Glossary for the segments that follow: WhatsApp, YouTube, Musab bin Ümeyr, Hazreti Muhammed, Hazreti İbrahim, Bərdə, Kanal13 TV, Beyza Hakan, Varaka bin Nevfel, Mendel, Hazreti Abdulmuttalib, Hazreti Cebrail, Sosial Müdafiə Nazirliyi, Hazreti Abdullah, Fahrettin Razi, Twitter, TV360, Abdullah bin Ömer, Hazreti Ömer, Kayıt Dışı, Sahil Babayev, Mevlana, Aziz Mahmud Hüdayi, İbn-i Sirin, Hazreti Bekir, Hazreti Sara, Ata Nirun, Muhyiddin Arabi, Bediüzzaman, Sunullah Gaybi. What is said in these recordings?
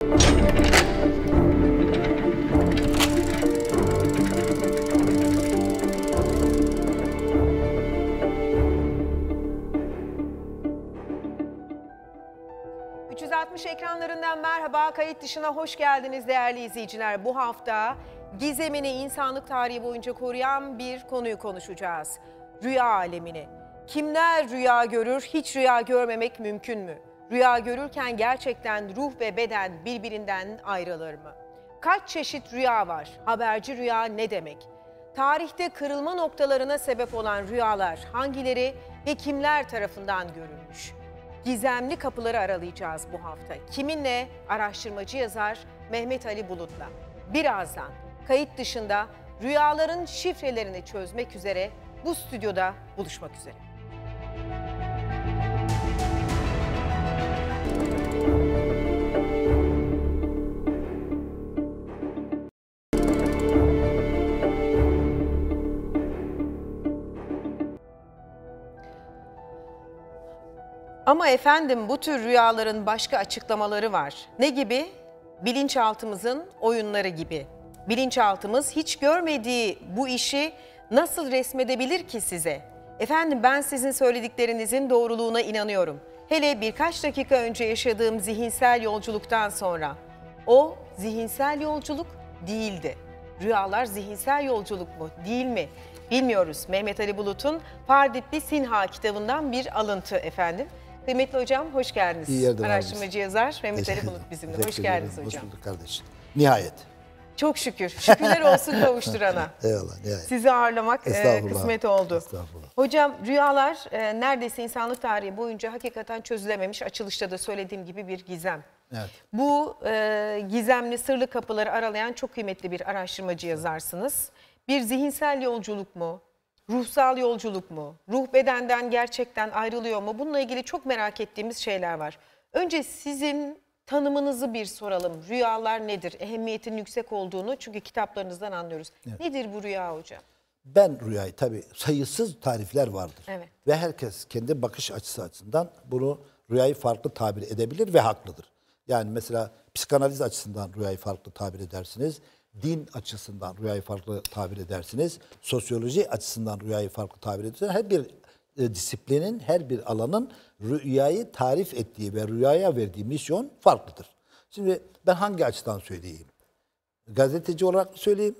360 ekranlarından merhaba, Kayıt Dışı'na hoş geldiniz değerli izleyiciler. Bu hafta gizemini insanlık tarihi boyunca koruyan bir konuyu konuşacağız. Rüya alemini. Kimler rüya görür, hiç rüya görmemek mümkün mü? Rüya görürken gerçekten ruh ve beden birbirinden ayrılır mı? Kaç çeşit rüya var? Haberci rüya ne demek? Tarihte kırılma noktalarına sebep olan rüyalar hangileri ve kimler tarafından görülmüş? Gizemli kapıları aralayacağız bu hafta. Kiminle? Araştırmacı yazar Mehmet Ali Bulut'la. Birazdan Kayıt Dışında rüyaların şifrelerini çözmek üzere bu stüdyoda buluşmak üzere. Ama efendim bu tür rüyaların başka açıklamaları var. Ne gibi? Bilinçaltımızın oyunları gibi. Bilinçaltımız hiç görmediği bu işi nasıl resmedebilir ki size? Efendim ben sizin söylediklerinizin doğruluğuna inanıyorum. Hele birkaç dakika önce yaşadığım zihinsel yolculuktan sonra. O zihinsel yolculuk değildi. Rüyalar zihinsel yolculuk mu değil mi? Bilmiyoruz. Mehmet Ali Bulut'un Paradip Sinha kitabından bir alıntı efendim. Kıymetli hocam hoş geldiniz. İyi yerden araştırmacı yazar Mehmet Ali Bulut bizimle. Hoş geldiniz hocam. Hoş bulduk kardeşim. Nihayet. Çok şükür. Şükürler olsun kavuşturana. Eyvallah. Nihayet. Sizi ağırlamak kısmet oldu. Estağfurullah. Hocam rüyalar neredeyse insanlık tarihi boyunca hakikaten çözülememiş. Açılışta da söylediğim gibi bir gizem. Evet. Bu gizemli sırlı kapıları aralayan çok kıymetli bir araştırmacı yazarsınız. Bir zihinsel yolculuk mu? Ruhsal yolculuk mu? Ruh bedenden gerçekten ayrılıyor mu? Bununla ilgili çok merak ettiğimiz şeyler var. Önce sizin tanımınızı bir soralım. Rüyalar nedir? Ehemmiyetin yüksek olduğunu çünkü kitaplarınızdan anlıyoruz. Evet. Nedir bu rüya hocam? Ben rüyayı tabii sayısız tarifler vardır. Evet. Ve herkes kendi bakış açısı açısından bunu rüyayı farklı tabir edebilir ve haklıdır. Yani mesela psikanaliz açısından rüyayı farklı tabir edersiniz. Din açısından rüyayı farklı tabir edersiniz. Sosyoloji açısından rüyayı farklı tabir edersiniz. Her bir disiplinin, her bir alanın rüyayı tarif ettiği ve rüyaya verdiği misyon farklıdır. Şimdi ben hangi açıdan söyleyeyim? Gazeteci olarak mı söyleyeyim?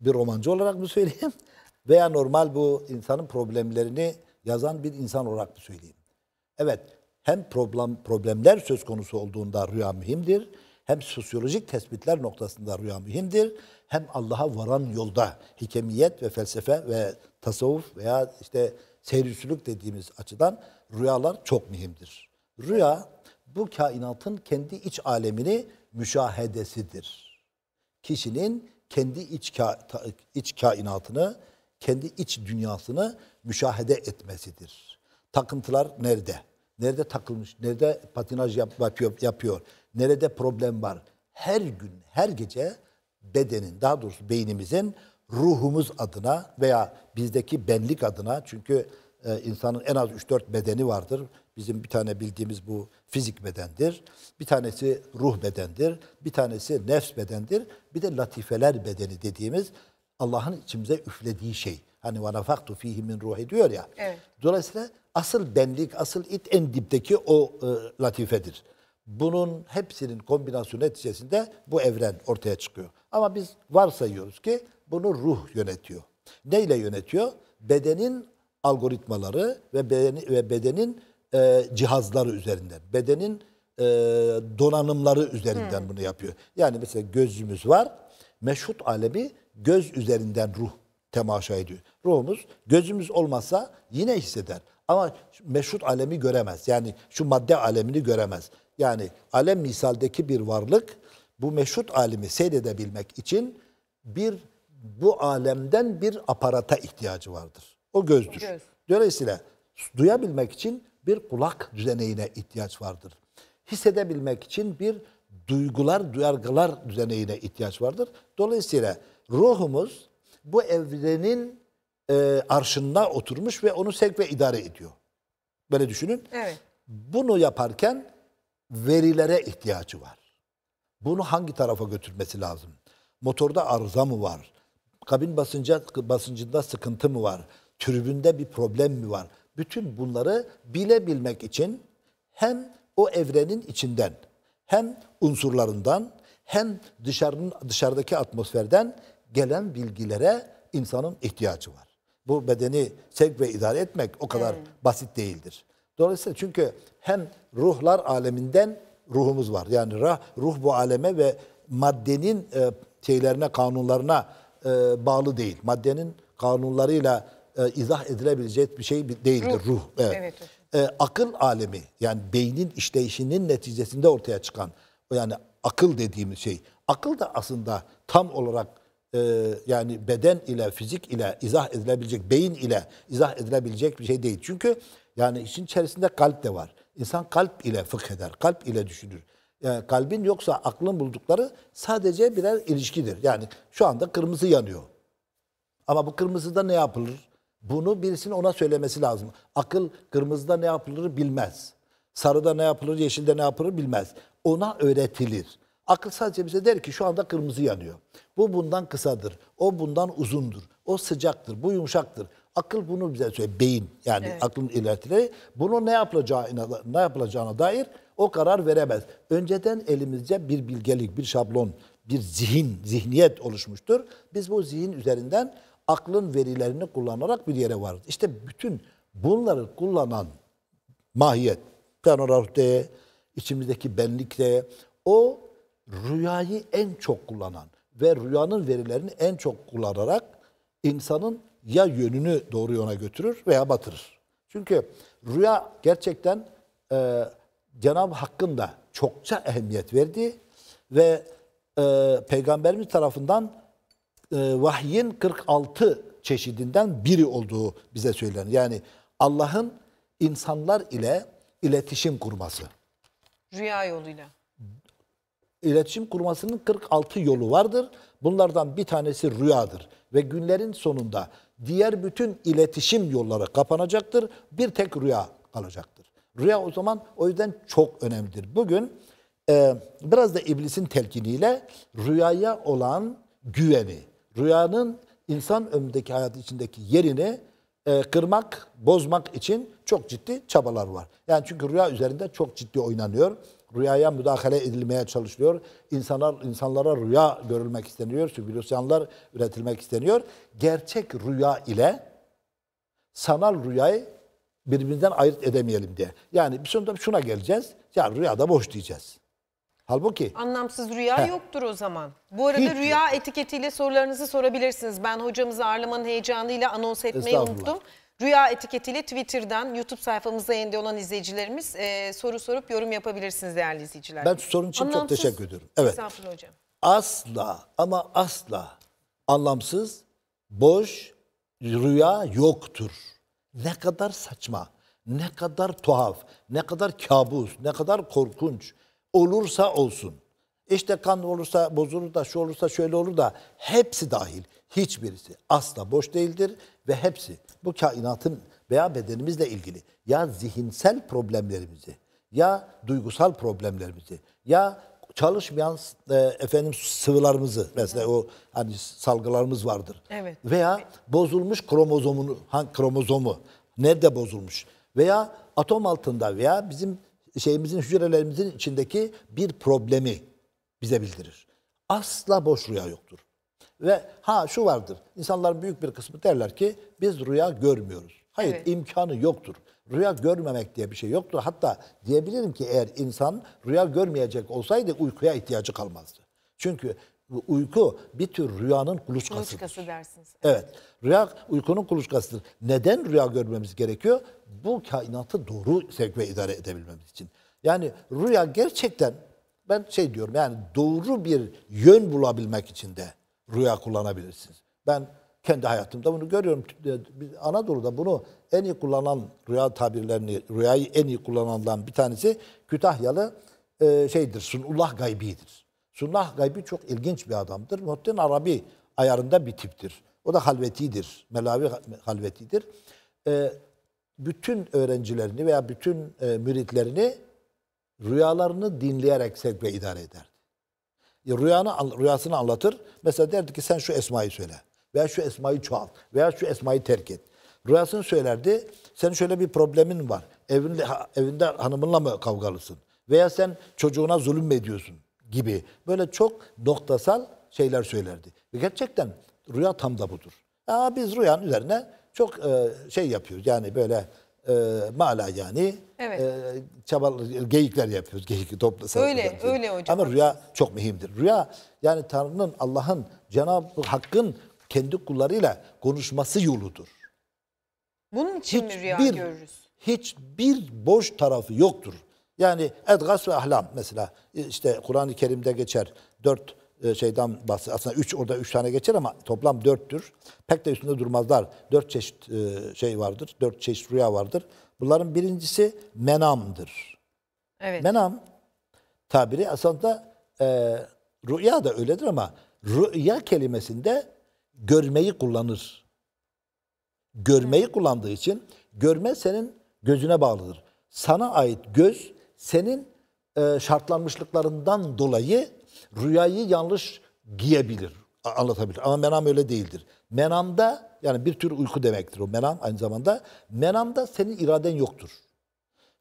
Bir romancı olarak mı söyleyeyim? Veya normal bu insanın problemlerini yazan bir insan olarak mı söyleyeyim? Evet, hem problemler söz konusu olduğunda rüya mühimdir. Hem sosyolojik tespitler noktasında rüya mühimdir, hem Allah'a varan yolda hikemiyet ve felsefe ve tasavvuf veya işte seyrisülük dediğimiz açıdan rüyalar çok mühimdir. Rüya bu kainatın kendi iç alemini müşahedesidir. Kişinin kendi iç kainatını, kendi iç dünyasını müşahede etmesidir. Takıntılar nerede? Nerede takılmış? Nerede patinaj yapıyor? Nerede problem var? Her gün, her gece bedenin, daha doğrusu beynimizin ruhumuz adına veya bizdeki benlik adına, çünkü insanın en az 3-4 bedeni vardır. Bizim bir tane bildiğimiz bu fizik bedendir. Bir tanesi ruh bedendir. Bir tanesi nefs bedendir. Bir de latifeler bedeni dediğimiz Allah'ın içimize üflediği şey. Hani وَنَفَقْتُ ف۪يهِ مِنْ رُوحِ diyor ya. Evet. Dolayısıyla asıl benlik, asıl en dipteki o latifedir. Bunun hepsinin kombinasyonu neticesinde bu evren ortaya çıkıyor. Ama biz varsayıyoruz ki bunu ruh yönetiyor. Neyle yönetiyor? Bedenin algoritmaları ve bedenin cihazları üzerinden, bedenin donanımları üzerinden bunu yapıyor. Yani mesela gözümüz var, meşhut alemi göz üzerinden ruh temaşa ediyor. Ruhumuz gözümüz olmazsa yine hisseder. Ama meşhut alemi göremez. Yani şu madde alemini göremez. Yani alem misaldeki bir varlık bu meşhut alemi seyredebilmek için bu alemden bir aparata ihtiyacı vardır. O gözdür. Göz. Dolayısıyla duyabilmek için bir kulak düzeneğine ihtiyaç vardır. Hissedebilmek için bir duygular, duyargılar düzeneğine ihtiyaç vardır. Dolayısıyla ruhumuz bu evrenin arşına oturmuş ve onu sevk ve idare ediyor. Böyle düşünün. Evet. Bunu yaparken verilere ihtiyacı var. Bunu hangi tarafa götürmesi lazım? Motorda arıza mı var? Kabin basıncında sıkıntı mı var? Tribünde bir problem mi var? Bütün bunları bilebilmek için hem o evrenin içinden, hem unsurlarından, hem dışarıdaki atmosferden gelen bilgilere insanın ihtiyacı var. Bu bedeni sevk ve idare etmek o kadar basit değildir. Dolayısıyla çünkü hem ruhlar aleminden ruhumuz var. Yani ruh bu aleme ve maddenin şeylerine, kanunlarına bağlı değil. Maddenin kanunlarıyla izah edilebilecek bir şey değildir ruh. Evet. Evet. Akıl alemi, yani beynin işleyişinin neticesinde ortaya çıkan, yani akıl dediğimiz şey. Akıl da aslında tam olarak yani beden ile, fizik ile izah edilebilecek, beyin ile izah edilebilecek bir şey değil. Çünkü yani işin içerisinde kalp de var. İnsan kalp ile fıkh eder, kalp ile düşünür. Yani kalbin yoksa aklın buldukları sadece birer ilişkidir. Yani şu anda kırmızı yanıyor. Ama bu kırmızıda ne yapılır? Bunu birisinin ona söylemesi lazım. Akıl kırmızıda ne yapılır bilmez. Sarıda ne yapılır, yeşilde ne yapılır bilmez. Ona öğretilir. Akıl sadece bize der ki şu anda kırmızı yanıyor. Bu bundan kısadır. O bundan uzundur. O sıcaktır. Bu yumuşaktır. Akıl bunu bize söylüyor. Beyin, yani aklın iletileri. Bunu ne yapılacağına dair o karar veremez. Önceden elimizde bir bilgelik, bir şablon, bir zihniyet oluşmuştur. Biz bu zihin üzerinden aklın verilerini kullanarak bir yere varız. İşte bütün bunları kullanan mahiyet, panoramda, içimizdeki benlikte, o rüyayı en çok kullanan ve rüyanın verilerini en çok kullanarak insanın ya yönünü doğru yöne götürür veya batırır. Çünkü rüya gerçekten Cenab-ı Hakk'ın da çokça ehemmiyet verdiği ve Peygamberimiz tarafından vahyin 46 çeşidinden biri olduğu bize söylenir. Yani Allah'ın insanlar ile iletişim kurması. Rüya yoluyla. İletişim kurmasının 46 yolu vardır. Bunlardan bir tanesi rüyadır. Ve günlerin sonunda diğer bütün iletişim yolları kapanacaktır. Bir tek rüya kalacaktır. Rüya o zaman o yüzden çok önemlidir. Bugün biraz da iblisin telkiniyle rüyaya olan güveni, rüyanın insan ömründeki hayatı içindeki yerini kırmak, bozmak için çok ciddi çabalar var. Yani çünkü rüya üzerinde çok ciddi oynanıyor. Rüyaya müdahale edilmeye çalışılıyor. İnsanlara rüya görülmek isteniyor. Simülasyonlar üretilmek isteniyor. Gerçek rüya ile sanal rüyayı birbirinden ayırt edemeyelim diye. Yani bir sonunda şuna geleceğiz. Ya rüyada boş diyeceğiz. Halbuki anlamsız rüya yoktur o zaman. Bu arada rüya etiketiyle sorularınızı sorabilirsiniz. Ben hocamızı ağırlamanın heyecanıyla anons etmeyi unuttum. Rüya etiketiyle Twitter'dan, YouTube sayfamızda yayında olan izleyicilerimiz soru sorup yorum yapabilirsiniz değerli izleyiciler. Ben sorun için anlamsız, çok teşekkür ediyorum. Evet. Estağfurullah hocam. Asla ama asla anlamsız, boş rüya yoktur. Ne kadar saçma, ne kadar tuhaf, ne kadar kabus, ne kadar korkunç olursa olsun. İşte kan olursa bozulur da şu olursa şöyle olur da hepsi dahil. Hiçbirisi asla boş değildir ve hepsi bu kainatın veya bedenimizle ilgili ya zihinsel problemlerimizi ya duygusal problemlerimizi ya çalışmayan sıvılarımızı mesela o hani salgılarımız vardır. Evet. Veya bozulmuş kromozomu nerede bozulmuş veya atom altında veya bizim hücrelerimizin içindeki bir problemi bize bildirir. Asla boş rüya yoktur. Ve şu vardır. İnsanların büyük bir kısmı derler ki biz rüya görmüyoruz. Hayır, imkanı yoktur. Rüya görmemek diye bir şey yoktur. Hatta diyebilirim ki eğer insan rüya görmeyecek olsaydı uykuya ihtiyacı kalmazdı. Çünkü uyku bir tür rüyanın kuluçkasıdır. Kuluçkası dersiniz. Evet. Rüya uykunun kuluçkasıdır. Neden rüya görmemiz gerekiyor? Bu kainatı doğru sevk ve idare edebilmemiz için. Yani rüya gerçekten ben diyorum yani doğru bir yön bulabilmek için de rüya kullanabilirsiniz. Ben kendi hayatımda bunu görüyorum. Anadolu'da bunu en iyi kullanan rüyayı en iyi kullananlardan bir tanesi Kütahyalı Sunullah Gaybi'dir. Sunullah Gaybi çok ilginç bir adamdır. Muhyiddin Arabi ayarında bir tiptir. O da halvetidir. Melavi halvetidir. Bütün öğrencilerini veya bütün müritlerini rüyalarını dinleyerek sevk ve idare ederdi. Rüyasını anlatır. Mesela derdi ki sen şu esmayı söyle. Veya şu esmayı çoğalt. Veya şu esmayı terk et. Rüyasını söylerdi. Senin şöyle bir problemin var. Evinde hanımınla mı kavgalısın? Veya sen çocuğuna zulüm mü ediyorsun? Gibi. Böyle çok noktasal şeyler söylerdi. Ve gerçekten rüya tam da budur. Biz rüyanın üzerine çok şey yapıyoruz. Yani böyle mala yani. Evet. Geyikler yapıyoruz. Geyik toplasal. Öyle hocam. Ama rüya çok mühimdir. Rüya yani Tanrı'nın, Allah'ın, Cenab-ı Hakk'ın kendi kullarıyla konuşması yoludur. Bunun için mi rüya görürüz? Hiçbir boş tarafı yoktur. Yani edgas ve ahlam mesela işte Kur'an-ı Kerim'de geçer. 4 şeyden bahsediyor. Aslında 3 orada 3 tane geçer ama toplam 4'tür. Pek de üstünde durmazlar. 4 çeşit şey vardır. 4 çeşit rüya vardır. Bunların birincisi menamdır. Evet. Menam tabiri aslında rüya da öyledir ama rüya kelimesinde görmeyi kullanır. Görmeyi kullandığı için görme senin gözüne bağlıdır. Sana ait göz senin şartlanmışlıklarından dolayı rüyayı yanlış giyebilir, anlatabilir. Ama menam öyle değildir. Menamda yani bir tür uyku demektir o menam aynı zamanda. Menamda senin iraden yoktur.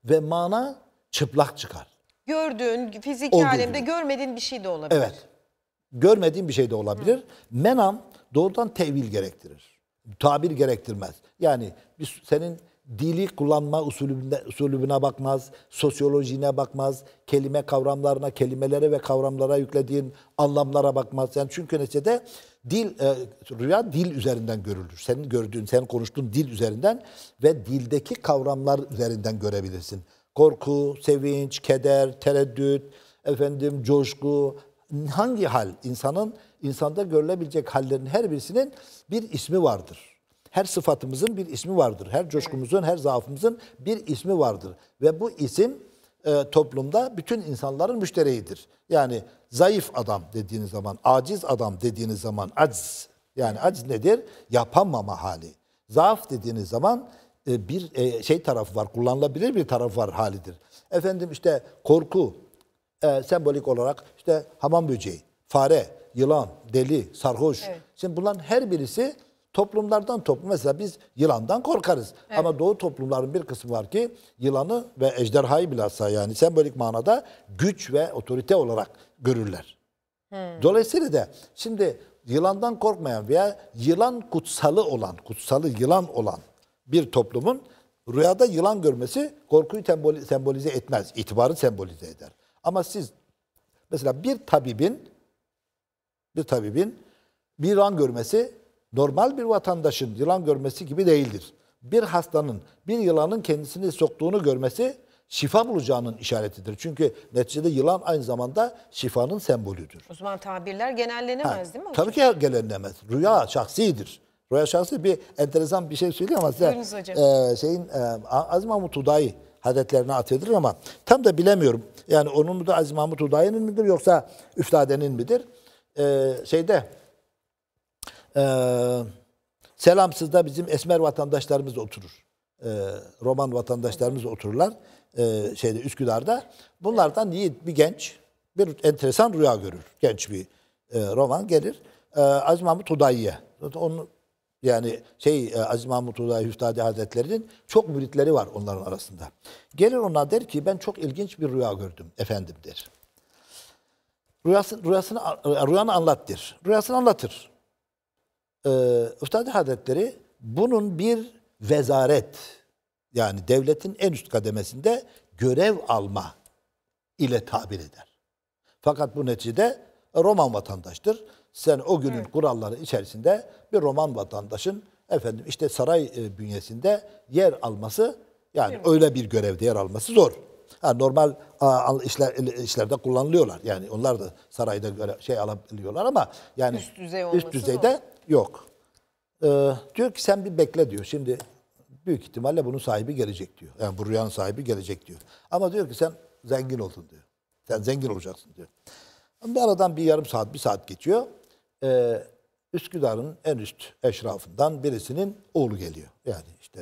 Ve mana çıplak çıkar. Gördüğün, fiziki alemde görmediğin bir şey de olabilir. Evet. Görmediğin bir şey de olabilir. Hı. Menam doğrudan tevil gerektirir. Tabir gerektirmez. Yani senin dili kullanma usulüne bakmaz, sosyolojine bakmaz, kelime kavramlarına, kelimelere ve kavramlara yüklediğin anlamlara bakmaz. Yani çünkü neticede rüya dil üzerinden görülür. Senin gördüğün, sen konuştuğun dil üzerinden ve dildeki kavramlar üzerinden görebilirsin. Korku, sevinç, keder, tereddüt, coşku, hangi hal insanda görülebilecek hallerin her birisinin bir ismi vardır. Her sıfatımızın bir ismi vardır. Her coşkumuzun, her zaafımızın bir ismi vardır. Ve bu isim toplumda bütün insanların müştereğidir. Yani zayıf adam dediğiniz zaman, aciz adam dediğiniz zaman aciz. Yani aciz nedir? Yapamama hali. Zaaf dediğiniz zaman bir şey tarafı var, kullanılabilir bir tarafı var halidir. İşte korku, sembolik olarak işte hamam böceği, fare, yılan, deli, sarhoş. Evet. Şimdi bunların her birisi toplumlardan toplum. Mesela biz yılandan korkarız. Evet. Ama doğu toplumların bir kısmı var ki yılanı ve ejderhayı bilhassa yani sembolik manada güç ve otorite olarak görürler. Dolayısıyla da şimdi yılandan korkmayan veya yılan kutsalı yılan olan bir toplumun rüyada yılan görmesi korkuyu sembolize etmez. İtibarı sembolize eder. Ama siz mesela bir tabibin bir yılan görmesi normal bir vatandaşın yılan görmesi gibi değildir. Bir hastanın, bir yılanın kendisini soktuğunu görmesi şifa bulacağının işaretidir. Çünkü neticede yılan aynı zamanda şifanın sembolüdür. O zaman tabirler genellenemez değil mi? Tabii ki genellenemez. Rüya şahsidir. Rüya şahsi bir enteresan bir şey söyleyeyim ama size Aziz Mahmud Hüdayi Hazretlerine atfedilir ama tam da bilemiyorum. Yani onun mu da Aziz Mahmud Hüdayi'nin midir yoksa Üftade'nin midir? Selamsız'da bizim esmer vatandaşlarımız oturur. Roman vatandaşlarımız otururlar. Üsküdar'da. Bunlardan yiğit bir genç, bir enteresan rüya görür. Genç bir roman gelir. Aziz Mahmud Hüdayi'ye. Aziz Mahmud Hüdayi Üftade Hazretleri'nin çok müritleri var onların arasında. Gelir ona der ki ben çok ilginç bir rüya gördüm efendim der. Rüyanı anlat der. Rüyasını anlatır. Üftade Hazretleri bunun bir vezaret yani devletin en üst kademesinde görev alma ile tabir eder. Fakat bu neticede Roman vatandaştır. Sen o günün kuralları içerisinde bir Roman vatandaşın saray bünyesinde yer alması yani öyle bir görevde yer alması zor. Yani normal işlerde kullanılıyorlar. Yani onlar da sarayda alabiliyorlar ama yani üst düzeyde zor. Yok. Diyor ki sen bir bekle diyor. Şimdi büyük ihtimalle bunun sahibi gelecek diyor. Yani bu rüyanın sahibi gelecek diyor. Ama diyor ki sen zengin oldun diyor. Sen zengin olacaksın diyor. Bir aradan bir yarım saat, bir saat geçiyor. Üsküdar'ın en üst eşrafından birisinin oğlu geliyor. Yani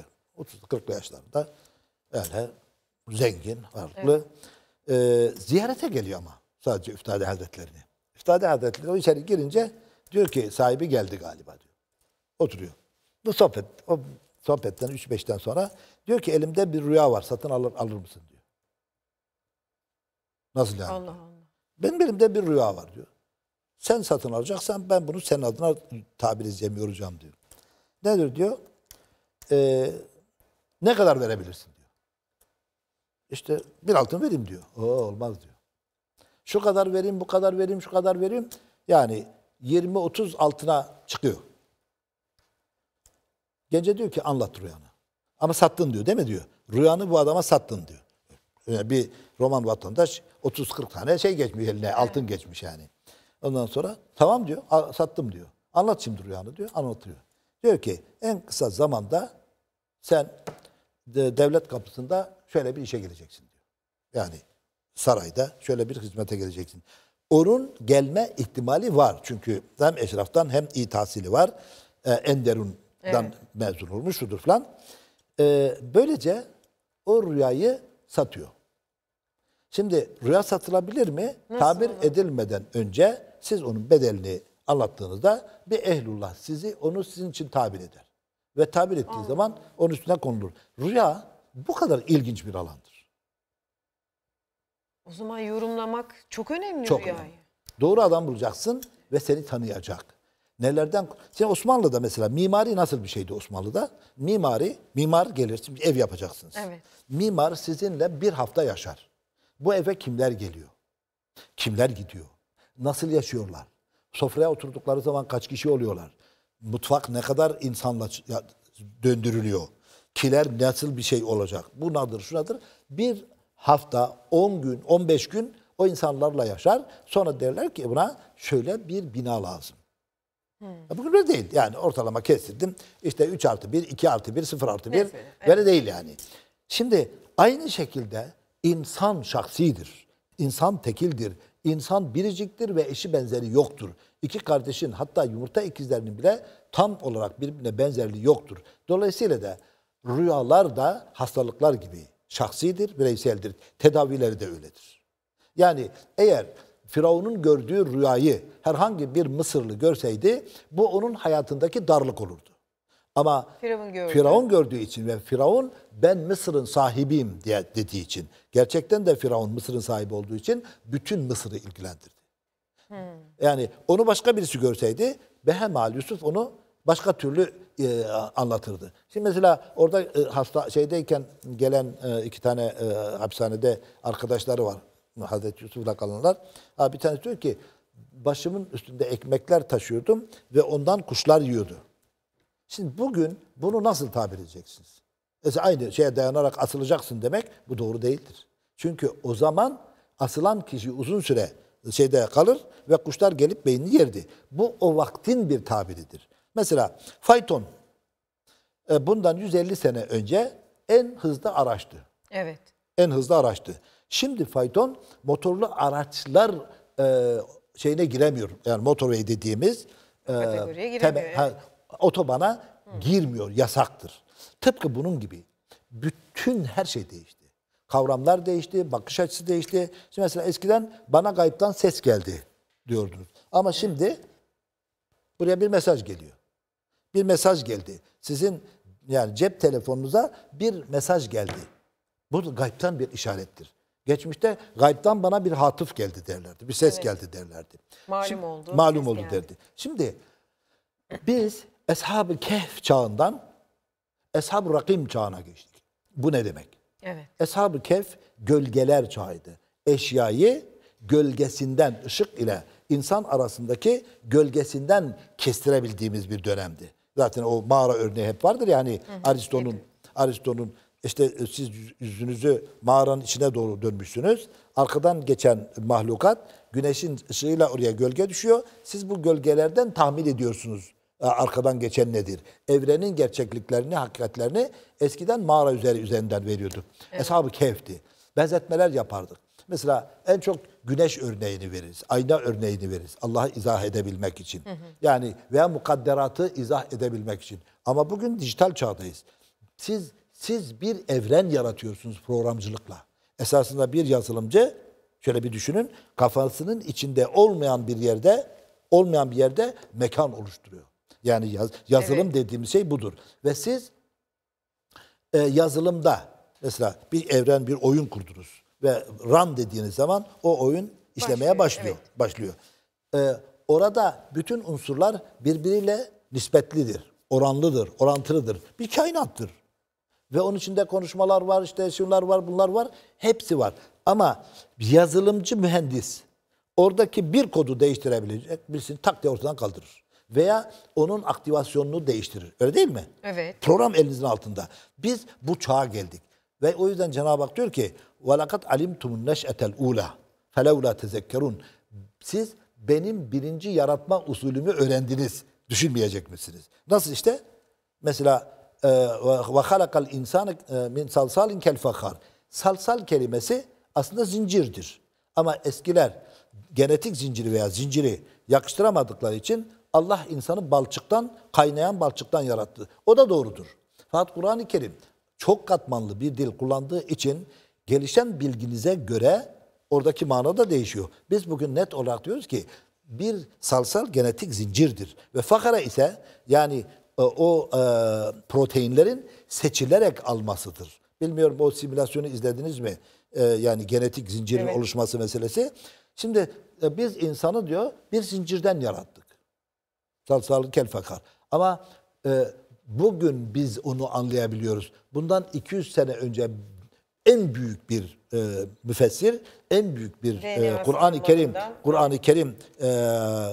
30-40 yaşlarında öyle zengin, varlıklı. Ziyarete geliyor ama sadece Üftade Hazretleri'ni. Üftade Hazretleri o içeri girince diyor ki sahibi geldi galiba diyor. Oturuyor. Bu sohbet, o sohbetten 3-5'ten sonra diyor ki elimde bir rüya var, satın alır mısın diyor. Nasıl yani? Allah Allah. Benim elimde bir rüya var diyor. Sen satın alacaksan ben bunu senin adına tabir edeceğim, yoracağım diyor. Nedir diyor? Ne kadar verebilirsin diyor. İşte bir altın vereyim diyor. Oo, olmaz diyor. Şu kadar vereyim, bu kadar vereyim, şu kadar vereyim. Yani 20-30 altına çıkıyor. Gence diyor ki anlat rüyanı. Ama sattın diyor değil mi diyor. Rüyanı bu adama sattın diyor. Yani bir Roman vatandaş 30-40 tane şey geçmiş eline, altın geçmiş yani. Ondan sonra tamam diyor, sattım diyor. Anlat şimdi rüyanı diyor, anlatıyor. Diyor ki en kısa zamanda sen devlet kapısında şöyle bir işe geleceksin diyor. Yani sarayda şöyle bir hizmete geleceksin. Onun gelme ihtimali var. Çünkü hem eşraftan hem iyi tahsili var. Enderun'dan mezun olmuş, şudur falan. Böylece o rüyayı satıyor. Şimdi rüya satılabilir mi? Nasıl tabir olur? Edilmeden önce siz onun bedelini anlattığınızda bir ehlullah sizi, onu sizin için tabir eder. Ve tabir ettiği zaman onun üstüne konulur. Rüya bu kadar ilginç bir alandır. O zaman yorumlamak çok önemli çok rüyayı. Önemli. Doğru adam bulacaksın ve seni tanıyacak. Nelerden? Şimdi Osmanlı'da mesela mimari nasıl bir şeydi Osmanlı'da? Mimar gelir, şimdi ev yapacaksınız. Evet. Mimar sizinle bir hafta yaşar. Bu eve kimler geliyor? Kimler gidiyor? Nasıl yaşıyorlar? Sofraya oturdukları zaman kaç kişi oluyorlar? Mutfak ne kadar insanla döndürülüyor? Kiler nasıl bir şey olacak? Bu nadır, şunadır. Bir hafta, 10 gün, 15 gün o insanlarla yaşar. Sonra derler ki buna şöyle bir bina lazım. Bugün öyle değil. Yani ortalama kestirdim. İşte 3+1, 2+1, 0+1. Neyse, böyle değil yani. Şimdi aynı şekilde İnsan şahsidir, insan tekildir, insan biriciktir ve eşi benzeri yoktur. İki kardeşin, hatta yumurta ikizlerinin bile tam olarak birbirine benzerliği yoktur. Dolayısıyla da rüyalar da hastalıklar gibi şahsidir, bireyseldir. Tedavileri de öyledir. Yani eğer Firavun'un gördüğü rüyayı herhangi bir Mısırlı görseydi bu onun hayatındaki darlık olurdu. Ama Firavun gördüğü için ve Firavun ben Mısır'ın sahibiyim diye dediği için, gerçekten de Firavun Mısır'ın sahibi olduğu için bütün Mısır'ı ilgilendirdi. Yani onu başka birisi görseydi Behemal Yusuf onu başka türlü anlatırdı. Şimdi mesela orada hasta şeydeyken gelen iki tane hapishanede arkadaşları var. Hazreti Yusuf'la kalanlar. Bir tanesi diyor ki başımın üstünde ekmekler taşıyordum ve ondan kuşlar yiyordu. Şimdi bugün bunu nasıl tabir edeceksiniz? Mesela aynı şeye dayanarak asılacaksın demek, bu doğru değildir. Çünkü o zaman asılan kişi uzun süre şeyde kalır ve kuşlar gelip beynini yerdi. Bu o vaktin bir tabiridir. Mesela fayton bundan 150 sene önce en hızlı araçtı. Evet. En hızlı araçtı. Şimdi fayton motorlu araçlar şeyine giremiyor. Yani motorway dediğimiz kategoriye giremiyor. Otobana girmiyor, yasaktır. Tıpkı bunun gibi bütün her şey değişti. Kavramlar değişti, bakış açısı değişti. Şimdi mesela eskiden bana gayipten ses geldi diyordunuz. Ama şimdi buraya bir mesaj geliyor. Bir mesaj geldi. Sizin yani cep telefonunuza bir mesaj geldi. Bu gayipten bir işarettir. Geçmişte gayipten bana bir hatıf geldi derlerdi. Bir ses geldi derlerdi. Malum oldu derdi. Şimdi biz Eshab-ı Kehf çağından Eshab-ı Rakim çağına geçtik. Bu ne demek? Evet. Eshab-ı Kehf gölgeler çağıydı. Eşyayı gölgesinden, ışık ile insan arasındaki gölgesinden kestirebildiğimiz bir dönemdi. Zaten o mağara örneği hep vardır yani Aristo'nun işte siz yüzünüzü mağaranın içine doğru dönmüşsünüz. Arkadan geçen mahlukat güneşin ışığıyla oraya gölge düşüyor. Siz bu gölgelerden tahmin ediyorsunuz. Arkadan geçen nedir? Evrenin gerçekliklerini, hakikatlerini eskiden mağara üzerinden veriyordu. Evet. Eshab-ı Kehf'ti. Benzetmeler yapardık. Mesela en çok güneş örneğini veririz. Ayna örneğini veririz. Allah'ı izah edebilmek için. Yani veya mukadderatı izah edebilmek için. Ama bugün dijital çağdayız. Siz bir evren yaratıyorsunuz programcılıkla. Esasında bir yazılımcı Şöyle bir düşünün, kafasının içinde olmayan bir yerde mekan oluşturuyor. Yani yazılım dediğimiz şey budur. Ve siz yazılımda mesela bir evren, bir oyun kurdunuz ve RAM dediğiniz zaman o oyun işlemeye başlıyor. Orada bütün unsurlar birbiriyle nispetlidir, oranlıdır, orantılıdır. Bir kainattır. Ve onun içinde konuşmalar var, işte şunlar var, bunlar var. Hepsi var. Ama yazılımcı mühendis oradaki bir kodu değiştirebilecek, birisini tak diye ortadan kaldırır. Veya onun aktivasyonunu değiştirir. Öyle değil mi? Evet. Program elinizin altında. Biz bu çağa geldik. Ve o yüzden Cenab-ı Hak diyor ki وَلَقَدْ عَلِمْتُمُ النَّشْأَةَ الْعُولَى فَلَوْلَا تَذَكَّرُونَ. Siz benim birinci yaratma usulümü öğrendiniz. Düşünmeyecek misiniz? Nasıl işte? Mesela وَخَلَقَ الْاِنْسَانَ مِنْ سَلْسَالٍ كَالْفَخَّارِ. Salsal kelimesi aslında zincirdir. Ama eskiler genetik zinciri veya zinciri yakıştıramadıkları için Allah insanı balçıktan, kaynayan balçıktan yarattı. O da doğrudur. Fakat Kur'an-ı Kerim çok katmanlı bir dil kullandığı için gelişen bilginize göre oradaki mana da değişiyor. Biz bugün net olarak diyoruz ki bir salsal genetik zincirdir. Ve fakara ise yani o proteinlerin seçilerek almasıdır. Bilmiyorum o simülasyonu izlediniz mi? Yani genetik zincirin oluşması meselesi. Şimdi biz insanı diyor bir zincirden yarattık. Salsalı kel fakar. Ama bugün biz onu anlayabiliyoruz. Bundan 200 sene önce en büyük bir müfessir, en büyük bir Kur'an-ı Kerim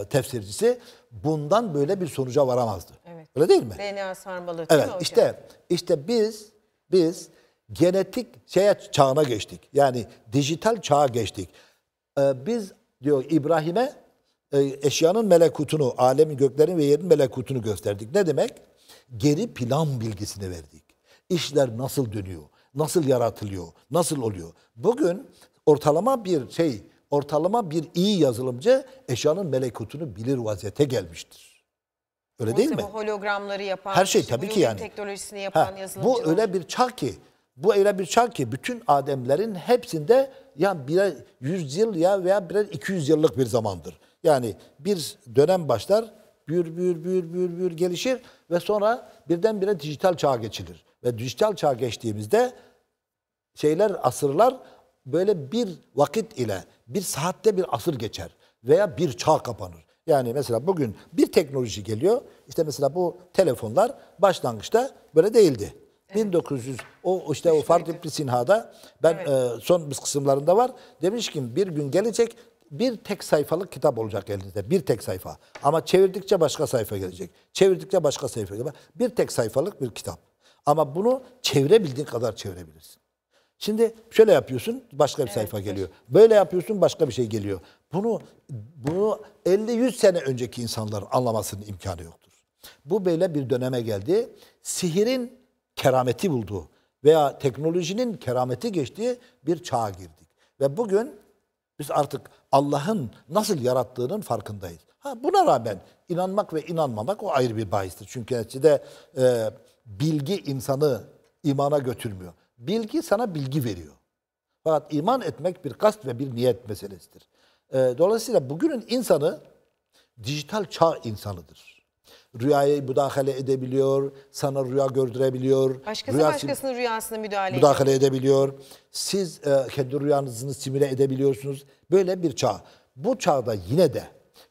tefsircisi bundan böyle bir sonuca varamazdı. Evet. Öyle değil mi? DNA sarmalı. Evet. İşte biz genetik çağına geçtik. Yani dijital çağa geçtik. Biz diyor İbrahim'e eşyanın melekutunu, alemin göklerin ve yerin melekutunu gösterdik. Ne demek? Geri plan bilgisini verdik. İşler nasıl dönüyor? Nasıl yaratılıyor? Nasıl oluyor? Bugün ortalama bir iyi yazılımcı eşyanın melekutunu bilir vaziyete gelmiştir. Öyle değil mi? Hologramları yapan, her şey tabii ki yani. Teknolojisini yapan yazılımcı. Bu öyle bir çağ ki bütün ademlerin hepsinde ya birer 100 yıl ya veya birer 200 yıllık bir zamandır. Yani bir dönem başlar, büyür gelişir ve sonra birdenbire dijital çağa geçilir. Ve dijital çağa geçtiğimizde asırlar böyle bir vakit ile bir saatte bir asır geçer veya bir çağ kapanır. Yani mesela bugün bir teknoloji geliyor, işte mesela bu telefonlar başlangıçta böyle değildi. 1900 o Paradip Sinha'da son kısımlarında var. Demiş ki bir gün gelecek bir tek sayfalık kitap olacak elinizde. Bir tek sayfa. Ama çevirdikçe başka sayfa gelecek. Çevirdikçe başka sayfa gelecek. Bir tek sayfalık bir kitap. Ama bunu çevirebildiğin kadar çevirebilirsin. Şimdi şöyle yapıyorsun, başka bir sayfa geliyor. Böyle yapıyorsun, başka bir şey geliyor. Bunu 50-100 sene önceki insanların anlamasının imkanı yoktur. Bu böyle bir döneme geldi. Sihirin kerameti bulduğu veya teknolojinin kerameti geçtiği bir çağa girdik. Ve bugün biz artık Allah'ın nasıl yarattığının farkındayız. Buna rağmen inanmak ve inanmamak o ayrı bir bahistir. Çünkü neticede bilgi insanı imana götürmüyor. Bilgi sana bilgi veriyor. Fakat iman etmek bir kast ve bir niyet meselesidir. Dolayısıyla bugünün insanı dijital çağ insanıdır. Rüyaya müdahale edebiliyor, sana rüya gördürebiliyor. Başkasının rüyasına müdahale edebiliyor. Siz kendi rüyanızı simüle edebiliyorsunuz. Böyle bir çağ. Bu çağda yine de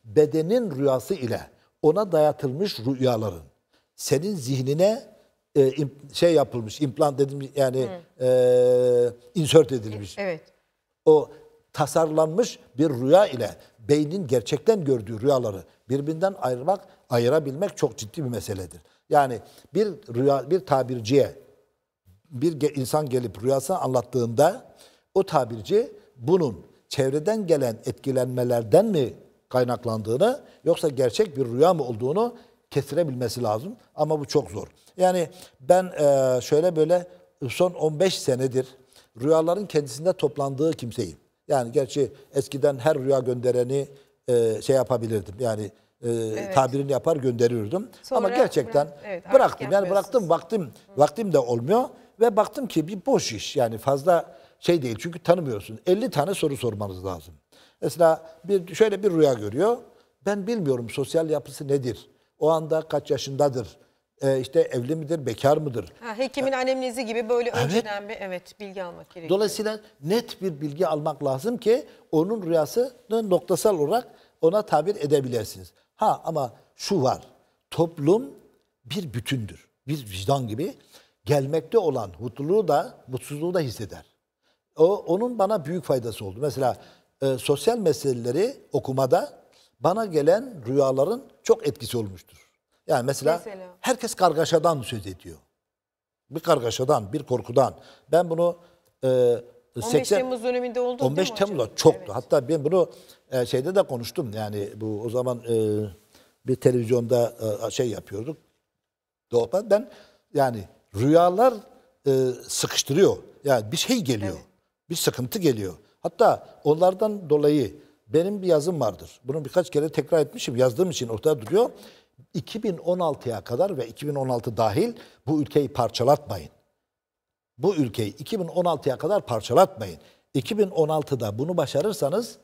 bedenin rüyası ile ona dayatılmış rüyaların senin zihnine yapılmış, implant dediğimiz yani insert edilmiş. Evet. O tasarlanmış bir rüya ile beynin gerçekten gördüğü rüyaları birbirinden ayırabilmek çok ciddi bir meseledir. Yani bir tabirciye bir insan gelip rüyasını anlattığında o tabirci bunun çevreden gelen etkilenmelerden mi kaynaklandığını yoksa gerçek bir rüya mı olduğunu kestirebilmesi lazım. Ama bu çok zor. Yani ben şöyle böyle son 15 senedir rüyaların kendisinde toplandığı kimseyim. Yani gerçi eskiden her rüya göndereni yapabilirdim. Yani tabirini yapar gönderirdim. Sonra, ama gerçekten bıraktım. Yani bıraktım, vaktim de olmuyor ve baktım ki bir boş iş. Yani fazla şey değil. Çünkü tanımıyorsunuz. 50 tane soru sormanız lazım. Mesela şöyle bir rüya görüyor. Ben bilmiyorum sosyal yapısı nedir? O anda kaç yaşındadır? İşte evli midir, bekar mıdır? Ha, hekimin anemnezi gibi böyle önceden bir bilgi almak gerekiyor. Dolayısıyla net bir bilgi almak lazım ki onun rüyasını noktasal olarak ona tabir edebilirsiniz. Ha ama şu var. Toplum bir bütündür. Bir vicdan gibi gelmekte olan mutluluğu da mutsuzluğu da hisseder. Onun bana büyük faydası oldu. Mesela sosyal meseleleri okumada bana gelen rüyaların çok etkisi olmuştur. Yani mesela herkes kargaşadan söz ediyor. Bir kargaşadan, bir korkudan. Ben bunu 15 Temmuz döneminde oldu. 15 Temmuz'da çoktu. Evet. Hatta ben bunu şeyde de konuştum. Yani bu o zaman bir televizyonda şey yapıyorduk. Ben yani rüyalar sıkıştırıyor. Yani bir şey geliyor. Evet. Bir sıkıntı geliyor. Hatta onlardan dolayı benim bir yazım vardır. Bunu birkaç kere tekrar etmişim. Yazdığım için ortada duruyor. 2016'ya kadar ve 2016 dahil bu ülkeyi parçalatmayın. Bu ülkeyi 2016'ya kadar parçalatmayın. 2016'da bunu başarırsanız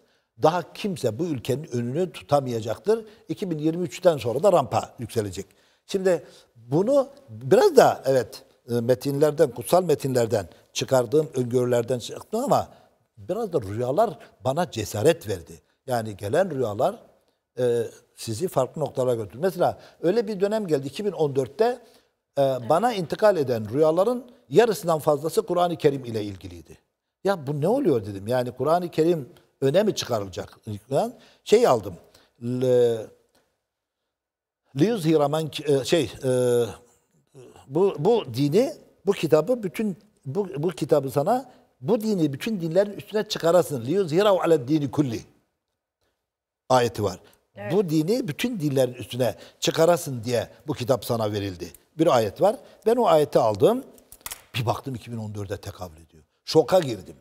daha kimse bu ülkenin önünü tutamayacaktır. 2023'ten sonra da rampa yükselecek. Şimdi bunu biraz da metinlerden, kutsal metinlerden çıkardığım öngörülerden çıktım ama biraz da rüyalar bana cesaret verdi. Yani gelen rüyalar sizi farklı noktalara götürür. Mesela öyle bir dönem geldi 2014'te bana intikal eden rüyaların yarısından fazlası Kur'an-ı Kerim ile ilgiliydi. Ya bu ne oluyor dedim. Yani Kur'an-ı Kerim öne mi çıkarılacak? Şey aldım. Bu dini bütün dinlerin üstüne çıkarasın. Liyuzhirahu aled dini kulli ayeti var. Evet. Bu dini bütün dillerin üstüne çıkarasın diye bu kitap sana verildi. Bir ayet var. Ben o ayeti aldım. Bir baktım 2014'e tekabül ediyor. Şoka girdim.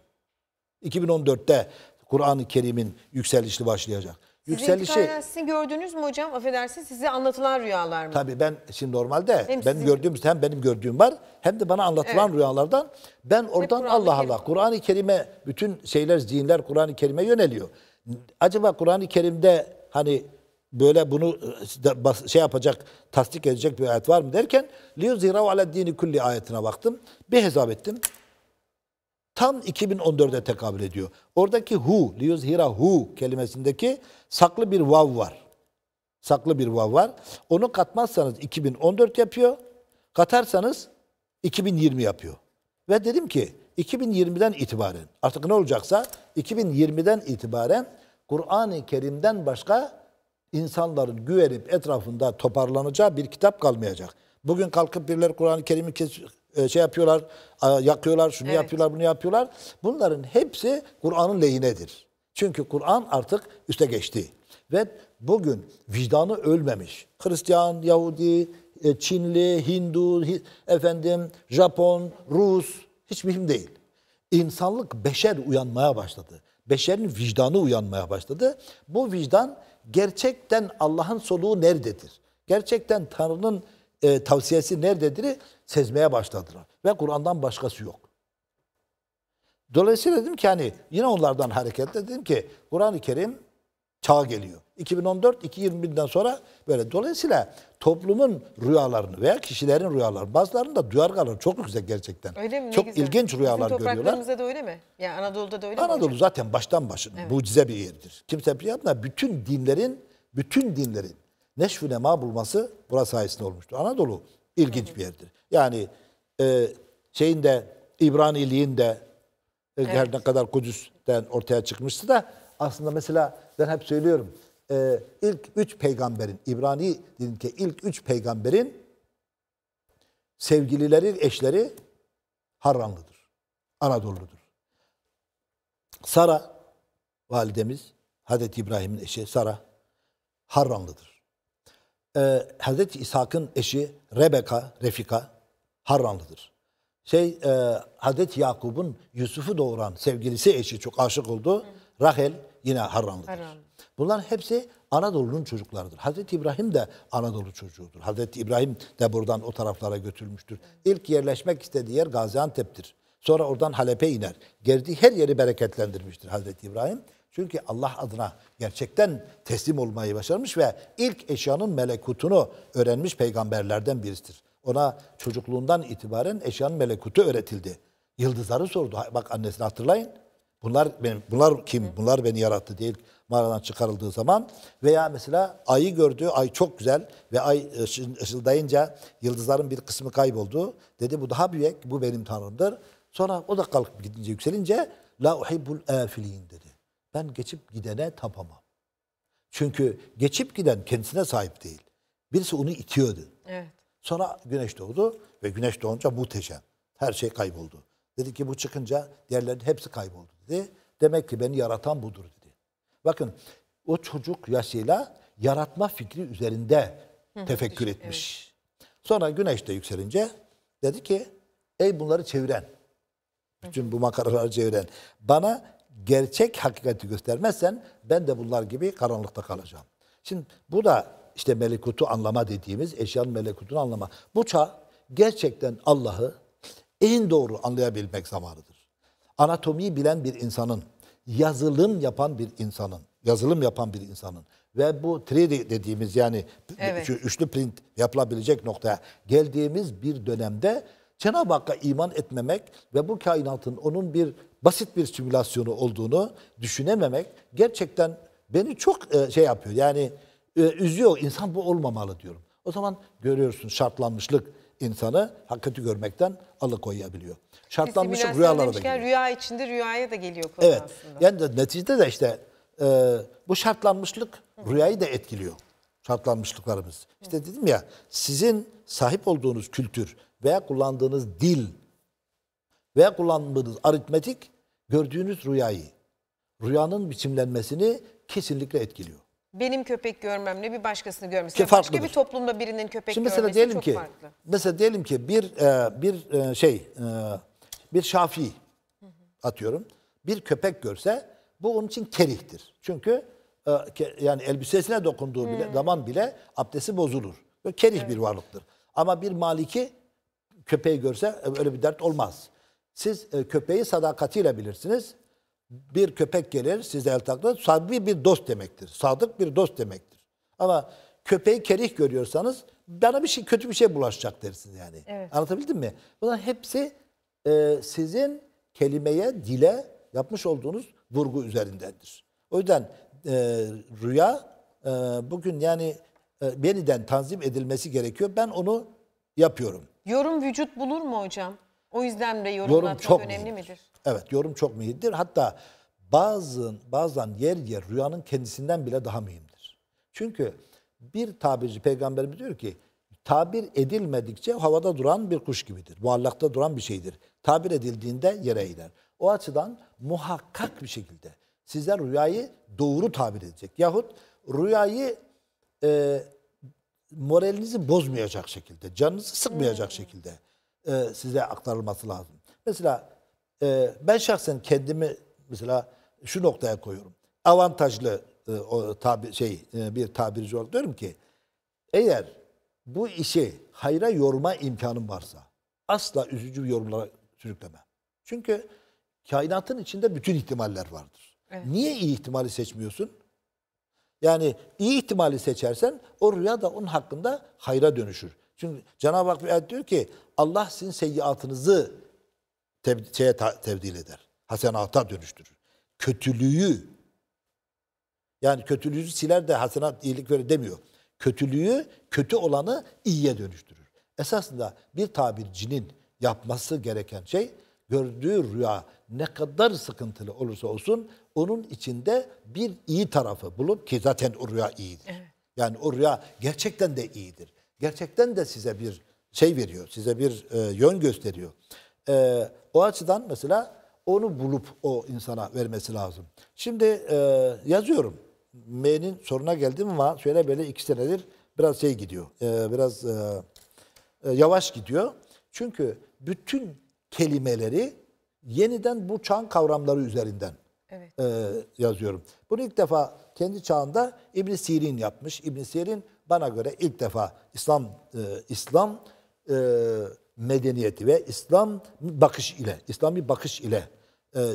2014'te Kur'an-ı Kerim'in yükselişi başlayacak. Sizin gördünüz mü hocam? Affedersiniz, size anlatılan rüyalar mı? Tabii ben şimdi normalde hem benim gördüğüm var hem de bana anlatılan rüyalardan ben oradan Kur'an-ı Kerim'e bütün şeyler, zihinler Kur'an-ı Kerim'e yöneliyor. Acaba Kur'an-ı Kerim'de hani böyle bunu şey yapacak, tasdik edecek bir ayet var mı derken لِيُزْهِرَوْ عَلَى الدِّينِ كُلِّ ayetine baktım. Bir hesap ettim. Tam 2014'e tekabül ediyor. Oradaki hu, liyuzhira hu kelimesindeki saklı bir vav var. Saklı bir vav var. Onu katmazsanız 2014 yapıyor. Katarsanız 2020 yapıyor. Ve dedim ki 2020'den itibaren artık ne olacaksa 2020'den itibaren Kur'an-ı Kerim'den başka insanların güvenip etrafında toparlanacağı bir kitap kalmayacak. Bugün kalkıp birileri Kur'an-ı Kerim'i şey yapıyorlar, yakıyorlar, şunu yapıyorlar, bunu yapıyorlar. Bunların hepsi Kur'an'ın lehinedir. Çünkü Kur'an artık üste geçti. Ve bugün vicdanı ölmemiş. Hristiyan, Yahudi, Çinli, Hindu, Japon, Rus hiç mühim değil. İnsanlık, beşer uyanmaya başladı. Beşerin vicdanı uyanmaya başladı. Bu vicdan gerçekten Allah'ın soluğu nerededir? Gerçekten Tanrı'nın tavsiyesi nerededir sezmeye başladılar. Ve Kur'an'dan başkası yok. Dolayısıyla dedim ki hani yine onlardan hareketle dedim ki Kur'an-ı Kerim çağa geliyor. 2014-2020'den sonra böyle. Dolayısıyla toplumun rüyalarını veya kişilerin rüyalarını, bazılarında duyargaları çok güzel gerçekten. Öyle mi? Çok ilginç rüyalar görüyorlar. Topraklarımızda da öyle mi? Yani Anadolu'da da öyle mi? Anadolu zaten baştan başa mucize bir yerdir. Kimse bir yapma. Bütün dinlerin neşv-i nema bulması burası sayesinde olmuştu. Anadolu ilginç bir yerdir. Yani şeyin de İbraniliğin de her ne kadar Kudüs'ten ortaya çıkmıştı da aslında mesela ben hep söylüyorum ilk 3 peygamberin İbrani dilindeki ilk 3 peygamberin sevgilileri, eşleri Harranlıdır. Anadolu'ludur. Sara validemiz Hazreti İbrahim'in eşi Sara Harranlıdır. Hazreti İshak'ın eşi Refika Harranlıdır. Hazreti Yakub'un Yusuf'u doğuran sevgilisi eşi çok aşık oldu. Rahel yine Harranlıdır. Bunların hepsi Anadolu'nun çocuklarıdır. Hazreti İbrahim de Anadolu çocuğudur. Hazreti İbrahim de buradan o taraflara götürülmüştür. İlk yerleşmek istediği yer Gaziantep'tir. Sonra oradan Halep'e iner. Geldiği her yeri bereketlendirmiştir Hazreti İbrahim. Çünkü Allah adına gerçekten teslim olmayı başarmış ve ilk eşyanın melekutunu öğrenmiş peygamberlerden birisidir. Ona çocukluğundan itibaren eşyanın melekutu öğretildi. Yıldızları sordu. Bak annesini hatırlayın. Bunlar kim? Bunlar beni yarattı diye mağaradan çıkarıldığı zaman veya mesela ayı gördü. Ay çok güzel ve ay ışıldayınca yıldızların bir kısmı kayboldu. Dedi bu daha büyük, bu benim tanrımdır. Sonra o da kalkıp gidince yükselince la uhibbul afilin dedi. Ben geçip gidene tapamam. Çünkü geçip giden kendisine sahip değil. Birisi onu itiyordu. Evet. Sonra güneş doğdu ve güneş doğunca muhteşem. Her şey kayboldu. Dedi ki bu çıkınca diğerlerin hepsi kayboldu dedi. Demek ki beni yaratan budur dedi. Bakın o çocuk yaşıyla yaratma fikri üzerinde tefekkür etmiş. Evet. Sonra güneş de yükselince dedi ki ey bunları çeviren, bütün bu makaraları çeviren bana gerçek hakikati göstermezsen ben de bunlar gibi karanlıkta kalacağım. Şimdi bu da işte melekutu anlama dediğimiz eşyanın melekutunu anlama. Bu çağ gerçekten Allah'ı en doğru anlayabilmek zamanıdır. Anatomiyi bilen bir insanın, yazılım yapan bir insanın ve bu 3D dediğimiz yani evet. Üçlü print yapılabilecek noktaya geldiğimiz bir dönemde Cenab-ı Hakk'a iman etmemek ve bu kainatın onun bir basit bir simülasyonu olduğunu düşünememek gerçekten beni çok şey yapıyor. Yani üzüyor. İnsan bu olmamalı diyorum. O zaman görüyorsun şartlanmışlık insanı hakikati görmekten alıkoyabiliyor. Şartlanmışlık rüyalara da geliyor. Rüya içinde rüyaya da geliyor konu evet. Aslında. Yani neticede de işte bu şartlanmışlık rüyayı da etkiliyor. Şartlanmışlıklarımız. İşte dedim ya sizin sahip olduğunuz kültür veya kullandığınız dil veya kullandığınız aritmetik gördüğünüz rüyayı, rüyanın biçimlenmesini kesinlikle etkiliyor. Benim köpek görmemle bir başkasını görmesi. Başka bir toplumda birinin köpek şimdi görmesi mesela çok ki, farklı. Mesela diyelim ki bir Şafii atıyorum bir köpek görse bu onun için kerihtir. Çünkü yani elbisesine dokunduğu bile, zaman bile abdesti bozulur. Böyle kerih evet. Bir varlıktır. Ama bir Maliki köpeği görse öyle bir dert olmaz. Siz köpeği sadakatiyle bilirsiniz. Bir köpek gelir size el takla, sahibi bir dost demektir. Sadık bir dost demektir. Ama köpeği kerih görüyorsanız bana bir şey kötü bir şey bulaşacak dersiniz yani. Evet. Anlatabildim mi? Bunların hepsi sizin kelimeye, dile yapmış olduğunuz vurgu üzerindendir. O yüzden rüya bugün yani yeniden tanzim edilmesi gerekiyor. Ben onu yapıyorum. Yorum vücut bulur mu hocam? O yüzden de yorum çok önemli midir? Evet, yorum çok mühimdir. Hatta bazen yer rüyanın kendisinden bile daha mühimdir. Çünkü bir tabirci peygamberimiz diyor ki, tabir edilmedikçe havada duran bir kuş gibidir. Muallakta duran bir şeydir. Tabir edildiğinde yere iner. O açıdan muhakkak bir şekilde sizler rüyayı doğru tabir edecek. Yahut rüyayı moralinizi bozmayacak şekilde, canınızı sıkmayacak şekilde size aktarılması lazım. Mesela ben şahsen kendimi mesela şu noktaya koyuyorum. Avantajlı bir tabirci olarak diyorum ki eğer bu işi hayra yorma imkanım varsa asla üzücü yorumlara sürükleme. Çünkü kainatın içinde bütün ihtimaller vardır. Evet. Niye iyi ihtimali seçmiyorsun? Yani iyi ihtimali seçersen o rüya da onun hakkında hayra dönüşür. Çünkü Cenab-ı Hak diyor ki Allah sizin seyyiatınızı tebdil eder. Hasenata dönüştürür. Kötülüğü yani kötülüğü siler de hasenat iyilik verir demiyor. Kötülüğü, kötü olanı iyiye dönüştürür. Esasında bir tabircinin yapması gereken şey gördüğü rüya ne kadar sıkıntılı olursa olsun onun içinde bir iyi tarafı bulup ki zaten o rüya iyidir. Evet. Yani o rüya gerçekten de iyidir. Gerçekten de size bir şey veriyor, size bir yön gösteriyor. O açıdan mesela onu bulup o insana vermesi lazım. Şimdi yazıyorum. M'nin soruna geldim ama şöyle böyle 2 senedir biraz şey gidiyor. Biraz yavaş gidiyor. Çünkü bütün kelimeleri yeniden bu çağın kavramları üzerinden evet. Yazıyorum. Bunu ilk defa kendi çağında İbn-i Sirin yapmış. İbn-i Sirin bana göre ilk defa İslam medeniyeti ve İslam bakış ile, İslami bakış ile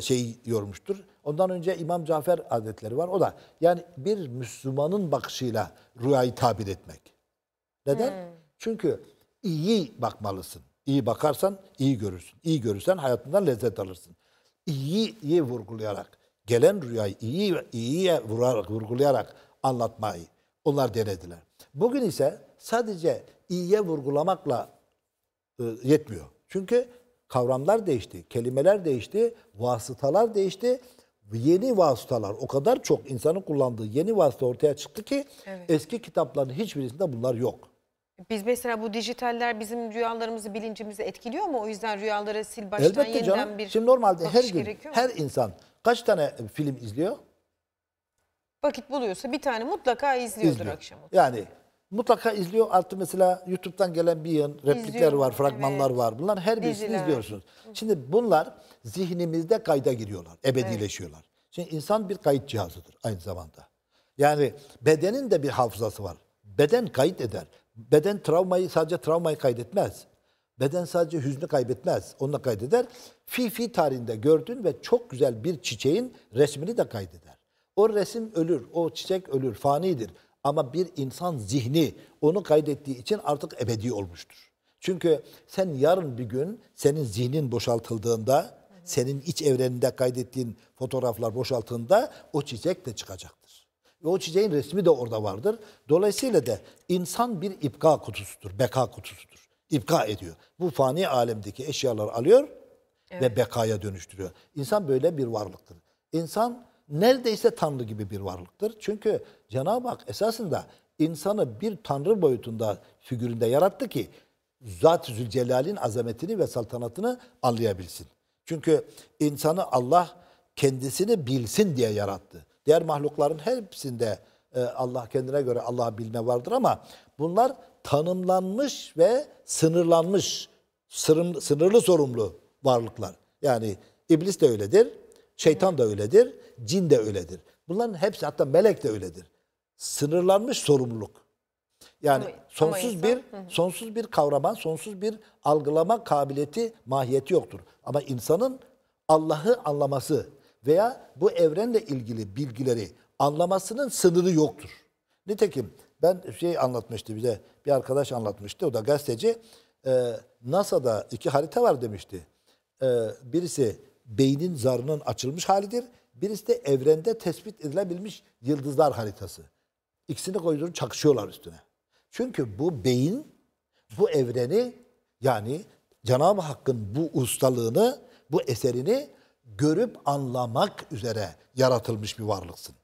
şeyi yormuştur. Ondan önce İmam Cafer Hazretleri var. O da yani bir Müslümanın bakışıyla rüyayı tabir etmek. Neden? Çünkü iyi bakmalısın. İyi bakarsan iyi görürsün. İyi görürsen hayatından lezzet alırsın. İyiyi vurgulayarak, gelen rüyayı iyiye vurgulayarak anlatmayı onlar denediler. Bugün ise sadece iyiye vurgulamakla yetmiyor. Çünkü kavramlar değişti, kelimeler değişti, vasıtalar değişti. Yeni vasıtalar, o kadar çok insanın kullandığı yeni vasıta ortaya çıktı ki eski kitapların hiçbirisinde bunlar yok. Biz mesela bu dijitaller bizim rüyalarımızı, bilincimizi etkiliyor mu? O yüzden rüyaları sil baştan yeniden bir... Şimdi normalde her gün, her insan kaç tane film izliyor? Vakit buluyorsa bir tane mutlaka izliyordur akşamı. Yani mutlaka izliyor. Artı mesela YouTube'dan gelen bir yığın replikler var, fragmanlar var. Bunlar her birisini izliyorsunuz. Şimdi bunlar zihnimizde kayda giriyorlar, ebedileşiyorlar. Şimdi insan bir kayıt cihazıdır aynı zamanda. Yani bedenin de bir hafızası var. Beden kayıt eder. Beden travmayı, sadece travmayı kaydetmez. Beden sadece hüznü kaybetmez. Onunla kaydeder. Fifi tarihinde gördüğün ve çok güzel bir çiçeğin resmini de kaydeder. O resim ölür, o çiçek ölür, fanidir. Ama bir insan zihni onu kaydettiği için artık ebedi olmuştur. Çünkü sen yarın bir gün senin zihnin boşaltıldığında, senin iç evreninde kaydettiğin fotoğraflar boşaltığında o çiçek de çıkacaktır. Ve o çiçeğin resmi de orada vardır. Dolayısıyla da insan bir ibka kutusudur, beka kutusudur. İbka ediyor. Bu fani alemdeki eşyaları alıyor ve bekaya dönüştürüyor. İnsan böyle bir varlıktır. İnsan neredeyse Tanrı gibi bir varlıktır. Çünkü Cenab-ı Hak esasında insanı bir Tanrı boyutunda, figüründe yarattı ki Zat-ı Zülcelal'in azametini ve saltanatını anlayabilsin. Çünkü insanı Allah kendisini bilsin diye yarattı. Diğer mahlukların hepsinde Allah kendine göre Allah'ı bilme vardır ama bunlar tanımlanmış ve sınırlanmış, sınırlı sorumlu varlıklar. Yani iblis de öyledir, şeytan da öyledir, cin de öyledir. Bunların hepsi, hatta melek de öyledir. Sınırlanmış sorumluluk. Yani sonsuz bir kavrama, sonsuz bir algılama kabiliyeti, mahiyeti yoktur. Ama insanın Allah'ı anlaması veya bu evrenle ilgili bilgileri anlamasının sınırı yoktur. Nitekim ben anlatmıştı bize, bir arkadaş anlatmıştı, o da gazeteci. NASA'da iki harita var demişti. Birisi beynin zarının açılmış halidir. Birisi de evrende tespit edilebilmiş yıldızlar haritası. İkisini koyduğunu çakışıyorlar üstüne. Çünkü bu beyin, bu evreni, yani Cenab-ı Hakk'ın bu ustalığını, bu eserini görüp anlamak üzere yaratılmış bir varlıksın.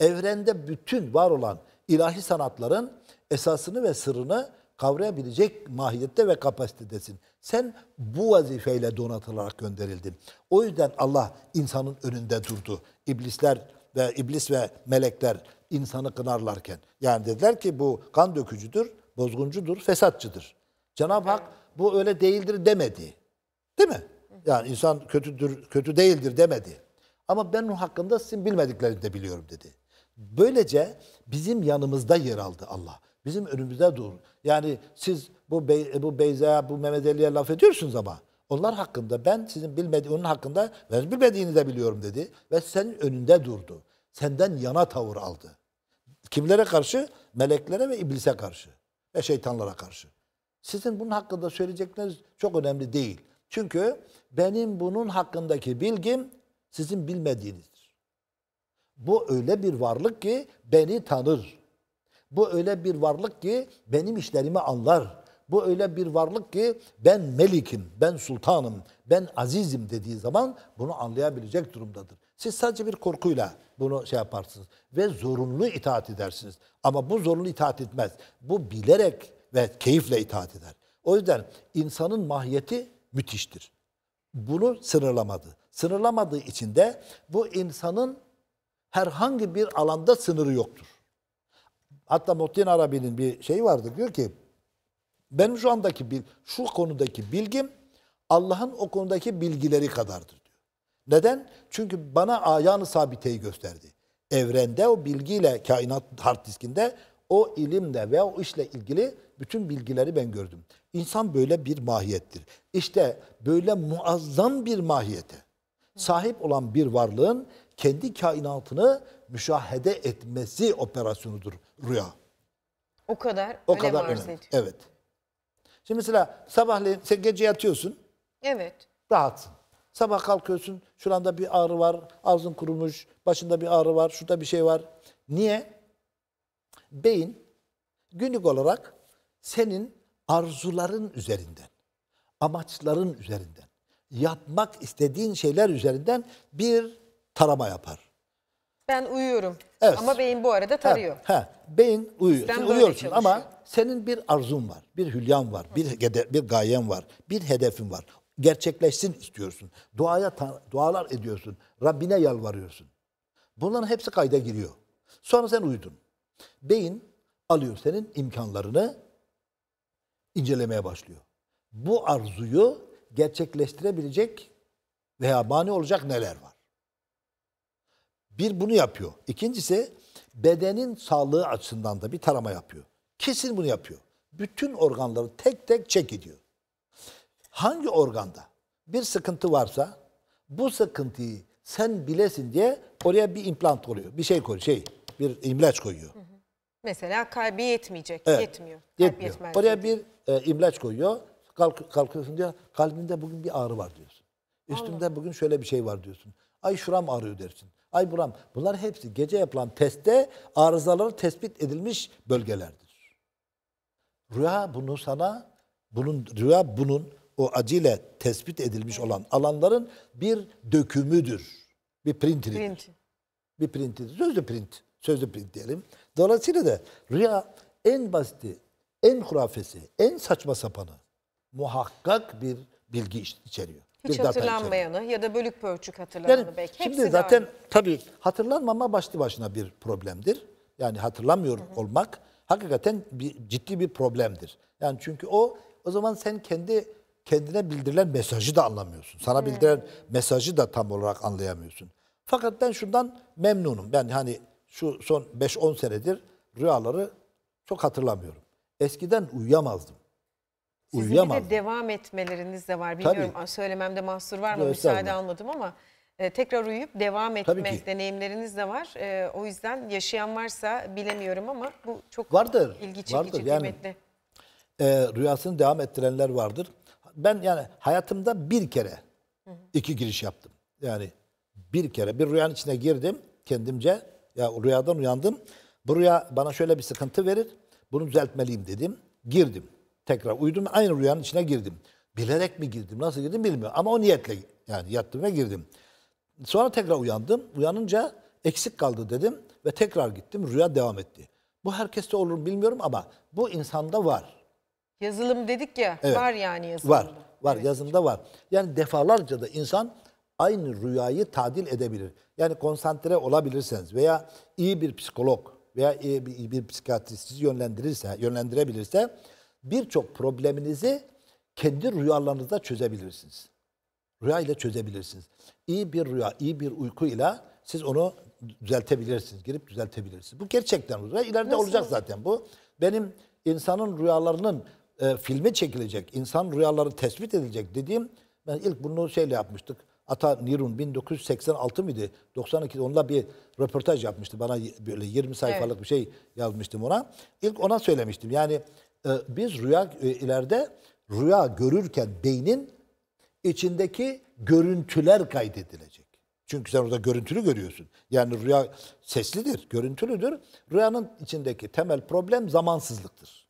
Evrende bütün var olan ilahi sanatların esasını ve sırrını kavrayabilecek mahiyette ve kapasitedesin. Sen bu vazifeyle donatılarak gönderildin. O yüzden Allah insanın önünde durdu. İblis ve melekler insanı kınarlarken. Yani dediler ki bu kan dökücüdür, bozguncudur, fesatçıdır. Cenab-ı Hak bu öyle değildir demedi. Değil mi? Yani insan kötüdür, kötü değildir demedi. Ama ben onun hakkında sizin bilmediklerini de biliyorum dedi. Böylece bizim yanımızda yer aldı Allah. Bizim önümüzde durdu. Yani siz bu Beyza'ya, bu Mehmet Ali'ye laf ediyorsunuz ama onlar hakkında ben sizin bilmediğiniz, onun hakkında ben bilmediğini de biliyorum dedi. Ve senin önünde durdu. Senden yana tavır aldı. Kimlere karşı? Meleklere ve iblise karşı. Ve şeytanlara karşı. Sizin bunun hakkında söyleyecekleriniz çok önemli değil. Çünkü benim bunun hakkındaki bilgim sizin bilmediğinizdir. Bu öyle bir varlık ki beni tanır. Bu öyle bir varlık ki benim işlerimi anlar. Bu öyle bir varlık ki ben melikim, ben sultanım, ben azizim dediği zaman bunu anlayabilecek durumdadır. Siz sadece bir korkuyla bunu yaparsınız ve zorunlu itaat edersiniz. Ama bu zorunlu itaat etmez. Bu bilerek ve keyifle itaat eder. O yüzden insanın mahiyeti müthiştir. Bunu sınırlamadı. Sınırlamadığı için de bu insanın herhangi bir alanda sınırı yoktur. Hatta Muhyiddin Arabi'nin bir şeyi vardı. Diyor ki benim şu andaki şu konudaki bilgim Allah'ın o konudaki bilgileri kadardır diyor. Neden? Çünkü bana ayağını sabiteyi gösterdi. Evrende o bilgiyle, kainat hard diskinde o ilimle veya o işle ilgili Bütün bilgileri ben gördüm. İnsan böyle bir mahiyettir. İşte böyle muazzam bir mahiyete sahip olan bir varlığın kendi kainatını müşahede etmesi operasyonudur rüya. O kadar önemli. Evet. Şimdi mesela sabahleyin sen gece yatıyorsun. Evet. Rahatsın. Sabah kalkıyorsun, şuranda bir ağrı var, ağzın kurumuş, başında bir ağrı var, şurada bir şey var. Niye? Beyin günlük olarak senin arzuların üzerinden, amaçların üzerinden, yapmak istediğin şeyler üzerinden bir tarama yapar. Ben uyuyorum, evet, ama beyin bu arada tarıyor. Beyin uyuyor. Sen uyuyorsun ama senin bir arzun var, bir hülyan var, bir gayen var, bir hedefin var. Gerçekleşsin istiyorsun. Dualar ediyorsun. Rabbine yalvarıyorsun. Bunların hepsi kayda giriyor. Sonra sen uyudun. Beyin alıyor senin imkanlarını, incelemeye başlıyor. Bu arzuyu gerçekleştirebilecek veya mani olacak neler var? Bir bunu yapıyor. İkincisi bedenin sağlığı açısından da bir tarama yapıyor. Kesin bunu yapıyor. Bütün organları tek tek check ediyor. Hangi organda bir sıkıntı varsa bu sıkıntıyı sen bilesin diye oraya bir implant koyuyor. Bir imlaç koyuyor. Hı hı. Mesela kalbi yetmeyecek. Evet, yetmiyor. Oraya bir imlaç koyuyor. Kalkıyorsun diyor. Kalbimde bugün bir ağrı var diyorsun. Üstümde bugün şöyle bir şey var diyorsun. Ay şuram ağrıyor dersin. Ay buram. Bunlar hepsi gece yapılan testte arızaları tespit edilmiş bölgelerdir. Rüya bunun o acıyla tespit edilmiş olan alanların bir dökümüdür. Bir printidir. Sözlü print diyelim. Dolayısıyla da rüya en basiti, en hurafesi, en saçma sapanı muhakkak bir bilgi içeriyor. Hiç hatırlanmayanı ya da bölük pörçük hatırlananı yani, belki. Şimdi zaten tabii hatırlanmama başlı başına bir problemdir. Yani hatırlamıyor olmak hakikaten ciddi bir problemdir. Yani çünkü o zaman sen kendine bildirilen mesajı da anlamıyorsun. Sana bildirilen mesajı da tam olarak anlayamıyorsun. Fakat ben şundan memnunum. Ben hani şu son 5-10 senedir rüyaları çok hatırlamıyorum. Eskiden uyuyamazdım. Sizin bir de devam etmeleriniz de var. Bilmiyorum söylememde mahsur var mı? Müsaade almadım ama tekrar uyuyup devam etme deneyimleriniz de var. O yüzden yaşayan varsa bilemiyorum ama bu çok ilgi çekici, kıymetli. Rüyasını devam ettirenler vardır. Ben yani hayatımda bir kere iki giriş yaptım. Yani bir kere bir rüyanın içine girdim kendimce. Ya rüyadan uyandım. Bu rüya bana şöyle bir sıkıntı verir. Bunu düzeltmeliyim dedim. Girdim. Tekrar uyudum. Aynı rüyanın içine girdim. Bilerek mi girdim? Nasıl girdim bilmiyorum. Ama o niyetle yani yattım ve girdim. Sonra tekrar uyandım. Uyanınca eksik kaldı dedim. Ve tekrar gittim. Rüya devam etti. Bu herkeste olur mu bilmiyorum ama bu insanda var. Yazılım dedik ya, evet, var yani yazılımda. Var evet, yazılımda var. Yani defalarca da insan aynı rüyayı tadil edebilir. Yani konsantre olabilirseniz veya iyi bir psikolog veya iyi bir psikiyatrist sizi yönlendirebilirse birçok probleminizi kendi rüyalarınızda çözebilirsiniz. Rüya ile çözebilirsiniz. İyi bir rüya, iyi bir uyku ile siz onu düzeltebilirsiniz, girip düzeltebilirsiniz. Bu gerçekten rüya. İleride olacak zaten bu. Benim insanın rüyalarının filmi çekilecek, insan rüyaları tespit edilecek dediğim, ben ilk bunu şeyle yapmıştık. Ata Nirun 1986 mıydı? 92'de onunla bir röportaj yapmıştı. Bana böyle 20 sayfalık bir şey yazmıştım ona. İlk ona söylemiştim. Yani biz ileride rüya görürken beynin içindeki görüntüler kaydedilecek. Çünkü sen orada görüntülü görüyorsun. Yani rüya seslidir, görüntülüdür. Rüyanın içindeki temel problem zamansızlıktır.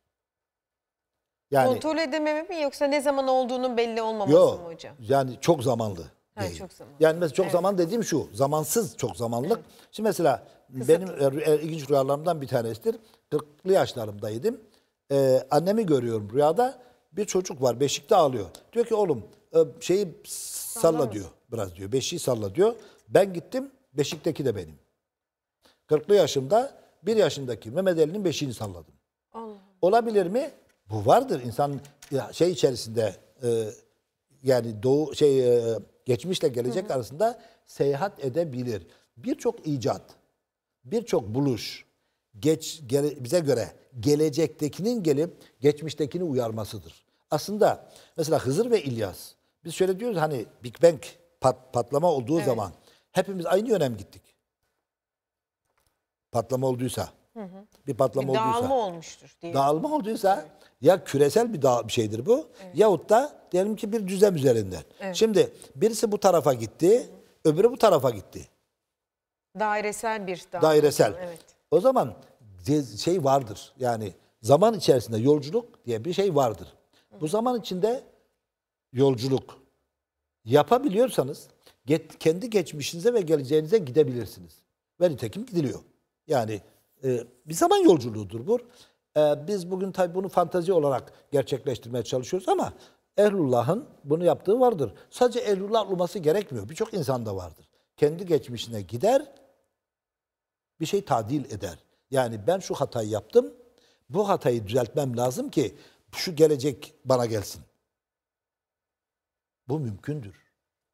Yani, kontrol edememe mi yoksa ne zaman olduğunun belli olmaması mı hocam? Yani çok zamanlı değil. Çok zamanlı. Yani mesela çok zaman dediğim şu, zamansız çok zamanlık. Evet. Şimdi mesela benim ilginç rüyalarımdan bir tanesidir. 40'lı yaşlarımdaydım. Annemi görüyorum rüyada. Bir çocuk var, beşikte ağlıyor. Diyor ki oğlum şeyi salla diyor. Biraz diyor, beşiği salla diyor. Ben gittim, beşikteki de benim. 40'lı yaşımda 1 yaşındaki Mehmet Ali'nin beşiğini salladım. Allah. Olabilir mi? Bu vardır. İnsan şey içerisinde yani geçmişle gelecek arasında seyahat edebilir. Birçok icat, birçok buluş bize göre gelecektekinin gelip geçmiştekini uyarmasıdır. Aslında mesela Hızır ve İlyas, biz şöyle diyoruz hani Big Bang patlama olduğu evet. zaman hepimiz aynı yöne mi gittik? Patlama olduysa, bir patlama olduysa, dağılma olmuştur diye. Dağılma olduysa evet. ya küresel bir şeydir bu evet. yahut da diyelim ki bir düzlem üzerinden. Evet. Şimdi birisi bu tarafa gitti, öbürü bu tarafa gitti. Dairesel bir dağılma. Dairesel. Evet. O zaman şey vardır yani zaman içerisinde yolculuk diye bir şey vardır. Bu zaman içinde yolculuk yapabiliyorsanız kendi geçmişinize ve geleceğinize gidebilirsiniz. Ve nitekim gidiliyor. Yani bir zaman yolculuğudur bu. Biz bugün tabi bunu fantezi olarak gerçekleştirmeye çalışıyoruz ama ehlullahın bunu yaptığı vardır. Sadece ehlullah olması gerekmiyor. Birçok insanda vardır. Kendi geçmişine gider, bir şey tadil eder. Yani ben şu hatayı yaptım, bu hatayı düzeltmem lazım ki şu gelecek bana gelsin. Bu mümkündür.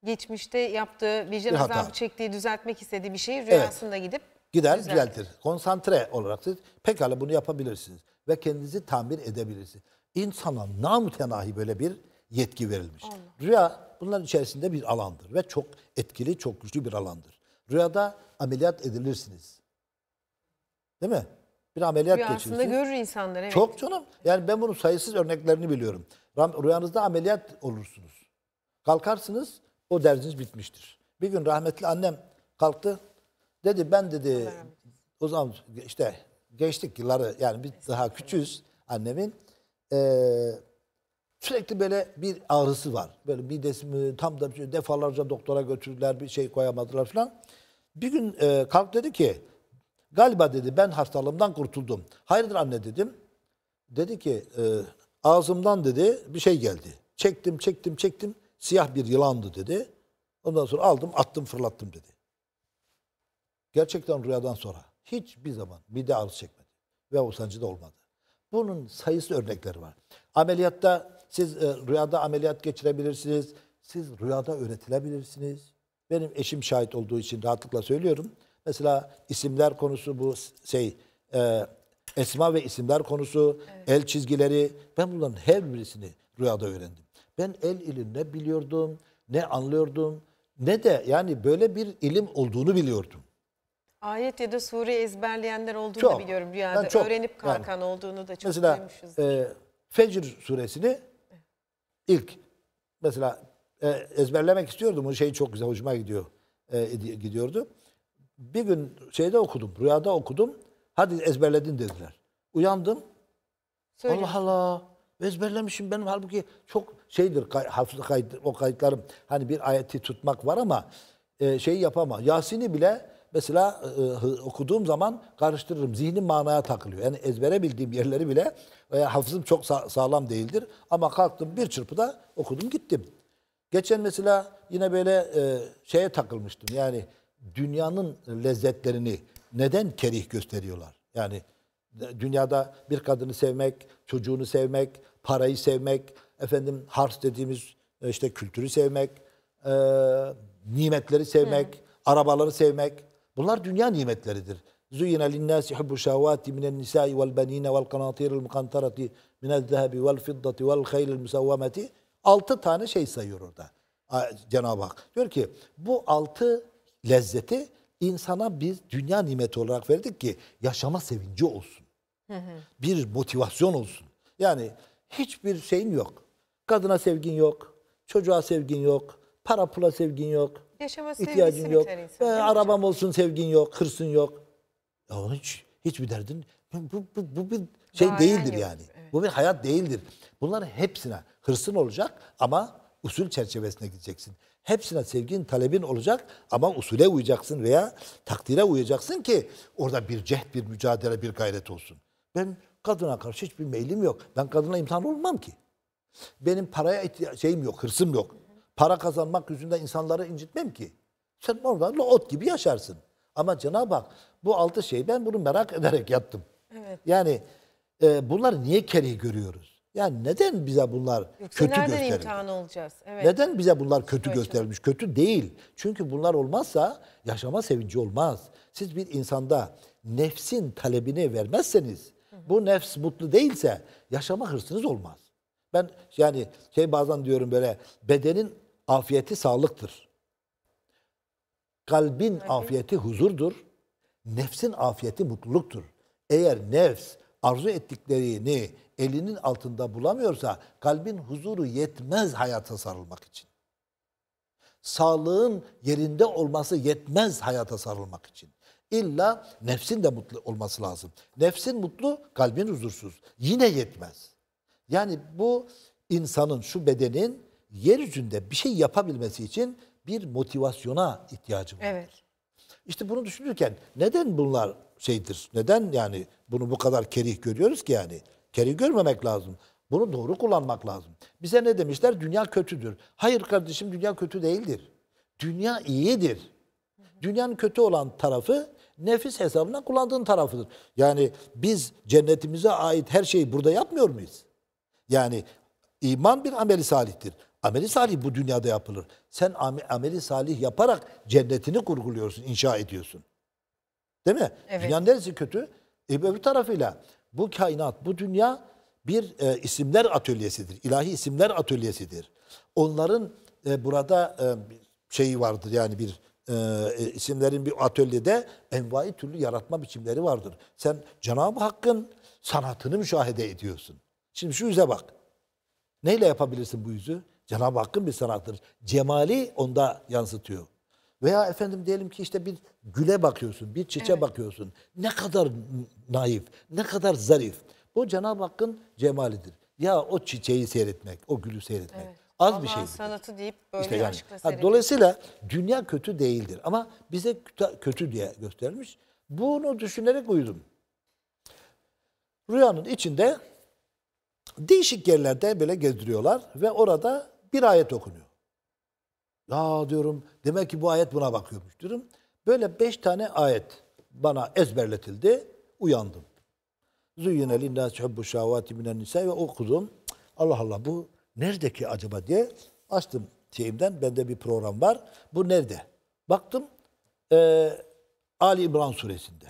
Geçmişte yaptığı, vicdan azabı çektiği, düzeltmek istediği bir şeyi rüyasında evet. Gider düzeltir. Konsantre olarak siz pekala bunu yapabilirsiniz. Ve kendinizi tamir edebilirsiniz. İnsana namütenahi böyle bir yetki verilmiş. Allah. Rüya bunların içerisinde bir alandır. Ve çok etkili, çok güçlü bir alandır. Rüyada ameliyat edilirsiniz. Değil mi? Bir ameliyat geçirirsiniz. Rüyasında görür insanlar. Evet. Çok canım. Yani ben bunun sayısız örneklerini biliyorum. Rüyanızda ameliyat olursunuz. Kalkarsınız, o derdiniz bitmiştir. Bir gün rahmetli annem kalktı. Dedi ben dedi o zaman işte gençlik yılları yani biz daha küçüğüz annemin sürekli böyle bir ağrısı var. Böyle midesi mi tam da defalarca doktora götürdüler bir şey koyamadılar falan. Bir gün kalk dedi ki galiba dedi ben hastalığımdan kurtuldum. Hayırdır anne dedim. Dedi ki ağzımdan dedi bir şey geldi. Çektim siyah bir yılandı dedi. Ondan sonra aldım attım fırlattım dedi. Gerçekten rüyadan sonra hiçbir zaman mide ağrısı çekmedi. Ve o sancı da olmadı. Bunun sayısı örnekleri var. Ameliyatta siz rüyada ameliyat geçirebilirsiniz. Siz rüyada öğretilebilirsiniz. Benim eşim şahit olduğu için rahatlıkla söylüyorum. Mesela isimler konusu bu esma ve isimler konusu, evet. el çizgileri. Ben bunların her birisini rüyada öğrendim. Ben el ilmini ne biliyordum, ne anlıyordum, ne de yani böyle bir ilim olduğunu biliyordum. Ayet ya da sure ezberleyenler olduğunu da biliyorum rüyada. Yani öğrenip kalkan yani, olduğunu da çok duymuşuz. Mesela Fecr suresini ilk mesela ezberlemek istiyordum. O şey çok güzel hoşuma gidiyor, gidiyordu. Bir gün şeyde okudum, rüyada okudum. Hadi ezberledin dediler. Uyandım. Söyle. Allah Allah ezberlemişim benim. Halbuki çok şeydir hafıza o kayıtlarım. Hani bir ayeti tutmak var ama şey yapamam. Yasin'i bile mesela okuduğum zaman karıştırırım. Zihnim manaya takılıyor. Yani ezbere bildiğim yerleri bile hafızım çok sağlam değildir. Ama kalktım bir çırpıda okudum gittim. Geçen mesela yine böyle şeye takılmıştım. Yani dünyanın lezzetlerini neden kerih gösteriyorlar? Yani dünyada bir kadını sevmek, çocuğunu sevmek, parayı sevmek, efendim harç dediğimiz işte kültürü sevmek, nimetleri sevmek, arabaları sevmek. Bunlar dünya nimetleridir. Züyine linnâsi hubbu şehvâti minen nisâi vel benîne vel kanâtîril mukantarati minel zehebi vel fiddati vel khaylil musavvameti. 6 tane şey sayıyor orada Cenab-ı Hak. Diyor ki bu 6 lezzeti insana biz dünya nimeti olarak verdik ki yaşama sevinci olsun. Bir motivasyon olsun. Yani hiçbir şeyin yok. Kadına sevgin yok. Çocuğa sevgin yok. Para pula sevgin yok. Yaşama ihtiyacın yok. Arabam olsun sevgin yok, hırsın yok. Ya hiçbir derdin. Bu bir şey daha değildir yani. Evet. Bu bir hayat değildir. Bunların hepsine hırsın olacak ama usul çerçevesine gideceksin. Hepsine sevgin, talebin olacak ama usule uyacaksın veya takdire uyacaksın ki orada bir cehd, bir mücadele, bir gayret olsun. Ben kadına karşı hiçbir meylim yok. Ben kadına imtihan olmam ki. Benim paraya şeyim yok, hırsım yok. Para kazanmak yüzünden insanları incitmem ki. Sen oradan ot gibi yaşarsın. Ama Cenab-ı Hak bu 6 şeyi ben bunu merak ederek yaptım. Evet. Yani bunları niye kerih görüyoruz? Yani neden bize bunlar kötü gösterilmiş? İmtihan olacağız? Evet. Neden bize bunlar kötü gösterilmiş? Kötü değil. Çünkü bunlar olmazsa yaşama sevinci olmaz. Siz bir insanda nefsin talebini vermezseniz, bu nefs mutlu değilse yaşama hırsınız olmaz. Ben yani bazen diyorum böyle, bedenin afiyeti sağlıktır. Kalbin afiyeti huzurdur. Nefsin afiyeti mutluluktur. Eğer nefs arzu ettiklerini elinin altında bulamıyorsa kalbin huzuru yetmez hayata sarılmak için. Sağlığın yerinde olması yetmez hayata sarılmak için. İlla nefsin de mutlu olması lazım. Nefsin mutlu, kalbin huzursuz. Yine yetmez. Yani bu insanın, şu bedenin yeryüzünde bir şey yapabilmesi için bir motivasyona ihtiyacı var. Evet. İşte bunu düşünürken neden bunlar şeydir? Neden yani bunu bu kadar kerih görüyoruz ki yani? Kerih görmemek lazım. Bunu doğru kullanmak lazım. Bize ne demişler? Dünya kötüdür. Hayır kardeşim, dünya kötü değildir. Dünya iyidir. Dünyanın kötü olan tarafı nefis hesabına kullandığın tarafıdır. Yani biz cennetimize ait her şeyi burada yapmıyor muyuz? Yani iman bir ameli salihtir. Ameli salih bu dünyada yapılır. Sen ameli salih yaparak cennetini kurguluyorsun, inşa ediyorsun. Değil mi? Evet. Dünyanın neresi kötü? Öbür tarafıyla bu kainat, bu dünya bir isimler atölyesidir. İlahi isimler atölyesidir. Onların burada şeyi vardır yani bir... isimlerin bir atölyede envai türlü yaratma biçimleri vardır. Sen Cenab-ı Hakk'ın sanatını müşahede ediyorsun. Şimdi şu yüze bak. Neyle yapabilirsin bu yüzü? Cenab-ı Hakk'ın bir sanatıdır. Cemali onda yansıtıyor. Veya efendim diyelim ki işte bir güle bakıyorsun, bir çiçeğe bakıyorsun. Ne kadar naif, ne kadar zarif. Bu Cenab-ı Hakk'ın cemalidir. Ya o çiçeği seyretmek, o gülü seyretmek. Evet. Az Allah'ın bir şeydir. Sanatı deyip böyle işte yani. Dolayısıyla dünya kötü değildir. Ama bize kötü diye göstermiş. Bunu düşünerek uyudum. Rüyanın içinde değişik yerlerde böyle gezdiriyorlar ve orada bir ayet okunuyor. Ya diyorum, demek ki bu ayet buna bakıyormuş diyorum. Böyle 5 tane ayet bana ezberletildi. Uyandım. Züyyine linnâsi hubbu şâvâti minen nisâ ve okudum. Allah Allah, bu neredeki acaba diye açtım şeyimden. Bende bir program var. Bu nerede? Baktım Ali İmran suresinde.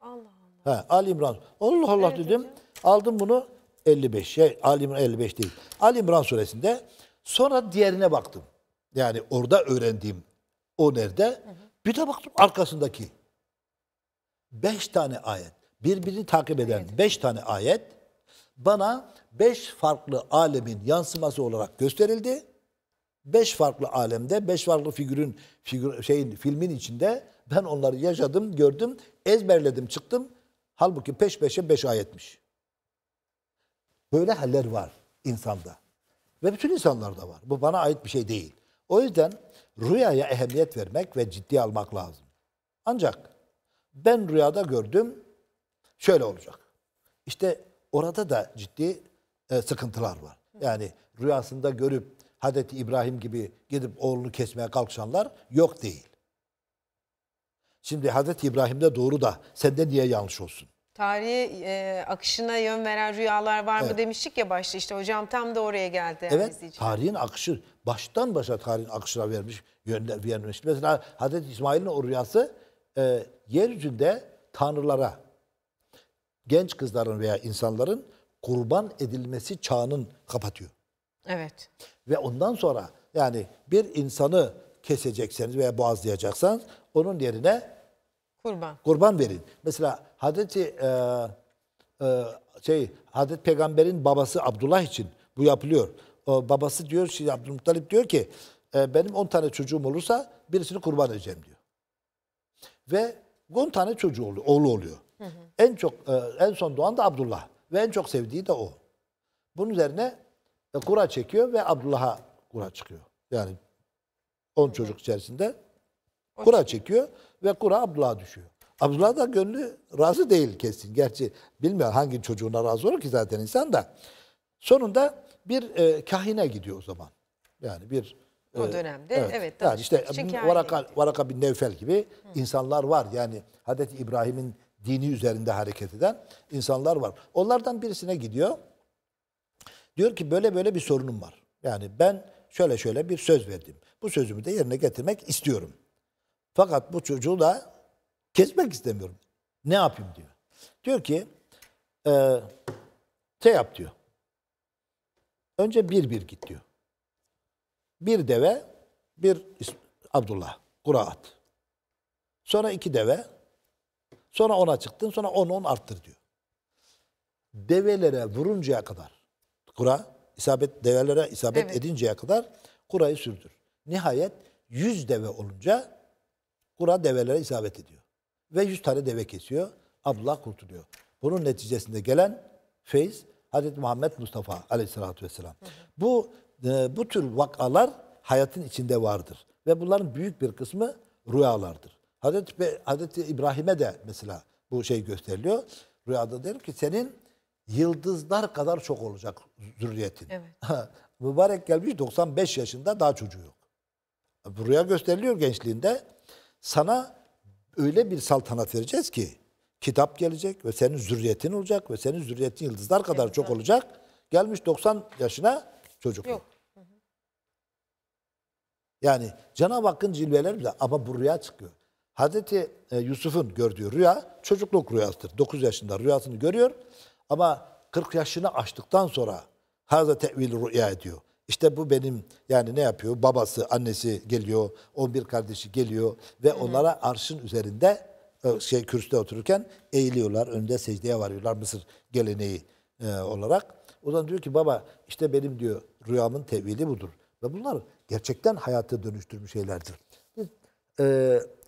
Allah Allah. He, Ali İmran. Allah Allah evet, dedim. Hocam. Aldım bunu 55. Ali İmran 55 değil. Ali İmran suresinde. Sonra diğerine baktım. Yani orada öğrendiğim o nerede? Hı hı. Bir de baktım arkasındaki. 5 tane ayet. Birbirini takip eden evet. 5 tane ayet bana 5 farklı alemin yansıması olarak gösterildi. 5 farklı alemde, 5 farklı filmin içinde ben onları yaşadım, gördüm, ezberledim, çıktım. Halbuki peş peşe 5 ayetmiş. Böyle haller var insanda. Ve bütün insanlarda var. Bu bana ait bir şey değil. O yüzden rüyaya ehemmiyet vermek ve ciddiye almak lazım. Ancak ben rüyada gördüm, şöyle olacak. İşte orada da ciddi sıkıntılar var. Yani rüyasında görüp Hazreti İbrahim gibi gidip oğlunu kesmeye kalkışanlar yok değil. Şimdi Hazreti İbrahim'de doğru da sende niye yanlış olsun? Tarihi akışına yön veren rüyalar var mı demiştik ya başta, işte hocam tam da oraya geldi. Evet, tarihin akışı baştan başa tarihin akışına vermiş, yönlendirmiş. Mesela Hazreti İsmail'in o rüyası yeryüzünde tanrılara, genç kızların veya insanların kurban edilmesi çağının kapatıyor. Evet. Ve ondan sonra yani bir insanı kesecekseniz veya boğazlayacaksanız onun yerine kurban verin. Mesela Hazreti Peygamber'in babası Abdullah için bu yapılıyor. O babası diyor, Abdulmuttalib diyor ki benim 10 tane çocuğum olursa birisini kurban edeceğim diyor. Ve 10 tane çocuğu oluyor, oğlu oluyor. Hı hı. En son doğan da Abdullah ve en çok sevdiği de o. Bunun üzerine kura çekiyor ve Abdullah'a kura çıkıyor. Yani 10 çocuk içerisinde kura çekiyor ve kura Abdullah'a düşüyor. Abdullah da gönlü razı değil kesin. Gerçi bilmiyor hangi çocuğuna razı olur ki zaten insan da. Sonunda bir kahine gidiyor o zaman. Yani bir o dönemde yani işte Varaka bin Nevfel gibi insanlar var. Yani Hazreti İbrahim'in dini üzerinde hareket eden insanlar var. Onlardan birisine gidiyor. Diyor ki böyle böyle bir sorunum var. Yani ben şöyle şöyle bir söz verdim. Bu sözümü de yerine getirmek istiyorum. Fakat bu çocuğu da Kesmek istemiyorum. Ne yapayım diyor. Diyor ki şey yap diyor. Önce bir git diyor. Bir deve, bir Abdullah, kura at. Sonra 2 deve, sonra 10'a çıktın, sonra 10 arttır diyor. Develere vuruncaya kadar, kura isabet, develere isabet edinceye kadar kurayı sürdür. Nihayet 100 deve olunca kura develere isabet ediyor. Ve 100 tane deve kesiyor, Abdullah kurtuluyor. Bunun neticesinde gelen feyz, Hazreti Muhammed Mustafa aleyhissalatü vesselam. Hı hı. Bu tür vakalar hayatın içinde vardır. Ve bunların büyük bir kısmı rüyalardır. Hazreti İbrahim'e de mesela bu şey gösteriliyor. Rüyada derim ki senin yıldızlar kadar çok olacak zürriyetin. Evet. Mübarek gelmiş 95 yaşında daha çocuğu yok. Rüya gösteriliyor gençliğinde. Sana öyle bir saltanat vereceğiz ki kitap gelecek ve senin zürriyetin olacak ve senin zürriyetin yıldızlar kadar çok olacak. Gelmiş 90 yaşına çocuk yok. Hı hı. Yani Cenab-ı Hakk'ın cilveleri bile ama bu rüya çıkıyor. Hazreti Yusuf'un gördüğü rüya çocukluk rüyasıdır. 9 yaşında rüyasını görüyor ama 40 yaşını aştıktan sonra Hazreti tevil rüya ediyor. İşte bu benim yani ne yapıyor? Babası, annesi geliyor, 11 kardeşi geliyor ve onlara arşın üzerinde kürsüde otururken eğiliyorlar. Önünde secdeye varıyorlar Mısır geleneği olarak. O zaman diyor ki baba işte benim diyor rüyamın tevili budur. Ve bunlar gerçekten hayata dönüştürmüş şeylerdir.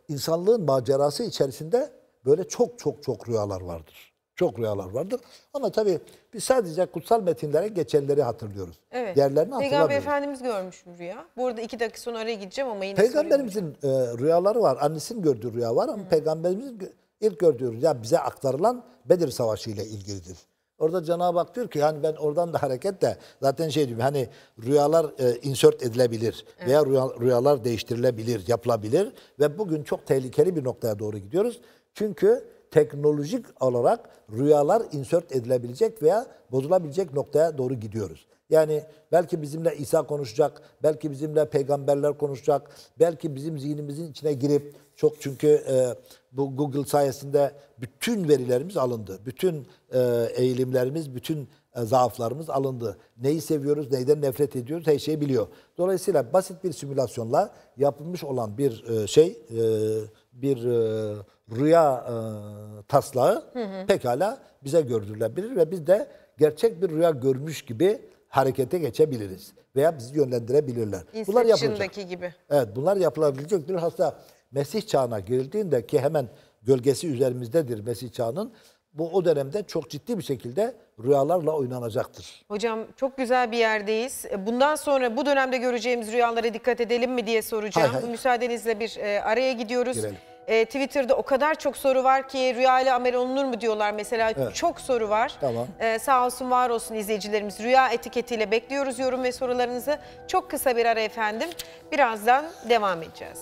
İnsanlığın macerası içerisinde böyle çok rüyalar vardır. Çok rüyalar vardır. Ama tabii biz sadece kutsal metinlere geçenleri hatırlıyoruz. Evet. Diğerlerini hatırlamıyoruz. Peygamber Efendimiz görmüş mü rüya? Bu arada 2 dakika sonra oraya gideceğim ama yine Peygamberimizin rüyaları var. Annesinin gördüğü rüya var ama Peygamberimizin ilk gördüğü rüya bize aktarılan Bedir Savaşı ile ilgilidir. Orada Cenab-ı Hak diyor ki yani ben oradan da hareketle zaten şey diyeyim hani rüyalar insert edilebilir veya rüyalar değiştirilebilir, yapılabilir ve bugün çok tehlikeli bir noktaya doğru gidiyoruz. Çünkü teknolojik olarak rüyalar insert edilebilecek veya bozulabilecek noktaya doğru gidiyoruz. Yani belki bizimle İsa konuşacak, belki bizimle peygamberler konuşacak, belki bizim zihnimizin içine girip çok çünkü bu Google sayesinde bütün verilerimiz alındı. Bütün eğilimlerimiz, bütün zaaflarımız alındı. Neyi seviyoruz, neyden nefret ediyoruz her şeyi biliyor. Dolayısıyla basit bir simülasyonla yapılmış olan bir rüya taslağı pekala bize gördürülebilir ve biz de gerçek bir rüya görmüş gibi harekete geçebiliriz. Veya bizi yönlendirebilirler. Bunlar yapılacak. Gibi. Evet, bunlar yapılabilecek. Bilhassa Mesih çağına girildiğinde ki hemen gölgesi üzerimizdedir Mesih çağının. O dönemde çok ciddi bir şekilde rüyalarla oynanacaktır. Hocam çok güzel bir yerdeyiz. Bundan sonra bu dönemde göreceğimiz rüyalara dikkat edelim mi diye soracağım. Hay hay. Müsaadenizle bir araya gidiyoruz. Girelim. Twitter'da o kadar çok soru var ki rüyayla amel olunur mu diyorlar mesela. Evet. Çok soru var. Tamam. Sağ olsun var olsun izleyicilerimiz. Rüya etiketiyle bekliyoruz yorum ve sorularınızı. Çok kısa bir ara efendim. Birazdan devam edeceğiz.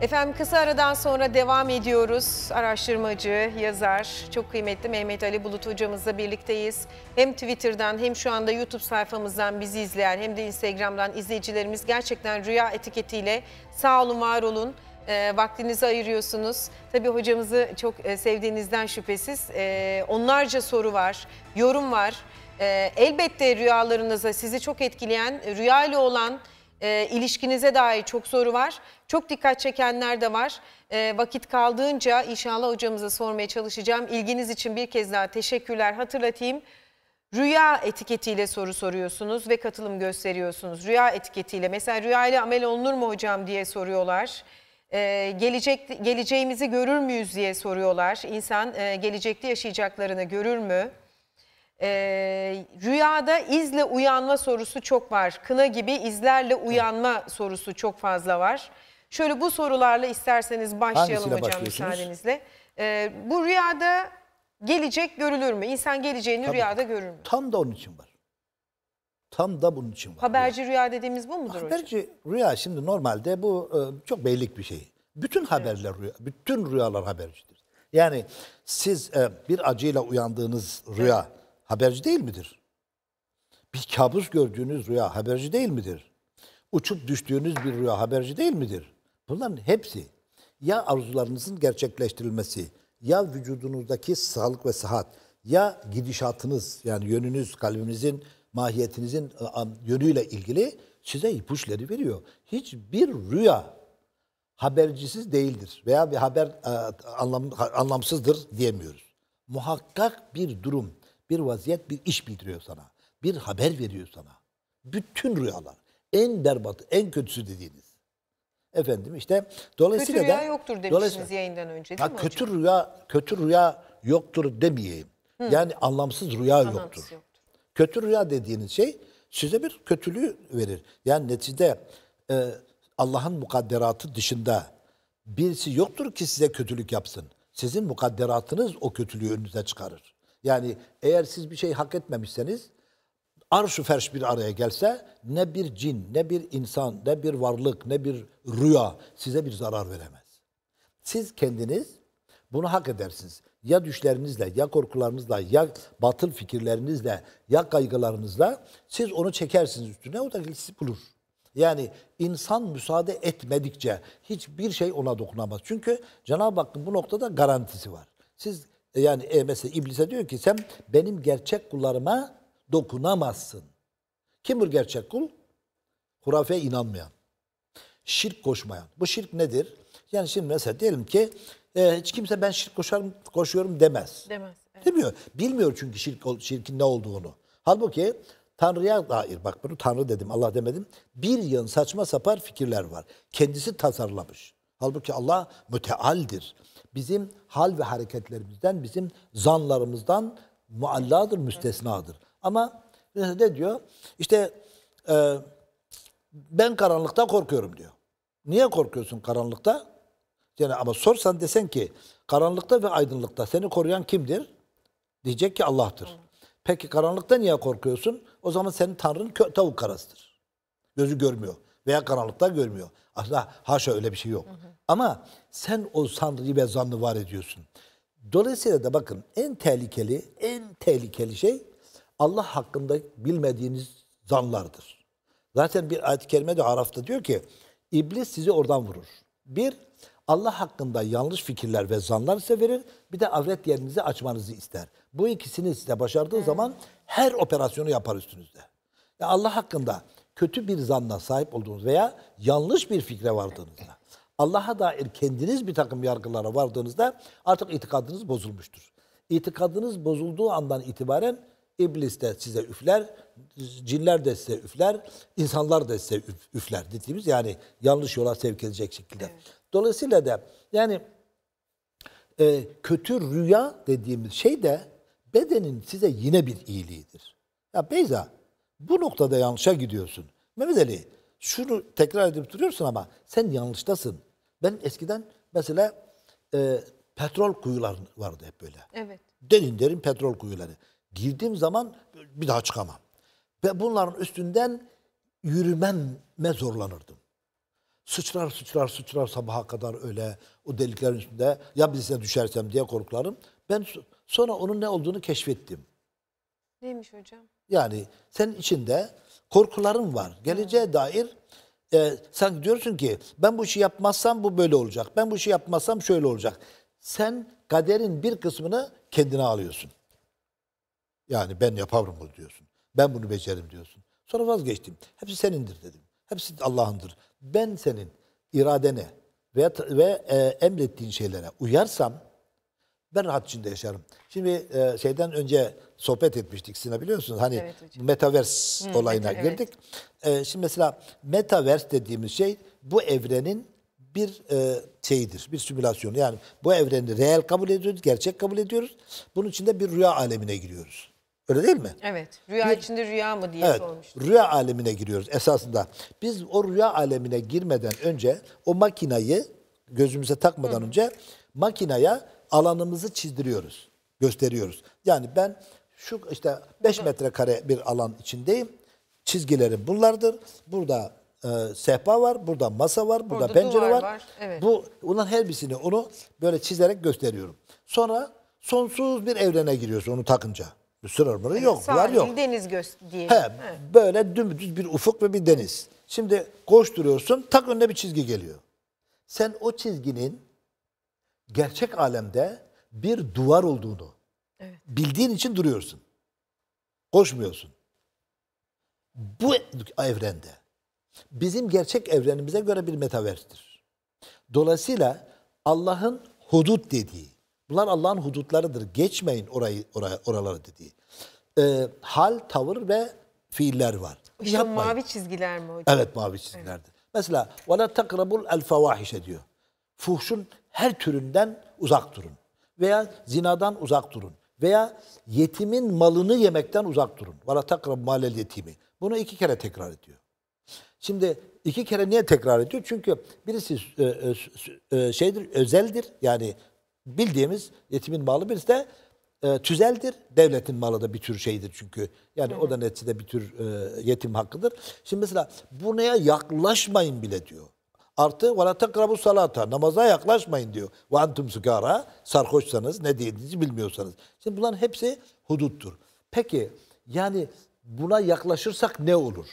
Efendim kısa aradan sonra devam ediyoruz. Araştırmacı, yazar, çok kıymetli Mehmet Ali Bulut hocamızla birlikteyiz. Hem Twitter'dan hem şu anda YouTube sayfamızdan bizi izleyen hem de Instagram'dan izleyicilerimiz gerçekten rüya etiketiyle sağ olun, var olun. Vaktinizi ayırıyorsunuz. Tabii hocamızı çok sevdiğinizden şüphesiz. Onlarca soru var, yorum var. Elbette rüyalarınıza sizi çok etkileyen, rüyayla olan ilişkinize dair çok soru var. Çok dikkat çekenler de var. Vakit kaldığınca inşallah hocamıza sormaya çalışacağım. İlginiz için bir kez daha teşekkürler. Hatırlatayım. Rüya etiketiyle soru soruyorsunuz ve katılım gösteriyorsunuz. Rüya etiketiyle. Mesela rüya ile amel olunur mu hocam diye soruyorlar. Geleceğimizi görür müyüz diye soruyorlar. İnsan gelecekte yaşayacaklarını görür mü? Rüyada izle uyanma sorusu çok var. Kına gibi izlerle uyanma sorusu çok fazla var. Şöyle bu sorularla isterseniz başlayalım hocam müsaadenizle. Bu rüyada gelecek görülür mü? İnsan geleceğini rüyada görür mü? Tam da onun için var. Tam da bunun için var. Haberci rüya dediğimiz bu mudur hocam? Haberci rüya şimdi normalde bu çok beylik bir şey. Bütün haberler rüya, bütün rüyalar habercidir. Yani siz bir acıyla uyandığınız rüya haberci değil midir? Bir kabus gördüğünüz rüya haberci değil midir? Uçup düştüğünüz bir rüya haberci değil midir? Bunların hepsi ya arzularınızın gerçekleştirilmesi, ya vücudunuzdaki sağlık ve sıhhat, ya gidişatınız, yani yönünüz, kalbinizin, mahiyetinizin yönüyle ilgili size ipuçları veriyor. Hiçbir rüya habercisiz değildir veya bir haber anlamsızdır diyemiyoruz. Muhakkak bir durum, bir vaziyet, bir iş bildiriyor sana. Bir haber veriyor sana. Bütün rüyalar. En berbatı, en kötüsü dediğiniz. Efendim işte dolayısıyla kötü rüya yoktur demiştiniz yayından önce değil mi hocam? Kötü rüya yoktur demeyeyim. Hı. Yani anlamsız rüya yoktur. Kötü rüya dediğiniz şey size bir kötülüğü verir. Yani neticede Allah'ın mukadderatı dışında birisi yoktur ki size kötülük yapsın. Sizin mukadderatınız o kötülüğü önünüze çıkarır. Yani eğer siz bir şey hak etmemişseniz, arş-ı ferş bir araya gelse ne bir cin, ne bir insan, ne bir varlık, ne bir rüya size bir zarar veremez. Siz kendiniz bunu hak edersiniz. Ya düşlerinizle, ya korkularınızla, ya batıl fikirlerinizle, ya kaygılarınızla siz onu çekersiniz üstüne, o da sizi bulur. Yani insan müsaade etmedikçe hiçbir şey ona dokunamaz. Çünkü Cenab-ı Hakk'ın bu noktada garantisi var. Siz yani mesela iblise diyor ki sen benim gerçek kullarıma dokunamazsın. Kim bu gerçek kul? Hurafeye inanmayan. Şirk koşmayan. Bu şirk nedir? Yani şimdi mesela diyelim ki hiç kimse ben şirk koşuyorum demez. Demez. Evet. Demiyor. Bilmiyor çünkü şirkin ne olduğunu. Halbuki Tanrı'ya dair, bak bunu Tanrı dedim, Allah demedim. Bir yığın saçma sapan fikirler var. Kendisi tasarlamış. Halbuki Allah mütealdir. Bizim hal ve hareketlerimizden, bizim zanlarımızdan mualladır, müstesnadır. Ama ne diyor? İşte ben karanlıktan korkuyorum diyor. Niye korkuyorsun karanlıkta? Yani ama sorsan desen ki karanlıkta ve aydınlıkta seni koruyan kimdir? Diyecek ki Allah'tır. Hı. Peki karanlıkta niye korkuyorsun? O zaman senin Tanrın tavuk karasıdır. Gözü görmüyor veya karanlıkta görmüyor. Aslında haşa öyle bir şey yok. Hı hı. Ama sen o sanrıyı ve zannı var ediyorsun. Dolayısıyla da bakın en tehlikeli şey Allah hakkında bilmediğiniz zanlardır. Zaten bir ayet-i kerime de Araf'ta diyor ki iblis sizi oradan vurur. Bir, Allah hakkında yanlış fikirler ve zanlar size verir. Bir de avret yerinizi açmanızı ister. Bu ikisini size başardığı zaman her operasyonu yapar üstünüzde. Yani Allah hakkında kötü bir zanla sahip olduğunuz veya yanlış bir fikre vardığınızda, Allah'a dair kendiniz bir takım yargılara vardığınızda artık itikadınız bozulmuştur. İtikadınız bozulduğu andan itibaren İblis de size üfler, cinler de size üfler, insanlar da size üfler dediğimiz yani yanlış yola sevk edecek şekilde. Evet. Dolayısıyla da yani kötü rüya dediğimiz şey de bedenin size yine bir iyiliğidir. Ya Beyza, bu noktada yanlışa gidiyorsun. Mehmet Ali, şunu tekrar edip duruyorsun ama sen yanlıştasın. Ben eskiden mesela petrol kuyuları vardı hep böyle. Evet. Derin petrol kuyuları. Girdiğim zaman bir daha çıkamam. Ve bunların üstünden yürümeme zorlanırdım. Sıçrar sabaha kadar öyle o deliklerin üstünde ya birisine düşersem diye korkularım. Ben sonra onun ne olduğunu keşfettim. Neymiş hocam? Yani senin içinde korkuların var. Geleceğe dair sen diyorsun ki ben bu işi yapmazsam bu böyle olacak. Ben bu işi yapmazsam şöyle olacak. Sen kaderin bir kısmını kendine alıyorsun. Yani ben yaparım bunu diyorsun. Ben bunu beceririm diyorsun. Sonra vazgeçtim. Hepsi senindir dedim. Hepsi Allah'ındır. Ben senin iradene ve emrettiğin şeylere uyarsam ben rahat içinde yaşarım. Şimdi şeyden önce sohbet etmiştik sizinle biliyorsunuz. Hani evet, metaverse olayına girdik. Evet. Şimdi mesela metaverse dediğimiz şey bu evrenin bir şeyidir, bir simülasyonu. Yani bu evreni reel kabul ediyoruz, gerçek kabul ediyoruz. Bunun içinde bir rüya alemine giriyoruz. Öyle değil mi? Evet. Rüya içinde rüya mı diye sormuştum. Rüya alemine giriyoruz esasında. Biz o rüya alemine girmeden önce o makinayı gözümüze takmadan önce makinaya alanımızı çizdiriyoruz. Gösteriyoruz. Yani ben şu işte 5 metrekare bir alan içindeyim. Çizgilerim bunlardır. Burada sehpa var, burada masa var, burada pencere var. Evet. Bunların her birisini onu böyle çizerek gösteriyorum. Sonra sonsuz bir evrene giriyorsun onu takınca. Bir sınırları yok. Var yok. Deniz diyelim. He, böyle dümdüz bir ufuk ve bir deniz. Şimdi koşturuyorsun, tak önüne bir çizgi geliyor. Sen o çizginin gerçek alemde bir duvar olduğunu bildiğin için duruyorsun. Koşmuyorsun. Bu evrende bizim gerçek evrenimize göre bir metaverse'tir. Dolayısıyla Allah'ın hudut dediği, bunlar Allah'ın hudutlarıdır. Geçmeyin oraları dediği. Hal, tavır ve fiiller var. İşte mavi çizgiler mi hocam? Evet, mavi çizgilerdir. Evet. Mesela وَلَا تَقْرَبُوا الْفَوَاحِشَ diyor. Fuhşun her türünden uzak durun. Veya zinadan uzak durun. Veya yetimin malını yemekten uzak durun. وَلَا تَقْرَبُوا مَالَ الْيَتِيمِ. Bunu 2 kere tekrar ediyor. Şimdi 2 kere niye tekrar ediyor? Çünkü birisi şeydir, özeldir. Yani bildiğimiz yetimin malı, birisi de tüzeldir. Devletin malı da bir tür şeydir çünkü. Yani o da neticede bir tür yetim hakkıdır. Şimdi mesela buraya yaklaşmayın bile diyor. Artı وَلَا تَقْرَبُوا salata, namaza yaklaşmayın diyor. وَاَنْتُمْ سُكَارَا, sarhoşsanız, ne dediğinizi bilmiyorsanız. Şimdi bunların hepsi huduttur. Peki yani buna yaklaşırsak ne olur?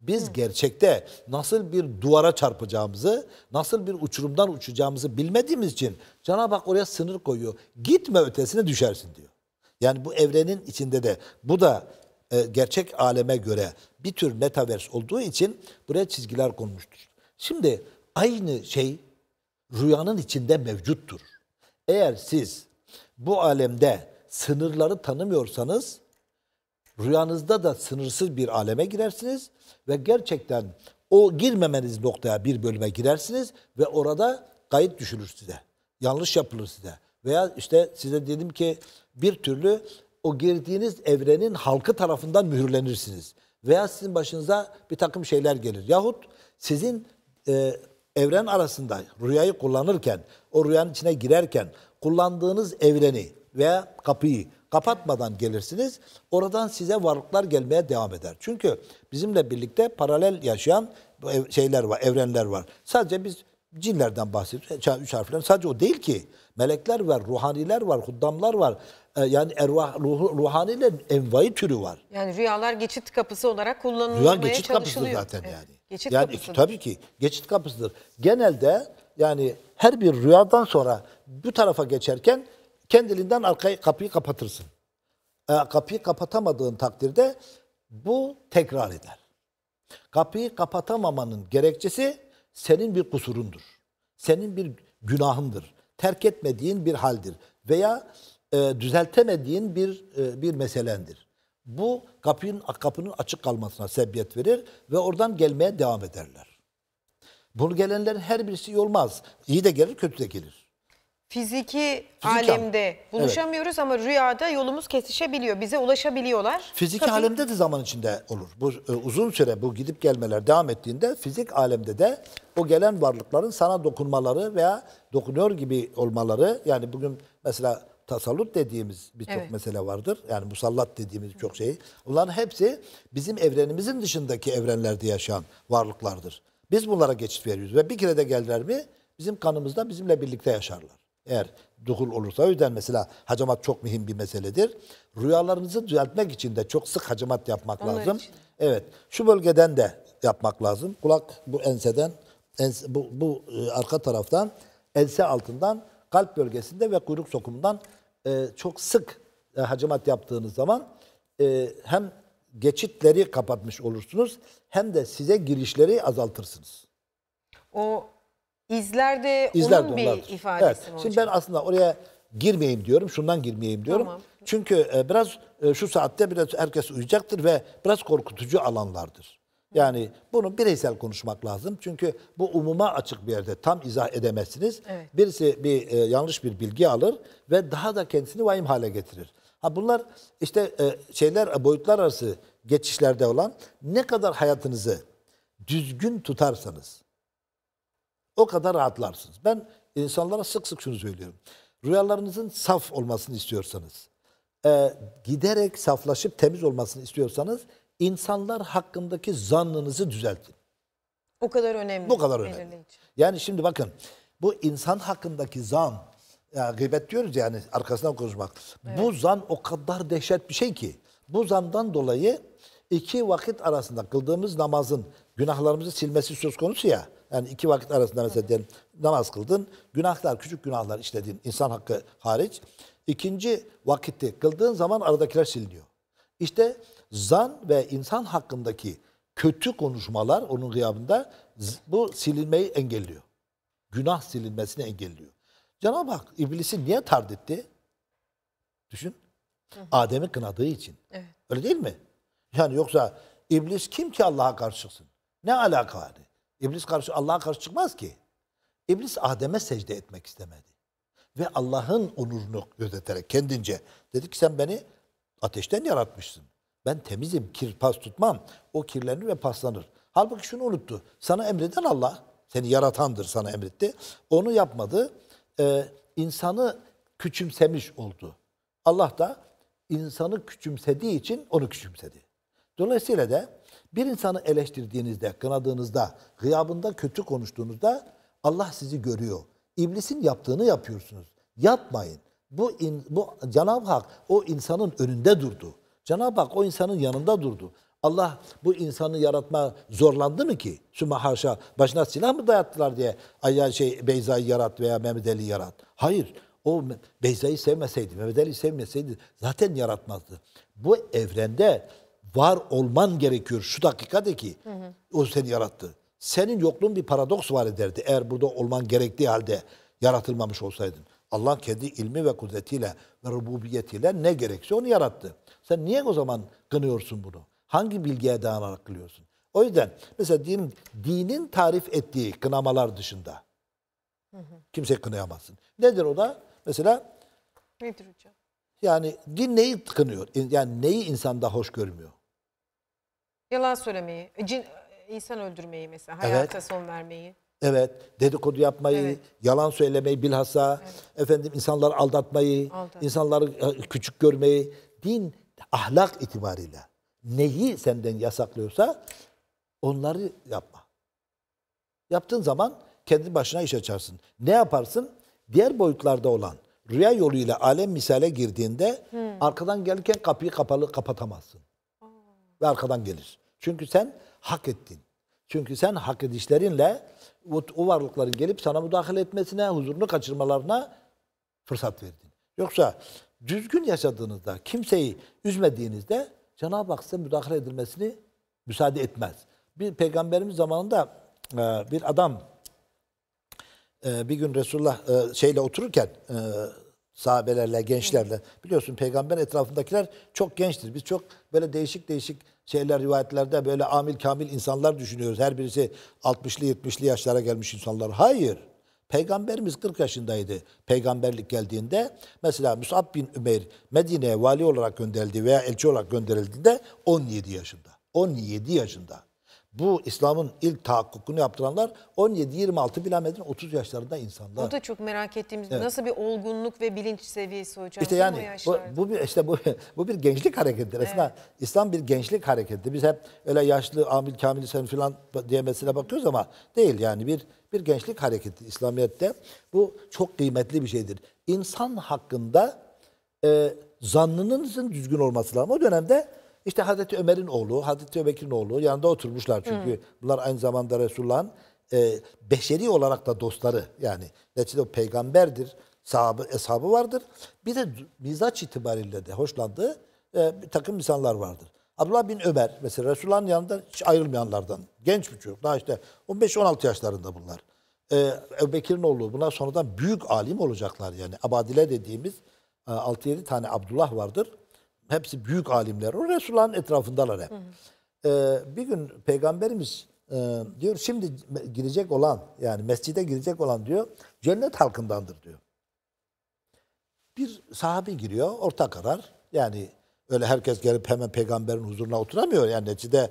Biz gerçekte nasıl bir duvara çarpacağımızı, nasıl bir uçurumdan uçacağımızı bilmediğimiz için Cenab-ı Hak oraya sınır koyuyor. Gitme, ötesine düşersin diyor. Yani bu evrenin içinde de, bu da gerçek aleme göre bir tür metaverse olduğu için buraya çizgiler konmuştur. Şimdi aynı şey rüyanın içinde mevcuttur. Eğer siz bu alemde sınırları tanımıyorsanız, rüyanızda da sınırsız bir aleme girersiniz ve gerçekten o girmemeniz noktaya bir bölüme girersiniz ve orada kayıt düşülür size. Yanlış yapılır size. Veya işte size dedim ki bir türlü o girdiğiniz evrenin halkı tarafından mühürlenirsiniz. Veya sizin başınıza bir takım şeyler gelir. Yahut sizin evren arasında rüyayı kullanırken, o rüyanın içine girerken kullandığınız evreni veya kapıyı kapatmadan gelirsiniz. Oradan size varlıklar gelmeye devam eder. Çünkü bizimle birlikte paralel yaşayan şeyler var, evrenler var. Sadece biz cinlerden bahsediyoruz. 3 harfler. Sadece o değil ki. Melekler var, ruhaniler var, huddamlar var. Yani ervah, ruhanilerin envai türü var. Yani rüyalar geçit kapısı olarak kullanılmaya çalışılıyor. Rüya geçit kapısıdır zaten yani. Geçit kapısıdır. Tabii ki geçit kapısıdır. Genelde yani her bir rüyadan sonra bu tarafa geçerken kendiliğinden arkayı, kapıyı kapatırsın. Kapıyı kapatamadığın takdirde bu tekrar eder. Kapıyı kapatamamanın gerekçesi senin bir kusurundur. Senin bir günahındır. Terk etmediğin bir haldir. Veya düzeltemediğin bir meselendir. Bu kapının açık kalmasına sebebiyet verir ve oradan gelmeye devam ederler. Bunu gelenlerin her birisi iyi olmaz. İyi de gelir, kötü de gelir. Fiziki alemde buluşamıyoruz ama rüyada yolumuz kesişebiliyor. Bize ulaşabiliyorlar. Fiziki alemde de zaman içinde olur. Bu uzun süre bu gidip gelmeler devam ettiğinde fizik alemde de o gelen varlıkların sana dokunmaları veya dokunuyor gibi olmaları, yani bugün mesela tasallut dediğimiz birçok mesele vardır. Yani musallat dediğimiz çok şey. Bunların hepsi bizim evrenimizin dışındaki evrenlerde yaşayan varlıklardır. Biz bunlara geçit veriyoruz ve bir kere de geldiler mi bizim kanımızda bizimle birlikte yaşarlar. Eğer duhul olursa, o yüzden mesela hacamat çok mühim bir meseledir. Rüyalarınızı düzeltmek için de çok sık hacamat yapmak lazım. Evet, şu bölgeden de yapmak lazım. Kulak, bu enseden, bu arka taraftan, ense altından, kalp bölgesinde ve kuyruk sokumundan çok sık hacamat yaptığınız zaman hem geçitleri kapatmış olursunuz, hem de size girişleri azaltırsınız. İzler de bir ifadesi var. Şimdi ben aslında oraya girmeyeyim diyorum, şundan girmeyeyim diyorum. Tamam. Çünkü biraz şu saatte biraz herkes uyuyacaktır ve biraz korkutucu alanlardır. Yani bunu bireysel konuşmak lazım. Çünkü bu umuma açık bir yerde tam izah edemezsiniz. Evet. Birisi bir yanlış bir bilgi alır ve daha da kendisini vahim hale getirir. Ha, bunlar işte şeyler, boyutlar arası geçişlerde olan, ne kadar hayatınızı düzgün tutarsanız o kadar rahatlarsınız. Ben insanlara sık sık şunu söylüyorum. Rüyalarınızın saf olmasını istiyorsanız, giderek saflaşıp temiz olmasını istiyorsanız, insanlar hakkındaki zannınızı düzeltin. O kadar önemli. Bu kadar önemli. Yani şimdi bakın, bu insan hakkındaki zan, Ya, gıybet diyoruz yani, arkasından konuşmak. Evet. Bu zan o kadar dehşet bir şey ki. Bu zandan dolayı iki vakit arasında kıldığımız namazın günahlarımızı silmesi söz konusu ya. Yani iki vakit arasında mesela diyelim namaz kıldın, günahlar, küçük günahlar işlediğin insan hakkı hariç. İkinci vakitte kıldığın zaman aradakiler siliniyor. İşte zan ve insan hakkındaki kötü konuşmalar onun gıyabında bu silinmeyi engelliyor. Günah silinmesini engelliyor. Cenab-ı Hak iblisi niye tard etti? Düşün. Adem'i kınadığı için. Evet. Öyle değil mi? Yani yoksa iblis kim ki Allah'a karşı çıksın? Ne alaka hani? İblis karşı Allah'a karşı çıkmaz ki. İblis Adem'e secde etmek istemedi. Ve Allah'ın onurunu gözeterek kendince dedi ki sen beni ateşten yaratmışsın. Ben temizim, kir pas tutmam. O kirlenir ve paslanır. Halbuki şunu unuttu. Sana emreden Allah, seni yaratandır, sana emretti. Onu yapmadı. İnsanı küçümsemiş oldu. Allah da insanı küçümsediği için onu küçümsedi. Dolayısıyla da bir insanı eleştirdiğinizde, kınadığınızda, gıyabında kötü konuştuğunuzda Allah sizi görüyor. İblisin yaptığını yapıyorsunuz. Yapmayın. Bu Cenab-ı Hak o insanın önünde durdu. Cenab-ı Hak o insanın yanında durdu. Allah bu insanı yaratma zorlandı mı ki? Sümme haşa, başına silah mı dayattılar diye Beyza'yı yarat veya Mehmet Ali'yi yarat. Hayır. O Beyza'yı sevmeseydi, Mehmet Ali'yi sevmeseydi zaten yaratmazdı. Bu evrende var olman gerekiyor şu dakikadaki. O seni yarattı. Senin yokluğun bir paradoks var ederdi. Eğer burada olman gerektiği halde yaratılmamış olsaydın. Allah kendi ilmi ve kudretiyle ve rububiyetiyle ne gerekse onu yarattı. Sen niye o zaman kınıyorsun bunu? Hangi bilgiye dayanarak kılıyorsun? O yüzden mesela dinin tarif ettiği kınamalar dışında kimse kınayamazsın. Nedir o da? Mesela nedir hocam? Yani din neyi kınıyor? Yani neyi insanda hoş görmüyor? Yalan söylemeyi, insan öldürmeyi mesela, hayata son vermeyi. Evet, dedikodu yapmayı, yalan söylemeyi bilhassa, efendim insanları aldatmayı, insanları küçük görmeyi. Din ahlak itibariyle neyi senden yasaklıyorsa onları yapma. Yaptığın zaman kendi başına iş açarsın. Ne yaparsın? Diğer boyutlarda olan rüya yoluyla alem misale girdiğinde arkadan gelirken kapıyı kapalı kapatamazsın. Ve arkadan gelir. Çünkü sen hak ettin. Çünkü sen hak edişlerinle o varlıkların gelip sana müdahale etmesine, huzurunu kaçırmalarına fırsat verdin. Yoksa düzgün yaşadığınızda, kimseyi üzmediğinizde Cenab-ı Hak size müdahale edilmesini müsaade etmez. Bir peygamberimiz zamanında bir adam bir gün Resulullah şeyle otururken sahabelerle, gençlerle, biliyorsun peygamber etrafındakiler çok gençtir. Biz çok böyle değişik şeyler, rivayetlerde böyle amil kamil insanlar düşünüyoruz. Her birisi 60'lı 70'li yaşlara gelmiş insanlar. Hayır. Peygamberimiz 40 yaşındaydı peygamberlik geldiğinde. Mesela Musab bin Ümeyr Medine'ye vali olarak gönderildi veya elçi olarak gönderildiğinde 17 yaşında. 17 yaşında. Bu İslam'ın ilk tahakkukunu yaptıranlar 17-26 bilemedin 30 yaşlarında insanlar. Bu da çok merak ettiğimiz nasıl bir olgunluk ve bilinç seviyesi hocam. İşte yani bu bir gençlik hareketidir. Aslında İslam bir gençlik hareketidir. Biz hep öyle yaşlı, amil, kamil sen filan diyemesine bakıyoruz ama değil yani bir gençlik hareketi İslamiyet'te. Bu çok kıymetli bir şeydir. İnsan hakkında zannınızın düzgün olması lazım. O dönemde İşte Hazreti Ömer'in oğlu, Hazreti Bekir'in oğlu yanında oturmuşlar. Çünkü bunlar aynı zamanda Resulullah'ın beşeri olarak da dostları. Yani neticede o peygamberdir, eshabı vardır. Bir de mizaç itibariyle de hoşlandığı bir takım insanlar vardır. Abdullah bin Ömer mesela Resulullah'ın yanında hiç ayrılmayanlardan. Genç bir çocuk. Daha işte 15-16 yaşlarında bunlar. Bekir'in oğlu. Bunlar sonradan büyük alim olacaklar yani. Abadile dediğimiz 6-7 tane Abdullah vardır. Hepsi büyük alimler. O Resulullah'ın etrafındalar hep. Bir gün Peygamberimiz diyor şimdi girecek olan yani mescide girecek olan diyor cennet halkındandır diyor. Bir sahabe giriyor. Orta karar. Yani öyle herkes gelip hemen peygamberin huzuruna oturamıyor. Yani neticede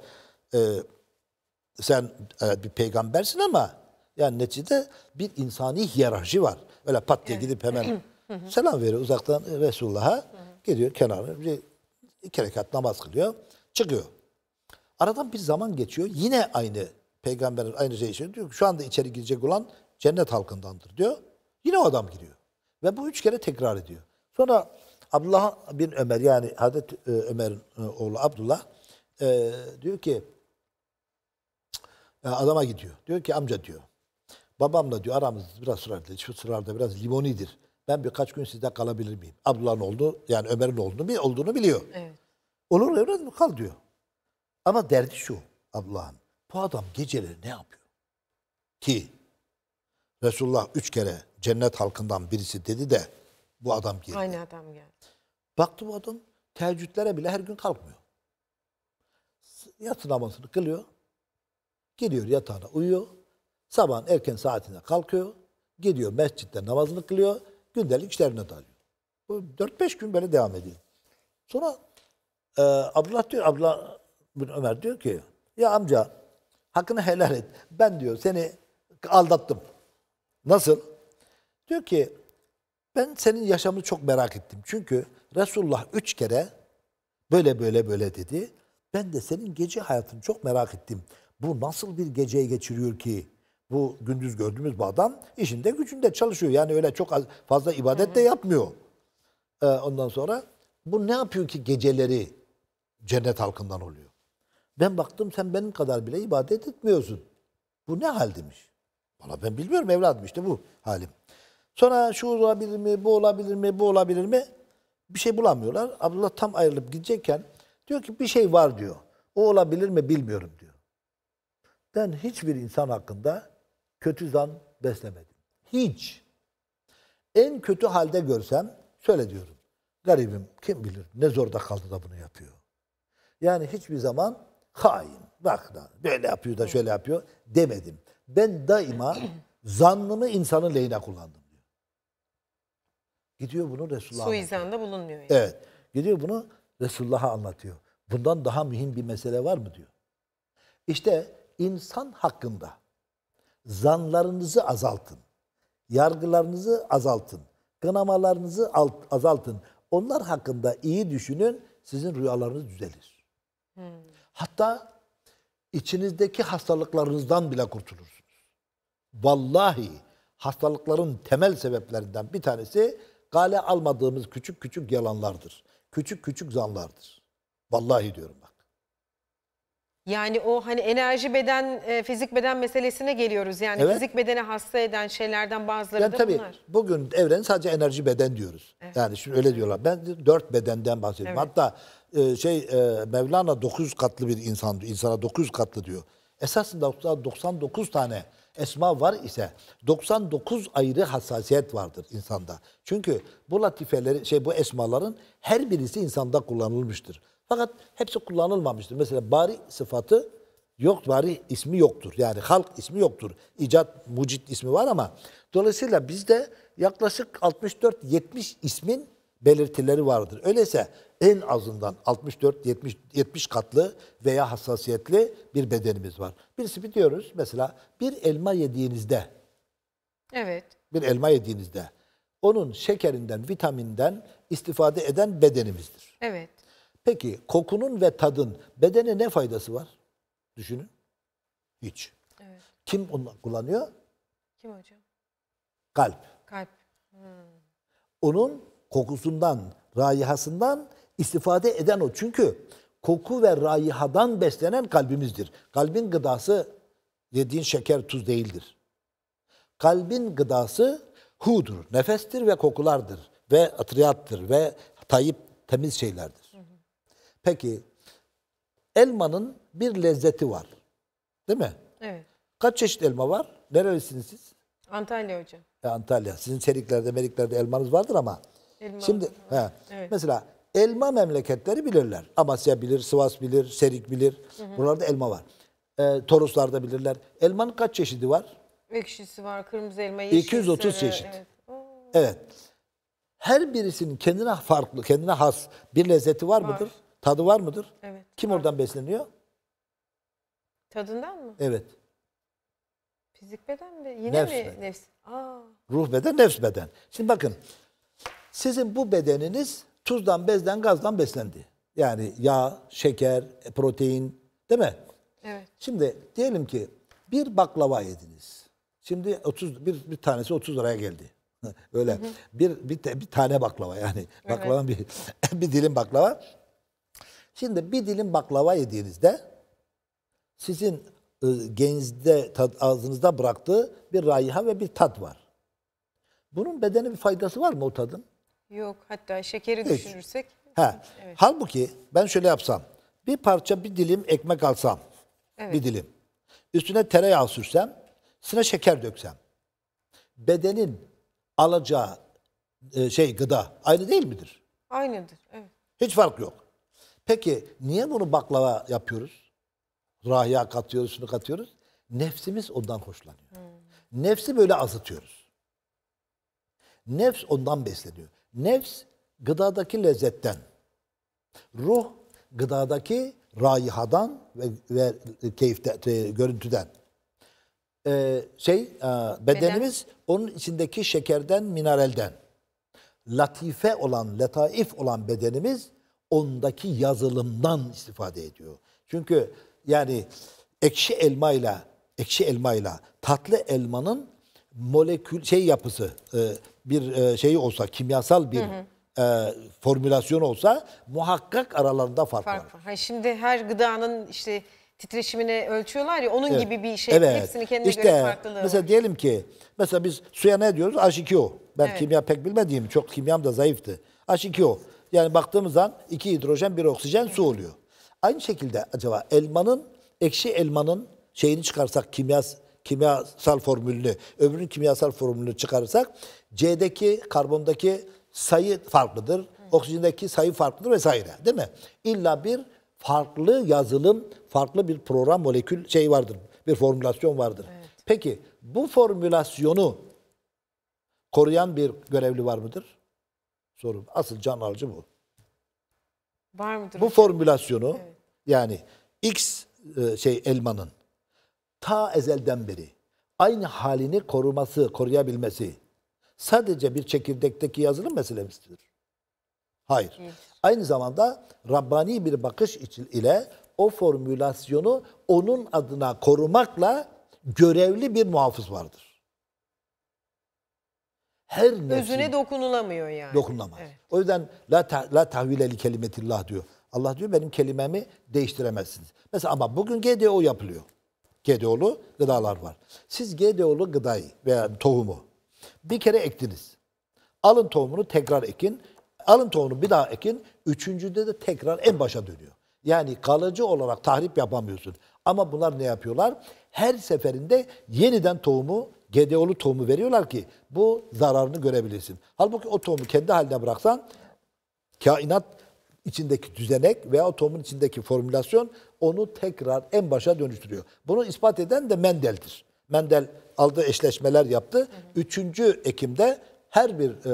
sen bir peygambersin ama yani neticede bir insani hiyerarşi var. Öyle pat diye gidip hemen selam veriyor uzaktan Resulullah'a. Gidiyor kenarına, iki rekat namaz kılıyor, çıkıyor. Aradan bir zaman geçiyor, yine aynı peygamberin aynı şeyi söylüyor. Şu anda içeri girecek olan cennet halkındandır diyor. Yine o adam giriyor. Ve bu üç kere tekrar ediyor. Sonra Abdullah bin Ömer, yani Hazreti Ömer'in oğlu Abdullah diyor ki, adama gidiyor. Diyor ki amca diyor, babamla diyor aramız biraz sırardı. Şu sırarda biraz limonidir. Ben birkaç gün sizde kalabilir miyim? Abdullah'ın olduğunu, yani Ömer'in olduğunu biliyor. Evet. Olur evladım kal diyor. Ama derdi şu Abdullah'ın. Bu adam geceleri ne yapıyor? Ki Resulullah üç kere cennet halkından birisi dedi de bu adam geldi. Aynı adam geldi. Baktı bu adam teheccüdlere bile her gün kalkmıyor. Yatsı namazını kılıyor. Geliyor yatağına uyuyor. Sabahın erken saatinde kalkıyor. Gidiyor mescitte namazını kılıyor. Gündelik işlerine dalıyor. Bu 4-5 gün böyle devam ediyor. Sonra Abdullah diyor, Abdullah bin Ömer diyor ki ya amca hakkını helal et. Ben diyor seni aldattım. Nasıl? Diyor ki ben senin yaşamını çok merak ettim. Çünkü Resulullah 3 kere böyle dedi. Ben de senin gece hayatını çok merak ettim. Bu nasıl bir geceyi geçiriyor ki? Bu gündüz gördüğümüz bu adam işinde gücünde çalışıyor. Yani öyle çok fazla ibadet de yapmıyor. Ondan sonra bu ne yapıyor ki geceleri cennet halkından oluyor? Ben baktım sen benim kadar bile ibadet etmiyorsun. Bu ne hal demiş. Valla ben bilmiyorum evladım işte bu halim. Sonra şu olabilir mi, bu olabilir mi, bu olabilir mi? Bir şey bulamıyorlar. Abdullah tam ayrılıp gidecekken diyor ki bir şey var diyor. O olabilir mi bilmiyorum diyor. Ben hiçbir insan hakkında kötü zan beslemedim. Hiç. En kötü halde görsem şöyle diyorum. Garibim kim bilir ne zorda kaldı da bunu yapıyor. Yani hiçbir zaman hain bak da böyle yapıyor da şöyle yapıyor demedim. Ben daima zannımı insanın lehine kullandım diyor. Gidiyor bunu Resulullah'a anlatıyor. Suizanda bulunmuyor. Yani. Evet. Gidiyor bunu Resulullah'a anlatıyor. Bundan daha mühim bir mesele var mı diyor. İşte İnsan hakkında zanlarınızı azaltın, yargılarınızı azaltın, kınamalarınızı azaltın. Onlar hakkında iyi düşünün, sizin rüyalarınız düzelir. Hatta içinizdeki hastalıklarınızdan bile kurtulursunuz. Vallahi hastalıkların temel sebeplerinden bir tanesi gale almadığımız küçük küçük yalanlardır. Küçük küçük zanlardır. Vallahi diyorum bak. Yani o hani enerji beden, fizik beden meselesine geliyoruz. Yani evet. Fizik bedene hasta eden şeylerden bazıları yani da tabii, bunlar. Bugün evreni sadece enerji beden diyoruz. Evet. Yani şimdi öyle diyorlar. Ben 4 bedenden bahsediyorum. Evet. Hatta Mevlana 900 katlı bir insandı. İnsana 900 katlı diyor. Esasında 99 tane esma var ise 99 ayrı hassasiyet vardır insanda. Çünkü bu latifeleri, bu esmaların her birisi insanda kullanılmıştır. Fakat hepsi kullanılmamıştır. Mesela bari sıfatı yok, bari ismi yoktur. Yani halk ismi yoktur. İcat, mucit ismi var ama dolayısıyla bizde yaklaşık 64-70 ismin belirtileri vardır. Öyleyse en azından 64-70 katlı veya hassasiyetli bir bedenimiz var. Birisi diyoruz mesela bir elma yediğinizde, evet. Bir elma yediğinizde onun şekerinden, vitaminden istifade eden bedenimizdir. Evet. Peki kokunun ve tadın bedene ne faydası var? Düşünün. Hiç. Evet. Kim onu kullanıyor? Kim hocam? Kalp. Kalp. Onun kokusundan, rayihasından istifade eden o. Çünkü koku ve rayihadan beslenen kalbimizdir. Kalbin gıdası dediğin şeker, tuz değildir. Kalbin gıdası hudur, nefestir ve kokulardır. Ve atriyattır ve tayyip, temiz şeylerdir. Peki, elmanın bir lezzeti var. Değil mi? Evet. Kaç çeşit elma var? Nerelisiniz siz? Antalya hocam. Antalya. Sizin Çelikler'de, Melikler'de elmanız vardır ama. Elma. Şimdi, evet. Mesela elma memleketleri bilirler. Amasya bilir, Sivas bilir, Serik bilir. Buralarda elma var. Toroslar'da bilirler. Elmanın kaç çeşidi var? Ekşisi var, kırmızı elma, yeşil. 230 sarı, çeşit. Evet. Evet. Her birisinin kendine farklı, kendine has bir lezzeti var mıdır? Tadı var mıdır? Evet. Kim oradan besleniyor? Tadından mı? Evet. Fizik beden mi? Yine nefs mi? Beden. Nefs. Aa. Ruh beden, nefs beden. Şimdi bakın. Sizin bu bedeniniz tuzdan, bezden, gazdan beslendi. Yani yağ, şeker, protein, değil mi? Evet. Şimdi diyelim ki bir baklava yediniz. Şimdi bir tanesi 30 liraya geldi. Öyle. Hı hı. Bir tane baklava yani. Baklavanın bir dilim baklava. Şimdi bir dilim baklava yediğinizde sizin genizde, ağzınızda bıraktığı bir raiha ve bir tat var. Bunun bedene bir faydası var mı o tadın? Yok. Hatta şekeri düşünürsek. Ha. Evet. Halbuki ben şöyle yapsam. Bir parça, bir dilim ekmek alsam. Evet. Bir dilim. Üstüne tereyağı sürsem. Üstüne şeker döksem. Bedenin alacağı gıda aynı değil midir? Aynıdır. Evet. Hiç fark yok. Peki niye bunu baklava yapıyoruz? Rahiya katıyoruz, şunu katıyoruz. Nefsimiz ondan hoşlanıyor. Hmm. Nefsi böyle azıtıyoruz. Nefs ondan besleniyor. Nefs gıdadaki lezzetten, ruh gıdadaki raihadan ve keyifte, görüntüden. Bedenimiz onun içindeki şekerden, mineralden. Latife olan, letaif olan bedenimiz ondaki yazılımdan istifade ediyor. Çünkü yani ekşi elmayla tatlı elmanın molekül yapısı bir şey olsa, kimyasal bir formülasyon olsa muhakkak aralarında fark var. Ha, şimdi her gıdanın işte titreşimini ölçüyorlar ya, onun gibi bir şey. Evet. Hepsini kendine göre farklılığı mesela var. Diyelim ki mesela biz suya ne diyoruz? H2O. Ben kimya pek bilmediğim, çok kimyam da zayıftı. H2O. Yani baktığımız zaman 2 hidrojen, 1 oksijen su oluyor. Aynı şekilde acaba ekşi elmanın şeyini çıkarsak, kimyasal formülünü, öbürünün kimyasal formülünü çıkarırsak C'deki, karbondaki sayı farklıdır. Oksijendeki sayı farklıdır vesaire. Değil mi? İlla bir farklı yazılım, farklı bir program, molekül vardır. Bir formülasyon vardır. Evet. Peki bu formülasyonu koruyan bir görevli var mıdır? Sorun. Asıl can alıcı bu. Var mıdır? Bu formülasyonu yani X elmanın ta ezelden beri aynı halini koruyabilmesi sadece bir çekirdekteki yazılım meselesidir. Hayır. Evet. Aynı zamanda Rabbani bir bakış ile o formülasyonu onun adına korumakla görevli bir muhafız vardır. Her özüne dokunulamıyor yani. Dokunulamaz. Evet. O yüzden la tahvileli kelimetillah diyor. Allah diyor benim kelimemi değiştiremezsiniz. Mesela ama bugün GDO yapılıyor. GDO'lu gıdalar var. Siz GDO'lu gıdayı veya tohumu bir kere ektiniz. Alın tohumunu tekrar ekin. Alın tohumunu bir daha ekin. Üçüncüde de tekrar en başa dönüyor. Yani kalıcı olarak tahrip yapamıyorsun. Ama bunlar ne yapıyorlar? Her seferinde yeniden tohumu, GDO'lu tohumu veriyorlar ki bu zararını görebilirsin. Halbuki o tohumu kendi haline bıraksan kainat içindeki düzenek veya o tohumun içindeki formülasyon onu tekrar en başa dönüştürüyor. Bunu ispat eden de Mendel'dir. Mendel aldığı eşleşmeler yaptı. Hı hı. 3. Ekim'de her bir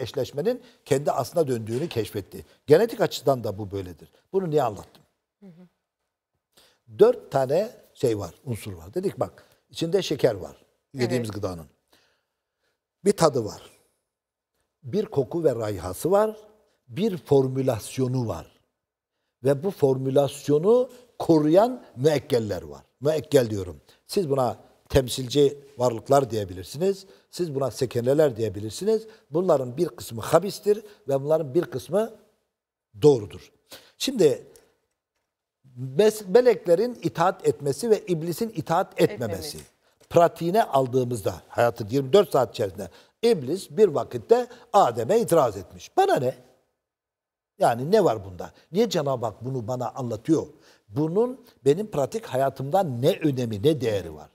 eşleşmenin kendi aslına döndüğünü keşfetti. Genetik açıdan da bu böyledir. Bunu niye anlattım? Hı hı. 4 tane var, unsur var. Dedik bak, içinde şeker var yediğimiz gıdanın. Bir tadı var. Bir koku ve raihası var. Bir formülasyonu var. Ve bu formülasyonu koruyan müekkeller var. Müekkel diyorum. Siz buna temsilci varlıklar diyebilirsiniz. Siz buna sekeneler diyebilirsiniz. Bunların bir kısmı habistir ve bunların bir kısmı doğrudur. Şimdi meleklerin itaat etmesi ve iblisin itaat etmemesi. Pratiğine aldığımızda hayatı 24 saat içerisinde iblis bir vakitte Adem'e itiraz etmiş. Bana ne? Yani ne var bunda? Niye Cenab-ı Hak bunu bana anlatıyor? Bunun benim pratik hayatımda ne önemi, ne değeri var?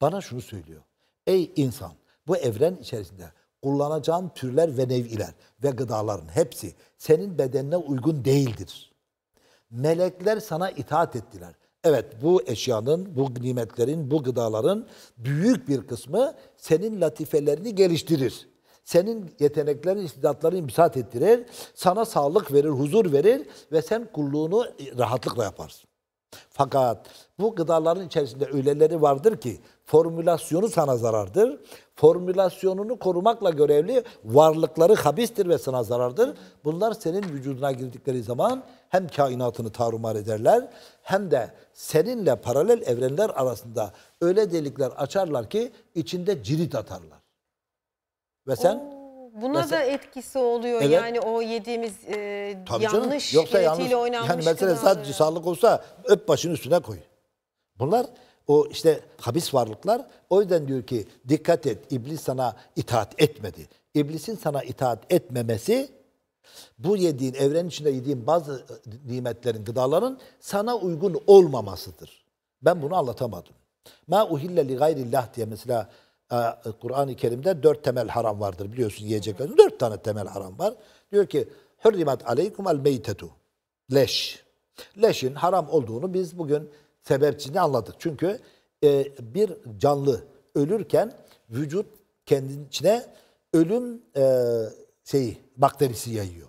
Bana şunu söylüyor. Ey insan, bu evren içerisinde kullanacağın türler ve nev'iler ve gıdaların hepsi senin bedenine uygun değildir. Melekler sana itaat ettiler. Evet, bu eşyanın, bu nimetlerin, bu gıdaların büyük bir kısmı senin latifelerini geliştirir. Senin yeteneklerin, istidatlarını imsat ettirir. Sana sağlık verir, huzur verir ve sen kulluğunu rahatlıkla yaparsın. Fakat bu gıdaların içerisinde öyleleri vardır ki formülasyonu sana zarardır. Formülasyonunu korumakla görevli varlıkları habistir ve sana zarardır. Bunlar senin vücuduna girdikleri zaman hem kainatını tarumar ederler hem de seninle paralel evrenler arasında öyle delikler açarlar ki içinde cirit atarlar. Ve sen... buna da etkisi oluyor yani o yediğimiz yanlış yönetiyle oynanmış. Yani mesela sadece sağlık olsa öp başının üstüne koy. Bunlar o işte habis varlıklar. O yüzden diyor ki dikkat et, iblis sana itaat etmedi. İblisin sana itaat etmemesi bu yediğin, evrenin içinde yediğin bazı nimetlerin, gıdaların sana uygun olmamasıdır. Ben bunu anlatamadım. Ma uhille li gayrillah diye mesela Kur'an-ı Kerim'de 4 temel haram vardır biliyorsun, yiyeceklerin 4 tane temel haram var. Diyor ki hurrimat aleykum el meytetu, leş. Leşin haram olduğunu biz bugün sebepçini anladık. Çünkü bir canlı ölürken vücut kendinin içine ölüm bakterisi yayıyor.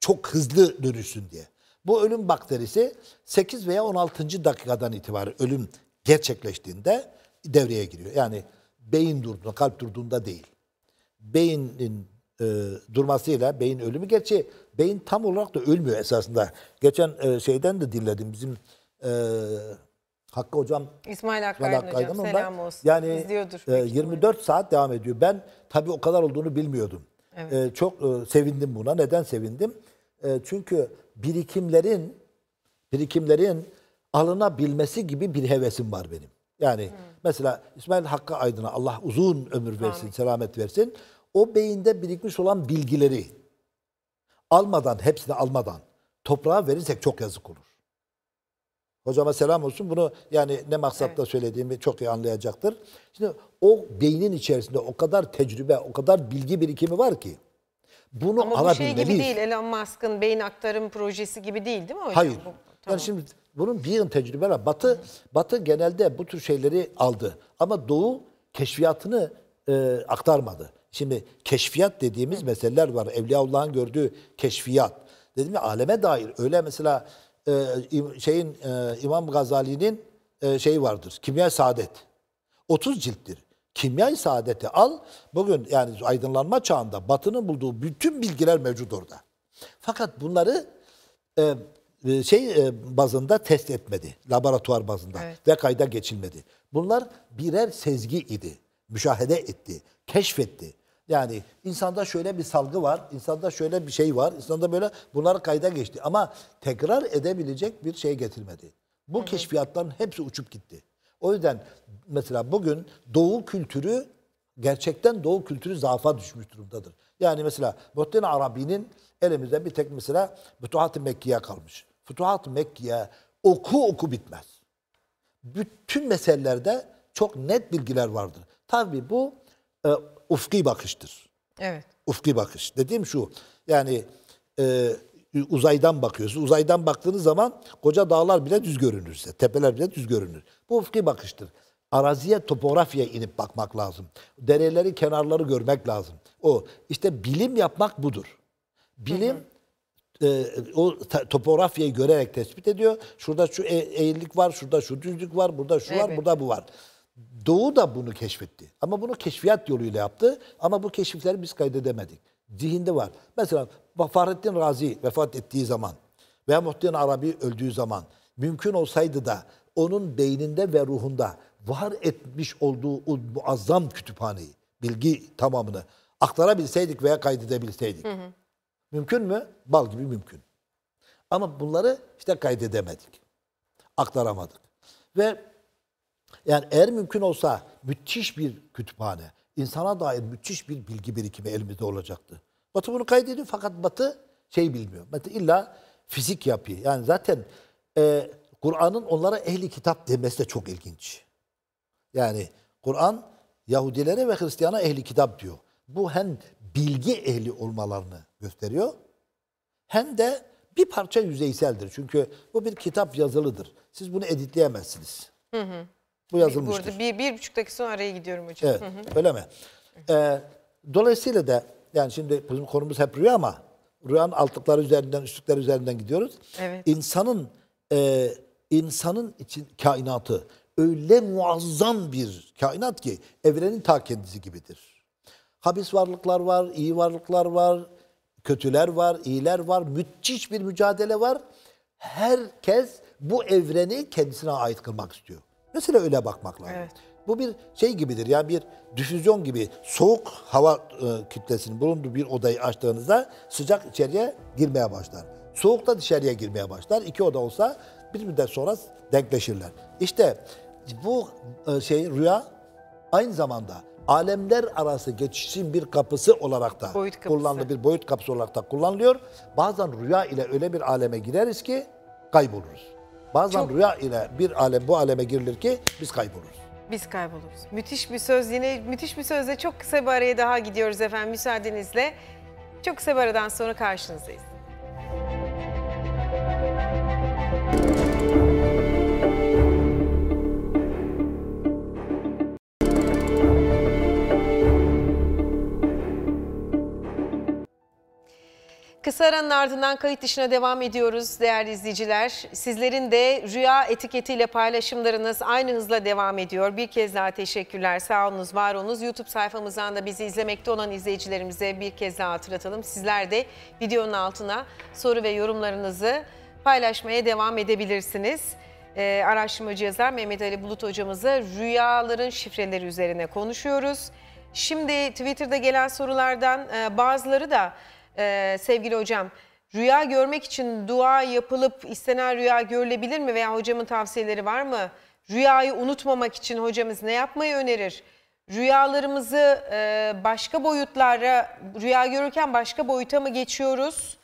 Çok hızlı dönüşsün diye. Bu ölüm bakterisi 8 veya 16. dakikadan itibaren ölüm gerçekleştiğinde devreye giriyor. Yani beyin durduğunda, kalp durduğunda değil. Beynin durmasıyla beyin ölümü. Gerçi beyin tam olarak da ölmüyor esasında. Geçen şeyden de dinledim bizim Hakkı hocam, İsmail Hakkı Aydın hocam, selam olsun. Yani 24 saat devam ediyor. Ben tabii o kadar olduğunu bilmiyordum. Evet. Çok sevindim buna. Neden sevindim? Çünkü birikimlerin alınabilmesi gibi bir hevesim var benim. Yani mesela İsmail Hakkı Aydın'a Allah uzun ömür versin, selamet versin. O beyinde birikmiş olan bilgileri almadan, hepsini almadan toprağa verirsek çok yazık olur. Hocama selam olsun. Bunu yani ne maksatla söylediğimi çok iyi anlayacaktır. Şimdi o beynin içerisinde o kadar tecrübe, o kadar bilgi birikimi var ki bunu alabilmeliyiz. Ama bu şey gibi değil, Elon Musk'ın beyin aktarım projesi gibi değil mi hocam? Hayır. Tamam. Yani şimdi bunun bir yığın tecrübe var. Batı genelde bu tür şeyleri aldı. Ama Doğu keşfiyatını aktarmadı. Şimdi keşfiyat dediğimiz meseleler var. Evliyaullah'ın gördüğü keşfiyat. Dedim ya, aleme dair öyle mesela... İmam Gazali'nin şeyi vardır. Kimya-i Saadet. 30 cilttir. Kimya-i Saadet'i al. Bugün yani aydınlanma çağında Batı'nın bulduğu bütün bilgiler mevcut orada. Fakat bunları bazında test etmedi. Laboratuvar bazında. Ve kayda geçilmedi. Bunlar birer sezgi idi. Müşahede etti. Keşfetti. Yani insanda şöyle bir salgı var, insanda şöyle bir şey var, insanda böyle, bunlar kayda geçti. Ama tekrar edebilecek bir şey getirmedi. Bu keşfiyatların hepsi uçup gitti. O yüzden mesela bugün Doğu kültürü, gerçekten Doğu kültürü zaafa düşmüş durumdadır. Yani mesela Muhyiddin Arabi'nin elimizde bir tek mesela Fütuhat-ı Mekke'ye kalmış. Fütuhat-ı Mekke'ye oku bitmez. Bütün meselelerde çok net bilgiler vardır. Tabii bu... ufki bakıştır. Evet. Ufki bakış. Dediğim şu, yani uzaydan bakıyorsunuz. Uzaydan baktığınız zaman koca dağlar bile düz görünür size. Tepeler bile düz görünür. Bu ufki bakıştır. Araziye, topografyaya inip bakmak lazım. Dereleri, kenarları görmek lazım. O işte bilim yapmak budur. Bilim o topografyayı görerek tespit ediyor. Şurada şu eğrilik var, şurada şu düzlük var, burada şu var, burada bu var. Doğu da bunu keşfetti. Ama bunu keşfiyat yoluyla yaptı. Ama bu keşifleri biz kaydedemedik. Zihinde var. Mesela Fahrettin Razi vefat ettiği zaman veya Muhyiddin Arabi öldüğü zaman mümkün olsaydı da onun beyninde ve ruhunda var etmiş olduğu o muazzam kütüphaneyi, bilgi tamamını aktarabilseydik veya kaydedebilseydik. Mümkün mü? Bal gibi mümkün. Ama bunları işte kaydedemedik. Aktaramadık. Ve yani eğer mümkün olsa müthiş bir kütüphane, insana dair müthiş bir bilgi birikimi elimizde olacaktı. Batı bunu kaydediyor fakat Batı bilmiyor. Batı illa fizik yapıyor. Yani zaten Kur'an'ın onlara ehli kitap demesi de çok ilginç. Yani Kur'an Yahudilere ve Hristiyan'a ehli kitap diyor. Bu hem bilgi ehli olmalarını gösteriyor hem de bir parça yüzeyseldir. Çünkü bu bir kitap yazılıdır. Siz bunu editleyemezsiniz. Bu yazılmıştır. Burada bir buçuk dakika sonra araya gidiyorum hocam. Evet, öyle mi? Dolayısıyla da yani şimdi bizim konumuz hep rüya ama rüyanın altlıkları üzerinden, üstlükleri üzerinden gidiyoruz. Evet. İnsanın için kainatı öyle muazzam bir kainat ki evrenin ta kendisi gibidir. Habis varlıklar var, iyi varlıklar var, kötüler var, iyiler var, müthiş bir mücadele var. Herkes bu evreni kendisine ait kılmak istiyor. Mesela öyle bakmak lazım. Bu bir şey gibidir, yani bir difüzyon gibi soğuk hava kütlesinin bulunduğu bir odayı açtığınızda sıcak içeriye girmeye başlar. Soğuk da dışarıya girmeye başlar. İki oda olsa bir müddet sonra denkleşirler. İşte bu rüya aynı zamanda alemler arası geçişin bir kapısı olarak da kullanılıyor, bir boyut kapısı olarak da kullanılıyor. Bazen rüya ile öyle bir aleme gireriz ki kayboluruz. Bazen rüya ile bir alem bu aleme girilir ki biz kayboluruz. Biz kayboluruz. Müthiş bir söz, yine müthiş bir sözle çok kısa bir araya daha gidiyoruz efendim müsaadenizle. Çok kısa bir aradan sonra karşınızdayız. Kısa aranın ardından kayıt dışına devam ediyoruz değerli izleyiciler. Sizlerin de rüya etiketiyle paylaşımlarınız aynı hızla devam ediyor. Bir kez daha teşekkürler. Sağ olunuz, var olunuz. YouTube sayfamızdan da bizi izlemekte olan izleyicilerimize bir kez daha hatırlatalım. Sizler de videonun altına soru ve yorumlarınızı paylaşmaya devam edebilirsiniz. Araştırmacı yazar Mehmet Ali Bulut hocamızla rüyaların şifreleri üzerine konuşuyoruz. Şimdi Twitter'da gelen sorulardan bazıları da sevgili hocam, rüya görmek için dua yapılıp istenen rüya görülebilir mi veya hocamın tavsiyeleri var mı? Rüyayı unutmamak için hocamız ne yapmayı önerir? Rüyalarımızı başka boyutlara, rüya görürken başka boyuta mı geçiyoruz?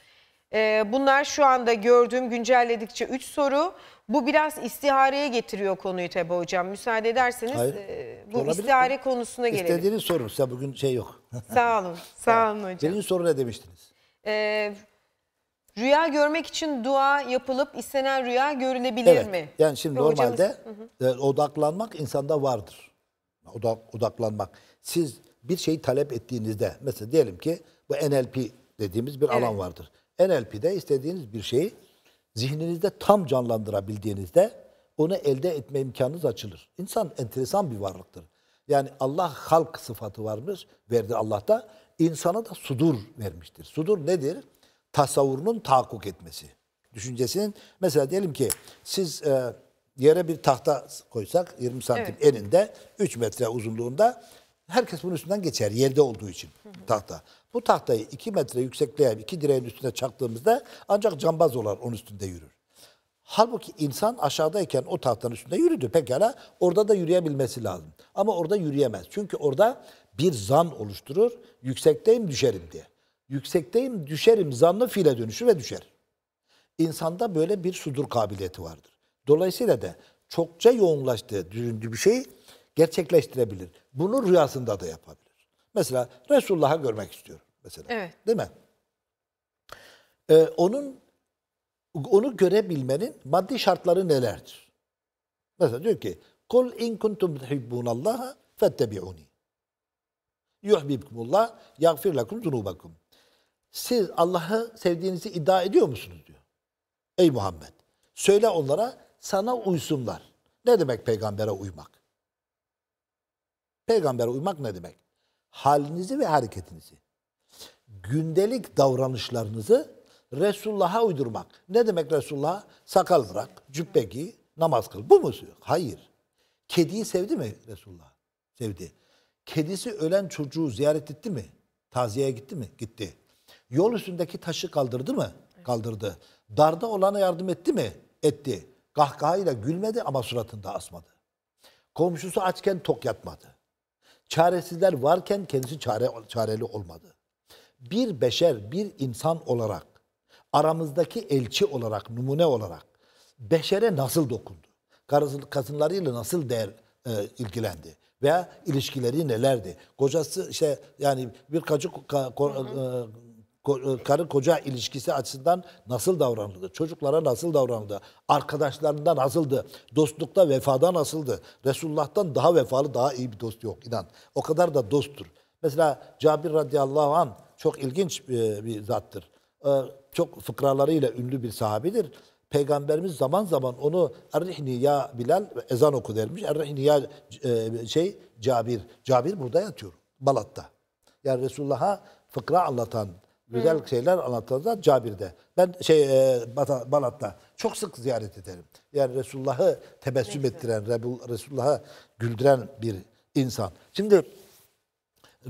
Bunlar şu anda gördüğüm, güncelledikçe 3 soru. Bu biraz istihareye getiriyor konuyu tabi hocam. Müsaade ederseniz bu istihare konusuna gelelim. İstediğiniz sorun. Size bugün şey yok. Sağ olun. Sağ olun hocam. Birinci soru ne demiştiniz? Rüya görmek için dua yapılıp istenen rüya görülebilir mi? Yani şimdi normalde odaklanmak insanda vardır. Odaklanmak. Siz bir şeyi talep ettiğinizde, mesela diyelim ki bu NLP dediğimiz bir alan vardır. NLP'de istediğiniz bir şeyi zihninizde tam canlandırabildiğinizde onu elde etme imkanınız açılır. İnsan enteresan bir varlıktır. Yani Allah halk sıfatı varmış, verdi Allah'ta. İnsana da sudur vermiştir. Sudur nedir? Tasavvurunun tahakkuk etmesi. Düşüncesinin, mesela diyelim ki siz yere bir tahta koysak 20 santim eninde, 3 metre uzunluğunda, herkes bunun üstünden geçer yerde olduğu için tahta. Bu tahtayı 2 metre yüksekliğe, 2 direğin üstüne çaktığımızda ancak cambaz olan onun üstünde yürür. Halbuki insan aşağıdayken o tahtanın üstünde yürüdü. Pekala orada da yürüyebilmesi lazım. Ama orada yürüyemez. Çünkü orada bir zan oluşturur. Yüksekteyim düşerim diye. Yüksekteyim düşerim zanlı fiile dönüşür ve düşer. İnsanda böyle bir sudur kabiliyeti vardır. Dolayısıyla da çokça yoğunlaştığı, düşündüğü bir şeyi gerçekleştirebilir. Bunu rüyasında da yapabilir. Mesela Resulullah'ı görmek istiyorum mesela. Evet. Değil mi? Onu görebilmenin maddi şartları nelerdir? Mesela diyor ki: "Kul in kuntum tuhibbunallaha fettabi'uni. Yuhibbukumullah, yagfir lekum zunubakum." Siz Allah'ı sevdiğinizi iddia ediyor musunuz diyor. Ey Muhammed, söyle onlara sana uysunlar. Ne demek peygambere uymak? Peygambere uymak ne demek? Halinizi ve hareketinizi, gündelik davranışlarınızı Resulullah'a uydurmak. Ne demek Resulullah'a? Sakal bırak, cübbe giy, namaz kıl. Bu mu? Hayır. Kediyi sevdi mi Resulullah? Sevdi. Kedisi ölen çocuğu ziyaret etti mi? Taziyeye gitti mi? Gitti. Yol üstündeki taşı kaldırdı mı? Kaldırdı. Darda olana yardım etti mi? Etti. Kahkahayla gülmedi ama suratında asmadı. Komşusu açken tok yatmadı. Çaresizler varken kendisi çareli olmadı. Bir beşer, bir insan olarak, aramızdaki elçi olarak, numune olarak beşere nasıl dokundu? Kadınlarıyla nasıl ilgilendi? Veya ilişkileri nelerdi? Kocası işte, yani bir karı koca ilişkisi açısından nasıl davranıldı? Çocuklara nasıl davranıldı? Arkadaşlarından nasıldı? Dostlukta vefada nasıldı? Resulullah'tan daha vefalı, daha iyi bir dost yok inan. O kadar da dosttur. Mesela Cabir radıyallahu anh çok ilginç bir zattır. Çok fıkralarıyla ünlü bir sahabidir. Peygamberimiz zaman zaman onu "Errihni ya Bilal" ezan oku dermiş. "Errihni ya Cabir." Cabir burada yatıyor. Balat'ta. Yani Resulullah'a fıkra anlatan Güzel şeyler anlatırlar Cabir'de. Ben Balat'ta çok sık ziyaret ederim. Yani Resulullah'ı tebessüm ettiren, Resulullah'ı güldüren bir insan. Şimdi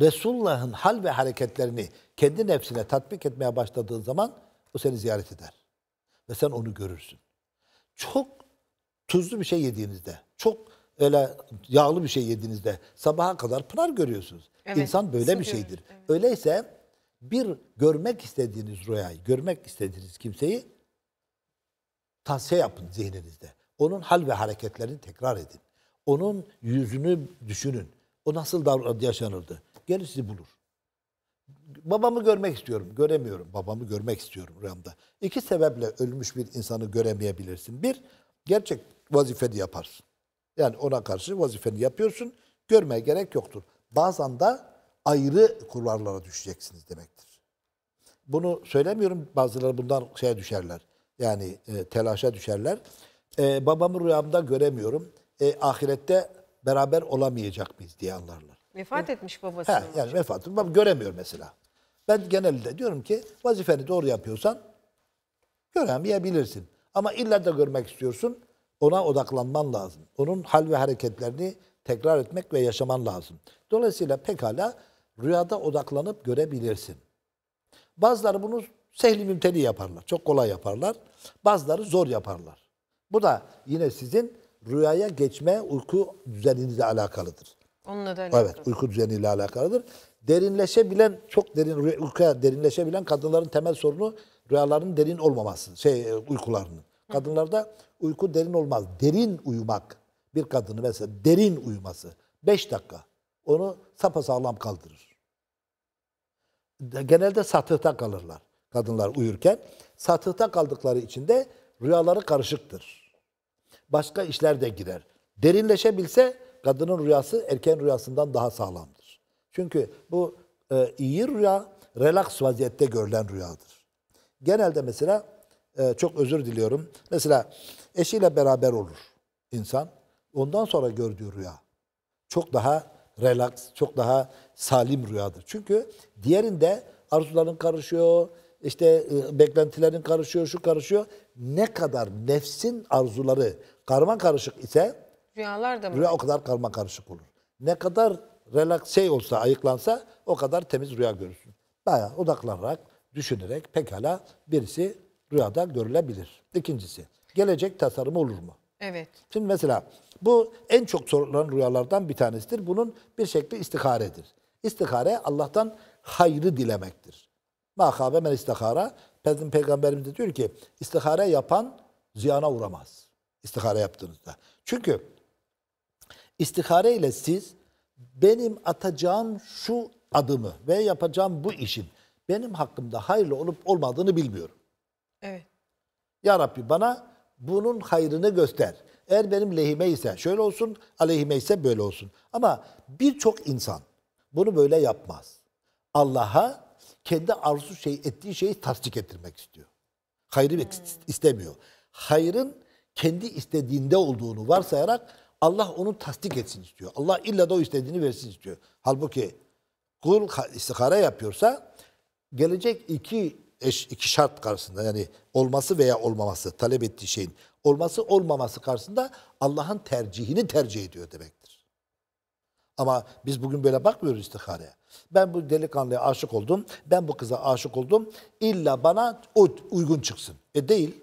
Resulullah'ın hal ve hareketlerini kendi nefsine tatbik etmeye başladığın zaman o seni ziyaret eder. Ve sen onu görürsün. Çok tuzlu bir şey yediğinizde, çok öyle yağlı bir şey yediğinizde sabaha kadar pınar görüyorsunuz. Evet, İnsan böyle bir şeydir. Evet. Öyleyse bir görmek istediğiniz rüyayı, görmek istediğiniz kimseyi tavsiye yapın zihninizde. Onun hal ve hareketlerini tekrar edin. Onun yüzünü düşünün. O nasıl davrandı, yaşanırdı. Gelir sizi bulur. Babamı görmek istiyorum, göremiyorum. Babamı görmek istiyorum rüyamda. İki sebeple ölmüş bir insanı göremeyebilirsin. Bir, gerçek vazifeni yaparsın. Yani ona karşı vazifeni yapıyorsun. Görmeye gerek yoktur. Bazen de ayrı kurallara düşeceksiniz demektir. Bunu söylemiyorum. Bazıları bundan şeye düşerler. Yani telaşa düşerler. Babamı rüyamda göremiyorum. Ahirette beraber olamayacak mıyız diye anlarlar. Vefat etmiş babası. He, yani vefat etmiş. Göremiyor mesela. Ben genelde diyorum ki vazifeni doğru yapıyorsan göremeyebilirsin. Ama illa da görmek istiyorsun. Ona odaklanman lazım. Onun hal ve hareketlerini tekrar etmek ve yaşaman lazım. Dolayısıyla pekala rüyada odaklanıp görebilirsin. Bazıları bunu sehli mümteni yaparlar. Çok kolay yaparlar. Bazıları zor yaparlar. Bu da yine sizin rüyaya geçme uyku düzeninizle alakalıdır. Onunla da alakalı. Evet, uyku düzeniyle alakalıdır. Derinleşebilen, çok derin uykuya derinleşebilen kadınların temel sorunu rüyaların derin olmaması, uykularının. Kadınlarda uyku derin olmaz. Derin uyumak, bir kadını mesela derin uyuması 5 dakika onu sapasağlam kaldırır. Genelde satıhta kalırlar kadınlar uyurken. Satıhta kaldıkları için de rüyaları karışıktır. Başka işler de girer. Derinleşebilse kadının rüyası erken rüyasından daha sağlamdır. Çünkü bu iyi rüya relax vaziyette görülen rüyadır. Genelde mesela çok özür diliyorum. Mesela eşiyle beraber olur insan. Ondan sonra gördüğü rüya çok daha relax, çok daha salim rüyadır. Çünkü diğerinde arzuların karışıyor, işte beklentilerin karışıyor, şu karışıyor. Ne kadar nefsin arzuları karma karışık ise rüyalar da mı? Rüya o kadar karma karışık olur. Ne kadar relax olsa, ayıklansa o kadar temiz rüya görürsün. Bayağı odaklanarak, düşünerek pekala birisi rüyada görülebilir. İkincisi, gelecek tasarımı olur mu? Evet. Şimdi mesela bu en çok sorulan rüyalardan bir tanesidir. Bunun bir şekli istiharedir. İstihare Allah'tan hayrı dilemektir. Mâhâbe men istihara. Peygamberimiz de diyor ki istihare yapan ziyana uğramaz. İstihare yaptığınızda. Çünkü istihare ile siz benim atacağım şu adımı ve yapacağım bu işin benim hakkımda hayırlı olup olmadığını bilmiyorum. Evet. Ya Rabbi bana bunun hayrını göster. Eğer benim lehime ise şöyle olsun, aleyhime ise böyle olsun. Ama birçok insan bunu böyle yapmaz. Allah'a kendi arzu ettiği şeyi tasdik ettirmek istiyor. Hayrı istemiyor. Hayrın kendi istediğinde olduğunu varsayarak Allah onu tasdik etsin istiyor. Allah illa da o istediğini versin istiyor. Halbuki kul istihare yapıyorsa gelecek iki şart karşısında, yani olması veya olmaması, talep ettiği şeyin olması olmaması karşısında Allah'ın tercihini tercih ediyor demektir. Ama biz bugün böyle bakmıyoruz istihareye. Ben bu delikanlıya aşık oldum, ben bu kıza aşık oldum, İlla bana o uygun çıksın. Değil.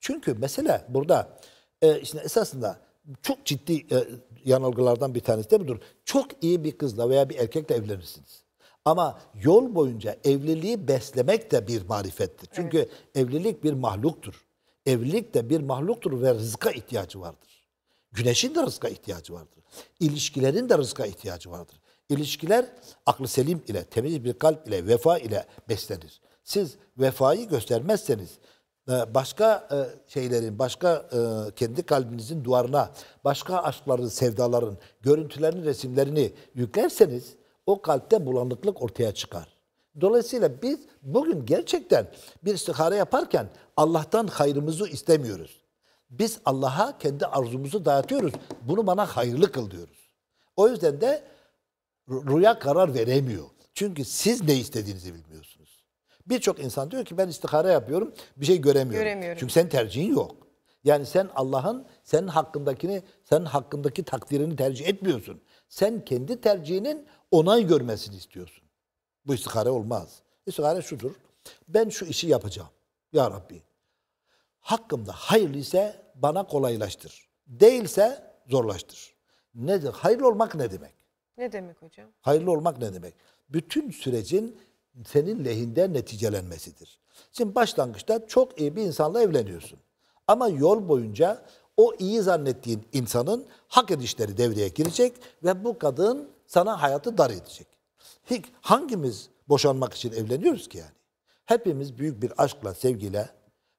Çünkü mesele burada işte esasında çok ciddi yanılgılardan bir tanesi de budur. Çok iyi bir kızla veya bir erkekle evlenirsiniz. Ama yol boyunca evliliği beslemek de bir marifettir. Çünkü evet, evlilik bir mahluktur. Evlilik de bir mahluktur ve rızka ihtiyacı vardır. Güneşin de rızka ihtiyacı vardır. İlişkilerin de rızka ihtiyacı vardır. İlişkiler aklı selim ile, temiz bir kalp ile, vefa ile beslenir. Siz vefayı göstermezseniz başka şeylerin, başka kendi kalbinizin duvarına, başka aşkların, sevdaların, görüntülerini, resimlerini yüklerseniz o kalpte bulanıklık ortaya çıkar. Dolayısıyla biz bugün gerçekten bir istihare yaparken Allah'tan hayrımızı istemiyoruz. Biz Allah'a kendi arzumuzu dayatıyoruz. Bunu bana hayırlı kıl diyoruz. O yüzden de rüya karar veremiyor. Çünkü siz ne istediğinizi bilmiyorsunuz. Birçok insan diyor ki ben istihara yapıyorum, bir şey göremiyorum. Çünkü senin tercihin yok. Yani sen Allah'ın senin hakkındakini, senin hakkındaki takdirini tercih etmiyorsun. Sen kendi tercihinin onay görmesini istiyorsun. Bu istihara olmaz. İstihara şudur: ben şu işi yapacağım ya Rabbi. Hakkımda hayırlı ise bana kolaylaştır. Değilse zorlaştır. Nedir? Hayırlı olmak ne demek? Ne demek hocam? Hayırlı olmak ne demek? Bütün sürecin senin lehinde neticelenmesidir. Şimdi başlangıçta çok iyi bir insanla evleniyorsun. Ama yol boyunca o iyi zannettiğin insanın hak edişleri devreye girecek ve bu kadın sana hayatı dar edecek. Hangimiz boşanmak için evleniyoruz ki yani? Hepimiz büyük bir aşkla, sevgiyle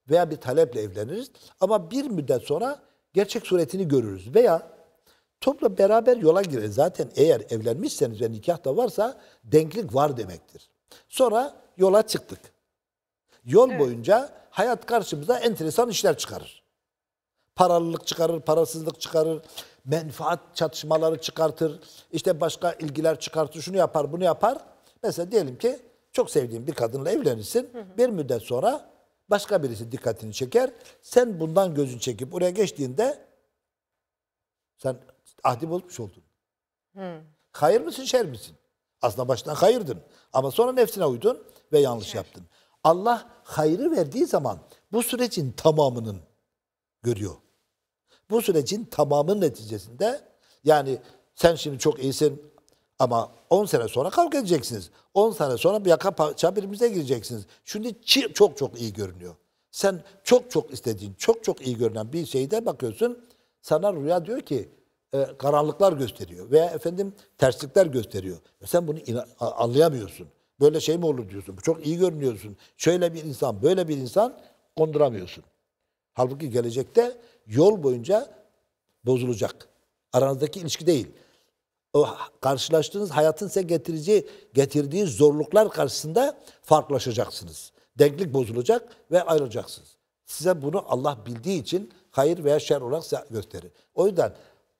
veya bir taleple evleniriz. Ama bir müddet sonra gerçek suretini görürüz veya topla beraber yola girer. Zaten eğer evlenmişseniz ve nikah da varsa denklik var demektir. Sonra yola çıktık. Yol boyunca hayat karşımıza enteresan işler çıkarır. Paralılık çıkarır, parasızlık çıkarır, menfaat çatışmaları çıkartır, işte başka ilgiler çıkartır, şunu yapar, bunu yapar. Mesela diyelim ki çok sevdiğin bir kadınla evlenirsin, bir müddet sonra başka birisi dikkatini çeker. Sen bundan gözünü çekip oraya geçtiğinde sen ahdi bozmuş oldun. Hayır mısın, şer misin? Aslında baştan hayırdın ama sonra nefsine uydun ve yanlış yaptın. Allah hayrı verdiği zaman bu sürecin tamamının görüyor. Bu sürecin tamamının neticesinde, yani sen şimdi çok iyisin ama 10 sene sonra kavga edeceksiniz. 10 sene sonra bir yaka parça birbirimize gireceksiniz. Şimdi çok çok iyi görünüyor. Sen çok çok istediğin, çok çok iyi görünen bir şeyde bakıyorsun. Sana rüya diyor ki karanlıklar gösteriyor veya efendim terslikler gösteriyor. Sen bunu anlayamıyorsun. Böyle şey mi olur diyorsun. Çok iyi görünüyorsun. Şöyle bir insan, böyle bir insan, konduramıyorsun. Halbuki gelecekte yol boyunca bozulacak. Aranızdaki ilişki değil. O karşılaştığınız hayatın size getirdiği zorluklar karşısında farklılaşacaksınız. Denklik bozulacak ve ayrılacaksınız. Size bunu Allah bildiği için hayır veya şer olarak size gösterir. O yüzden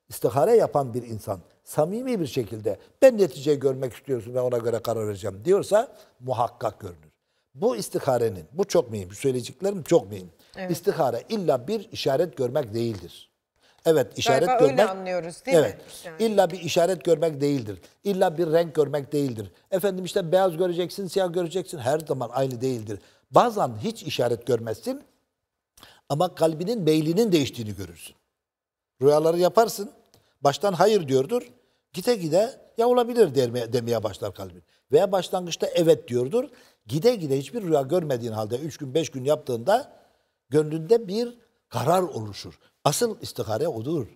istihare yapan bir insan samimi bir şekilde ben neticeyi görmek istiyorsun ve ona göre karar vereceğim diyorsa muhakkak görünür. Bu istiharenin, bu çok mühim, söyleyeceklerim çok mühim. Evet. İstihare illa bir işaret görmek değildir. Evet, işaret galiba görmek. Öyle anlıyoruz değil mi? Yani. İlla bir işaret görmek değildir. İlla bir renk görmek değildir. Efendim işte beyaz göreceksin, siyah göreceksin, her zaman aynı değildir. Bazen hiç işaret görmezsin ama kalbinin meylinin değiştiğini görürsün. Rüyaları yaparsın, baştan hayır diyordur, gide gide ya olabilir demeye başlar kalbin. Veya başlangıçta evet diyordur, gide gide hiçbir rüya görmediğin halde 3 gün 5 gün yaptığında gönlünde bir karar oluşur. Asıl istihare odur.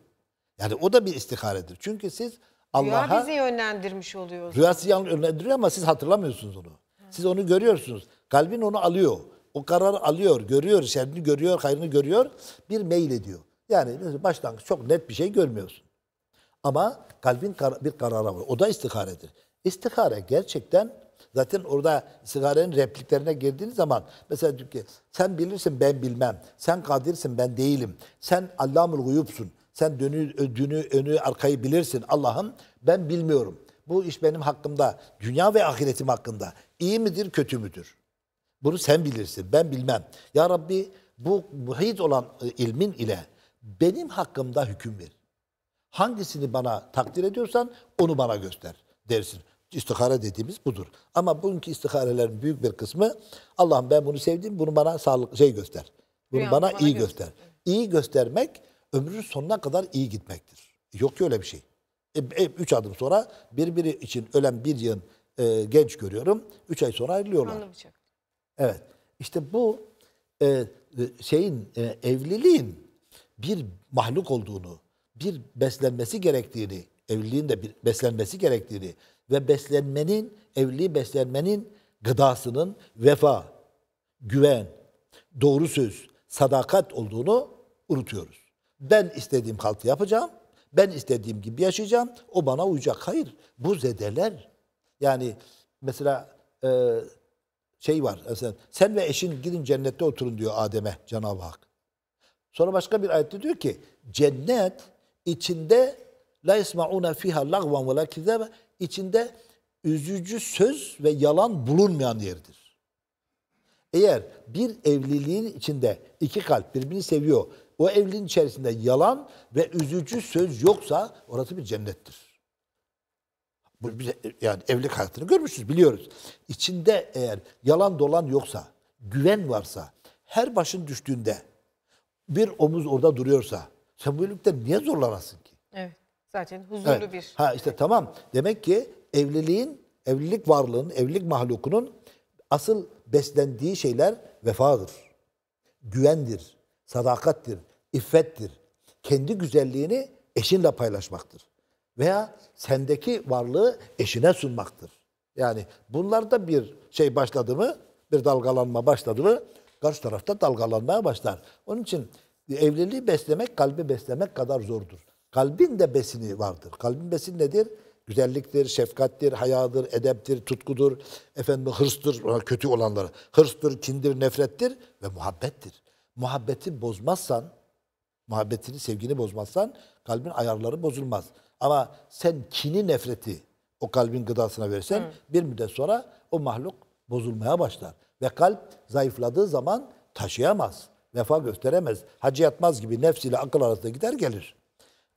Yani o da bir istiharedir. Çünkü siz Allah'a... Rüya bizi yönlendirmiş oluyoruz. Rüya sizi yönlendiriyor ama siz hatırlamıyorsunuz onu. Siz onu görüyorsunuz. Kalbin onu alıyor. O kararı alıyor, görüyor, şerrini görüyor, hayrını görüyor. Bir meyil ediyor. Yani başlangıç çok net bir şey görmüyorsun. Ama kalbin bir karara var. O da istiharedir. İstihare gerçekten, zaten orada istiharenin repliklerine girdiğiniz zaman mesela diyor ki sen bilirsin ben bilmem, sen kadirsin ben değilim, sen Allah'ım guyupsun, sen dünü önü arkayı bilirsin Allah'ım, ben bilmiyorum. Bu iş benim hakkımda, dünya ve ahiretim hakkında. İyi midir, kötü müdür? Bunu sen bilirsin, ben bilmem. Ya Rabbi bu muhit olan ilmin ile benim hakkımda hüküm ver. Hangisini bana takdir ediyorsan onu bana göster dersin. İstihare dediğimiz budur. Ama bugünkü istiharelerin büyük bir kısmı Allah'ım ben bunu sevdim, bunu bana sağlık göster. Bunu bana iyi göster. İyi göstermek ömrünün sonuna kadar iyi gitmektir. Yok ki öyle bir şey. 3 adım sonra birbiri için ölen bir yığın genç görüyorum. 3 ay sonra ayrılıyorlar. Anlamayacak. Evet. İşte bu evliliğin bir mahluk olduğunu, bir beslenmesi gerektiğini, evliliğin de bir beslenmesi gerektiğini ve beslenmenin, evliliği beslenmenin gıdasının vefa, güven, doğru söz, sadakat olduğunu unutuyoruz. Ben istediğim haltı yapacağım, ben istediğim gibi yaşayacağım, o bana uyacak. Hayır, bu zedeler. Yani mesela var, mesela, sen ve eşin gidin cennette oturun diyor Adem'e Cenab-ı Hak. Sonra başka bir ayette diyor ki cennet içinde la ismauna fiha lagvan ve la kizabe, içinde üzücü söz ve yalan bulunmayan yerdir. Eğer bir evliliğin içinde iki kalp birbirini seviyor, o evliliğin içerisinde yalan ve üzücü söz yoksa orası bir cennettir. Yani evlilik hayatını görmüşüz, biliyoruz. İçinde eğer yalan dolan yoksa, güven varsa, her başın düştüğünde bir omuz orada duruyorsa, sen bu evlilikte niye zorlanasın ki? Evet, zaten huzurlu bir... Ha işte tamam, demek ki evlilik varlığının, evlilik mahlukunun asıl beslendiği şeyler vefadır, güvendir, sadakattir, iffettir. Kendi güzelliğini eşinle paylaşmaktır. Veya sendeki varlığı eşine sunmaktır. Yani bunlarda bir şey başladı mı, bir dalgalanma başladı mı, karşı tarafta dalgalanmaya başlar. Onun için evliliği beslemek, kalbi beslemek kadar zordur. Kalbin de besini vardır. Kalbin besini nedir? Güzelliktir, şefkattir, hayadır, edeptir, tutkudur, hırstır, kötü olanlara. Hırstır, kindir, nefrettir ve muhabbettir. Muhabbeti bozmazsan, muhabbetini, sevgini bozmazsan kalbin ayarları bozulmaz. Ama sen kini, nefreti o kalbin gıdasına versen bir müddet sonra o mahluk bozulmaya başlar. Ve kalp zayıfladığı zaman taşıyamaz, vefa gösteremez. Hacı yatmaz gibi nefs ile akıl arasında gider gelir.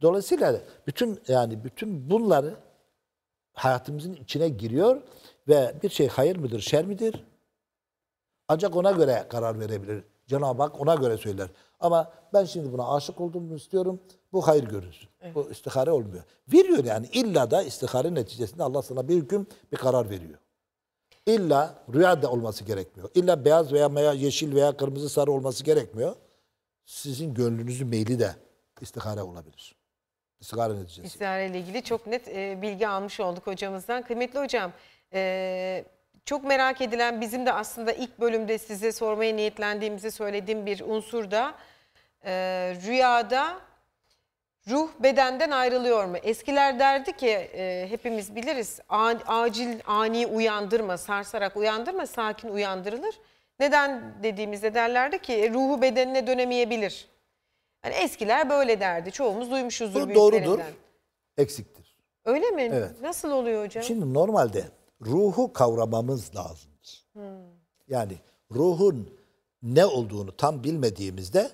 Dolayısıyla bütün bunları hayatımızın içine giriyor ve bir şey hayır mıdır, şer midir? Ancak ona göre karar verebilir. Cenab-ı Hak ona göre söyler. Ama ben şimdi buna aşık olduğumu istiyorum, bu hayır görürsün. Evet. Bu istihare olmuyor. Veriyor yani. İlla da istihare neticesinde Allah sana bir hüküm, bir karar veriyor. İlla rüya da olması gerekmiyor. İlla beyaz veya yeşil veya kırmızı sarı olması gerekmiyor. Sizin gönlünüzün meyli de istihare olabilir. İstihare neticesi. İstihare ile ilgili çok net bilgi almış olduk hocamızdan. Kıymetli hocam, çok merak edilen, bizim de aslında ilk bölümde size sormaya niyetlendiğimizi söylediğim bir unsur da rüyada ruh bedenden ayrılıyor mu? Eskiler derdi ki hepimiz biliriz, acil ani uyandırma, sarsarak uyandırma, sakin uyandırılır. Neden dediğimizde derlerdi ki ruhu bedenine dönemeyebilir. Yani eskiler böyle derdi. Çoğumuz duymuşuzdur. Bu doğrudur. Eksiktir. Öyle mi? Evet. Nasıl oluyor hocam? Şimdi normalde ruhu kavramamız lazımdır. Yani ruhun ne olduğunu tam bilmediğimizde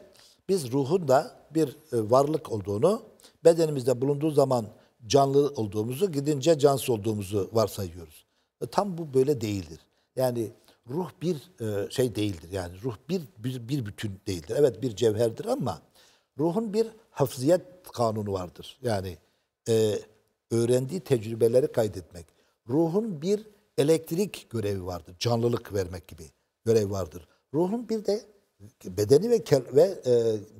biz ruhun da bir varlık olduğunu, bedenimizde bulunduğu zaman canlı olduğumuzu, gidince cansız olduğumuzu varsayıyoruz. Tam bu böyle değildir. Yani ruh bir şey değildir. Yani ruh bir bütün değildir. Evet, bir cevherdir ama ruhun bir hafziyet kanunu vardır. Yani öğrendiği tecrübeleri kaydetmek. Ruhun bir elektrik görevi vardır. Canlılık vermek gibi görev vardır. Ruhun bir de bedeni ve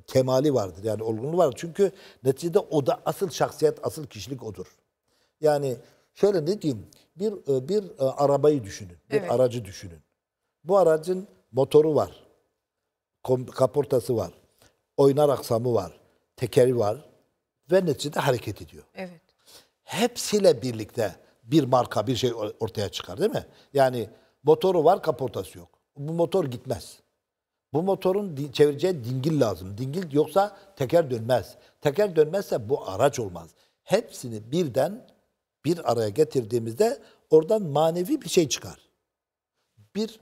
kemali vardır. Yani olgunluğu vardır. Çünkü neticede o da asıl şahsiyet, asıl kişilik odur. Yani şöyle ne diyeyim? Bir arabayı düşünün. Bir aracı düşünün. Bu aracın motoru var. Kaportası var. Oynar aksamı var. Tekeri var. Ve neticede hareket ediyor. Evet. Hepsiyle birlikte bir marka, bir şey ortaya çıkar, değil mi? Yani motoru var, kaportası yok. Bu motor gitmez. Bu motorun çevireceği dingil lazım. Dingil yoksa teker dönmez. Teker dönmezse bu araç olmaz. Hepsini birden bir araya getirdiğimizde oradan manevi bir şey çıkar. Bir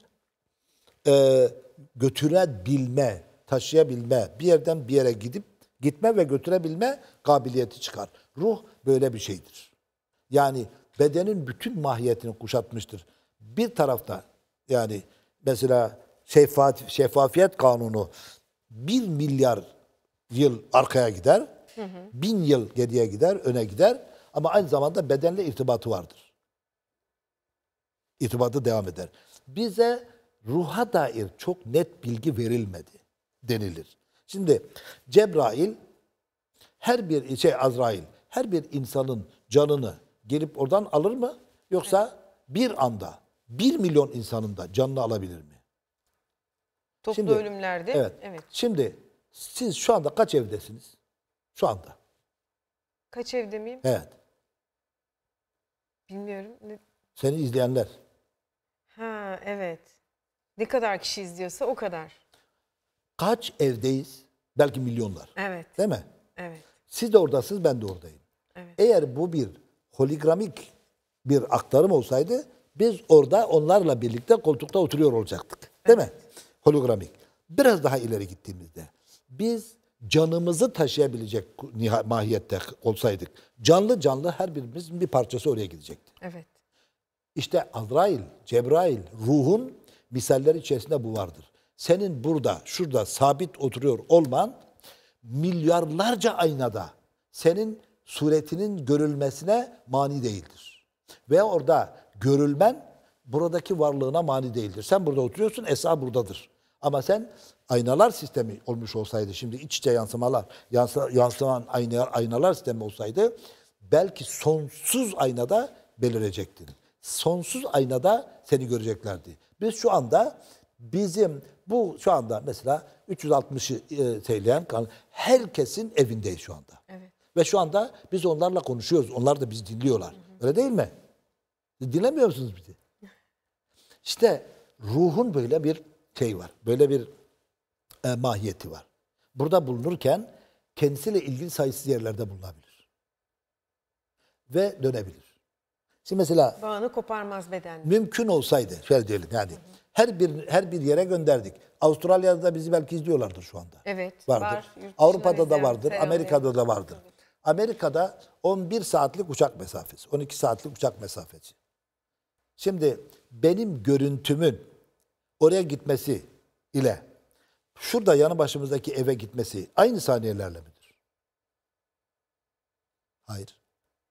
götürebilme, taşıyabilme, bir yerden bir yere gidip gitme ve götürebilme kabiliyeti çıkar. Ruh böyle bir şeydir. Yani bedenin bütün mahiyetini kuşatmıştır. Bir tarafta yani mesela şeffafiyet kanunu 1 milyar yıl arkaya gider, 1000 yıl geriye gider, öne gider ama aynı zamanda bedenle irtibatı vardır. İrtibatı devam eder. Bize ruha dair çok net bilgi verilmedi denilir. Şimdi Cebrail Azrail her bir insanın canını gelip oradan alır mı? Yoksa bir anda 1 milyon insanın da canını alabilir mi? Toplu ölümlerde. Evet. Şimdi siz şu anda kaç evdesiniz? Şu anda. Kaç evde miyim? Evet. Bilmiyorum. Seni izleyenler. Ha evet. Ne kadar kişi izliyorsa o kadar. Kaç evdeyiz? Belki milyonlar. Evet. Değil mi? Evet. Siz de oradasınız, ben de oradayım. Evet. Eğer bu bir holigramik bir aktarım olsaydı biz orada onlarla birlikte koltukta oturuyor olacaktık. Değil mi? Hologramik. Biraz daha ileri gittiğimizde biz canımızı taşıyabilecek mahiyette olsaydık canlı her birimizin bir parçası oraya gidecekti. Evet. İşte Azrail, Cebrail, ruhun misaller içerisinde bu vardır. Senin burada, şurada sabit oturuyor olman milyarlarca aynada senin suretinin görülmesine mani değildir. Ve orada görülmen buradaki varlığına mani değildir. Sen burada oturuyorsun, esa buradadır. Ama sen aynalar sistemi olmuş olsaydı, şimdi iç içe yansıman aynalar sistemi olsaydı belki sonsuz aynada belirecektin. Sonsuz aynada seni göreceklerdi. Biz şu anda mesela 360'ı seyleyen herkesin evindeyiz şu anda. Evet. Ve şu anda biz onlarla konuşuyoruz. Onlar da bizi dinliyorlar. Hı hı. Öyle değil mi? Dinlemiyor musunuz bizi? İşte ruhun böyle bir şey var. Böyle bir mahiyeti var. Burada bulunurken kendisiyle ilgili sayısız yerlerde bulunabilir. Ve dönebilir. Şimdi mesela bağını koparmaz beden. Mümkün olsaydı şöyle diyelim yani. Hı hı. Her bir yere gönderdik. Avustralya'da bizi belki izliyorlardır şu anda. Evet. Vardır. Avrupa'da da vardır. Amerika'da da vardır. Amerika'da 11 saatlik uçak mesafesi. 12 saatlik uçak mesafesi. Şimdi benim görüntümün oraya gitmesi ile şurada yanı başımızdaki eve gitmesi aynı saniyelerle midir? Hayır.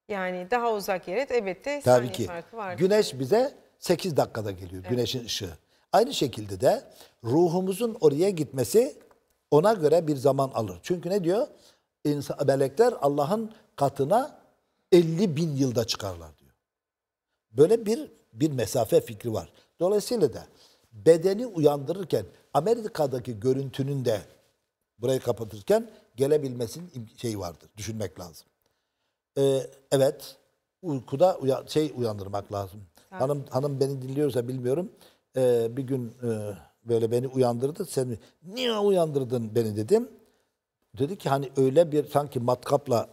Yani daha uzak yere elbette saniye farkı vardır. Güneş bize 8 dakikada geliyor. Evet. Güneşin ışığı. Aynı şekilde de ruhumuzun oraya gitmesi ona göre bir zaman alır. Çünkü ne diyor? Melekler Allah'ın katına 50.000 yılda çıkarlar diyor. Böyle bir mesafe fikri var. Dolayısıyla da bedeni uyandırırken Amerika'daki görüntünün de burayı kapatırken gelebilmesinin şeyi vardır. Düşünmek lazım. Evet. Uykuda uyandırmak lazım. Evet. Hanım beni dinliyorsa bilmiyorum. Bir gün böyle beni uyandırdı. Sen niye uyandırdın beni dedim. Dedi ki hani öyle bir sanki matkapla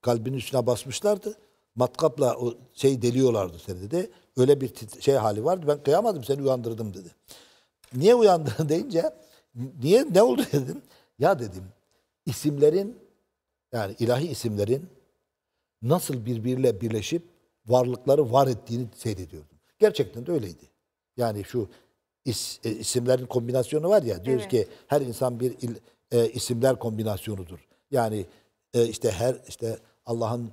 kalbinin üstüne basmışlardı. Matkapla o deliyorlardı seni dedi. Öyle bir hali vardı. Ben kıyamadım seni uyandırdım dedi. Niye uyandırdın deyince ne oldu dedim. Ya dedim isimlerin yani ilahi isimlerin nasıl birbiriyle birleşip varlıkları var ettiğini seyrediyordum. Gerçekten de öyleydi. Yani şu isimlerin kombinasyonu var ya diyoruz ki her insan bir isimler kombinasyonudur. Yani işte Allah'ın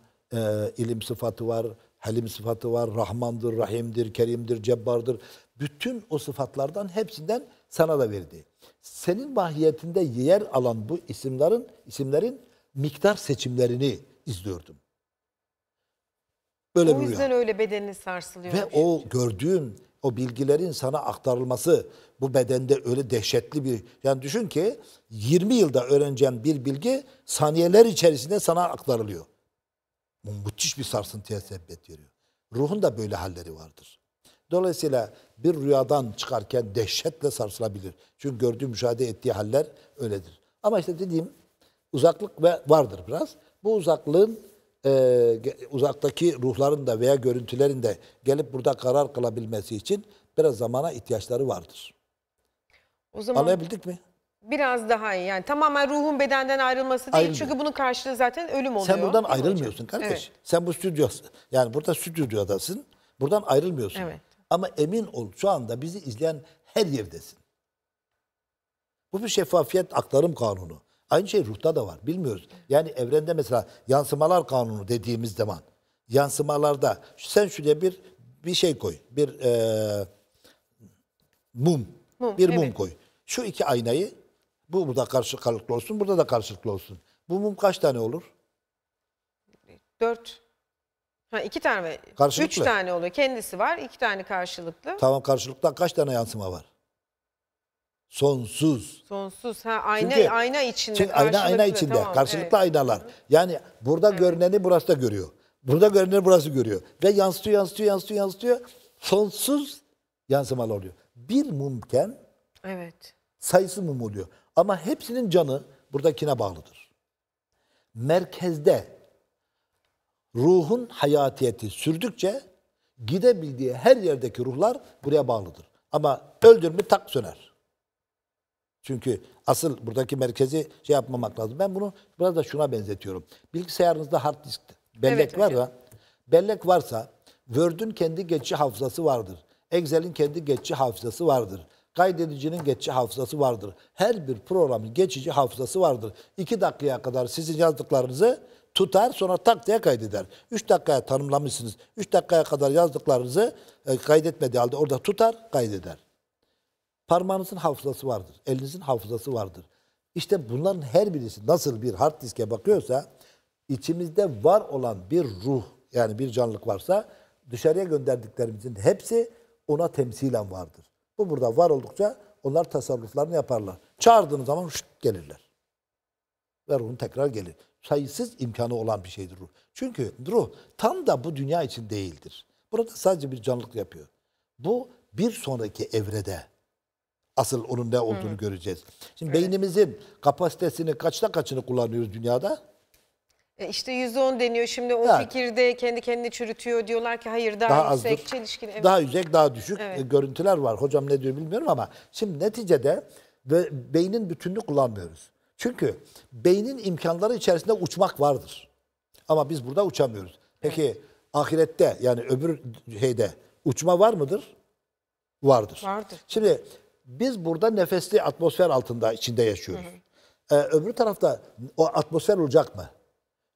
ilim sıfatı var, halim sıfatı var, Rahmandır, Rahim'dir, Kerim'dir, Cebbar'dır. Bütün o sıfatlardan hepsinden sana da verdi. Senin mahiyetinde yer alan bu isimlerin miktar seçimlerini izliyordum. Böyle o yüzden öyle bedenini sarsılıyor. Ve o gördüğüm o bilgilerin sana aktarılması bu bedende öyle dehşetli bir... Yani düşün ki 20 yılda öğreneceğin bir bilgi saniyeler içerisinde sana aktarılıyor. Bu müthiş bir sarsıntıya sebep veriyor. Ruhun da böyle halleri vardır. Dolayısıyla bir rüyadan çıkarken dehşetle sarsılabilir. Çünkü gördüğü, müşahede ettiği haller öyledir. Ama işte dediğim uzaklık ve vardır biraz. Bu uzaklığın uzaktaki ruhların da veya görüntülerin de gelip burada karar kılabilmesi için biraz zamana ihtiyaçları vardır. O zaman anlayabildik mi? Biraz daha iyi. Yani tamamen ruhun bedenden ayrılması değil. Ayrılıyor. Çünkü bunun karşılığı zaten ölüm oluyor. Sen buradan ayrılmıyorsun kardeş. Evet. Sen bu stüdyosun. Yani burada stüdyodasın. Buradan ayrılmıyorsun. Evet. Ama emin ol şu anda bizi izleyen her yerdesin. Bu bir şeffafiyet aktarım kanunu. Aynı şey ruhta da var. Bilmiyoruz. Yani evrende mesela yansımalar kanunu dediğimiz zaman yansımalarda sen şuraya bir şey koy. Bir mum koy. Şu iki aynayı bu burada karşılıklı olsun, burada da karşılıklı olsun. Bu mum kaç tane olur? 4. Ha 2 tane. Karşılıklı. 3 tane oluyor. Kendisi var. 2 tane karşılıklı. Tamam karşılıklı kaç tane yansıma var? Sonsuz. Sonsuz. Ha, ayna içinde. Çünkü ayna içinde. Tamam, karşılıklı aynalar. Yani burada görüneni burası da görüyor. Burada görüneni burası görüyor. Ve yansıtıyor. Sonsuz yansımalı oluyor. Bir mumken sayısı mum oluyor. Ama hepsinin canı buradakine bağlıdır. Merkezde ruhun hayatiyeti sürdükçe gidebildiği her yerdeki ruhlar buraya bağlıdır. Ama öldür mü tak söner. Çünkü asıl buradaki merkezi şey yapmamak lazım. Ben bunu biraz da şuna benzetiyorum. Bilgisayarınızda hard disk, bellek evet, var da, bellek varsa Word'ün kendi geçici hafızası vardır. Excel'in kendi geçici hafızası vardır. Kaydedicinin geçici hafızası vardır. Her bir programın geçici hafızası vardır. 2 dakikaya kadar sizin yazdıklarınızı tutar, sonra tak diye kaydeder. 3 dakikaya tanımlamışsınız. 3 dakikaya kadar yazdıklarınızı kaydetmediği halde orada tutar, kaydeder. Parmağınızın hafızası vardır. Elinizin hafızası vardır. İşte bunların her birisi nasıl bir hard diske bakıyorsa, içimizde var olan bir ruh, yani bir canlılık varsa, dışarıya gönderdiklerimizin hepsi ona temsilen vardır. Bu burada var oldukça onlar tasarruflarını yaparlar. Çağırdığınız zaman şut gelirler. Ve ruhun tekrar gelir. Sayısız imkanı olan bir şeydir ruh. Çünkü ruh tam da bu dünya için değildir. Burada sadece bir canlılık yapıyor. Bu bir sonraki evrede asıl onun ne olduğunu göreceğiz. Şimdi beynimizin kapasitesini kaçta kaçını kullanıyoruz dünyada? İşte %10 deniyor. Şimdi o fikirde kendi kendini çürütüyor. Diyorlar ki hayır daha yüksek çelişkin. Evet. Daha yüksek, daha düşük görüntüler var. Hocam ne diyor bilmiyorum ama şimdi neticede beynin bütününü kullanmıyoruz. Çünkü beynin imkanları içerisinde uçmak vardır. Ama biz burada uçamıyoruz. Peki ahirette yani öbür şeyde uçma var mıdır? Vardır. Şimdi biz burada nefesli atmosfer altında içinde yaşıyoruz. Öbür tarafta o atmosfer olacak mı?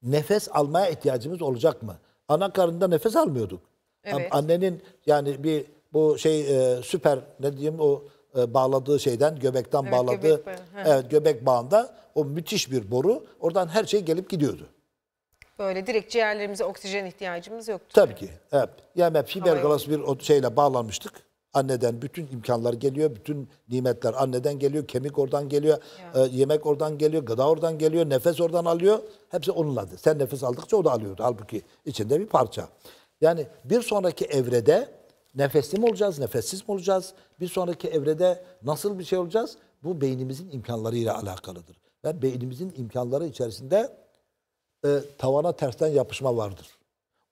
Nefes almaya ihtiyacımız olacak mı? Ana karnında nefes almıyorduk. Evet. Annenin yani bir bu şey süper ne diyeyim o bağladığı şeyden göbekten bağladığı göbek bağında o müthiş bir boru oradan her şey gelip gidiyordu. Böyle direkt ciğerlerimize oksijen ihtiyacımız yoktu. Tabii ki. Evet. Yani fiberglass bir şeyle bağlanmıştık. Anneden bütün imkanlar geliyor, bütün nimetler anneden geliyor, kemik oradan geliyor, yemek oradan geliyor, gıda oradan geliyor, nefes oradan alıyor. Hepsi onunladı. Sen nefes aldıkça o da alıyordu. Halbuki içinde bir parça. Yani bir sonraki evrede nefesli mi olacağız, nefessiz mi olacağız? Bir sonraki evrede nasıl bir şey olacağız? Bu beynimizin imkanlarıyla alakalıdır. Ve beynimizin imkanları içerisinde tavana tersten yapışma vardır.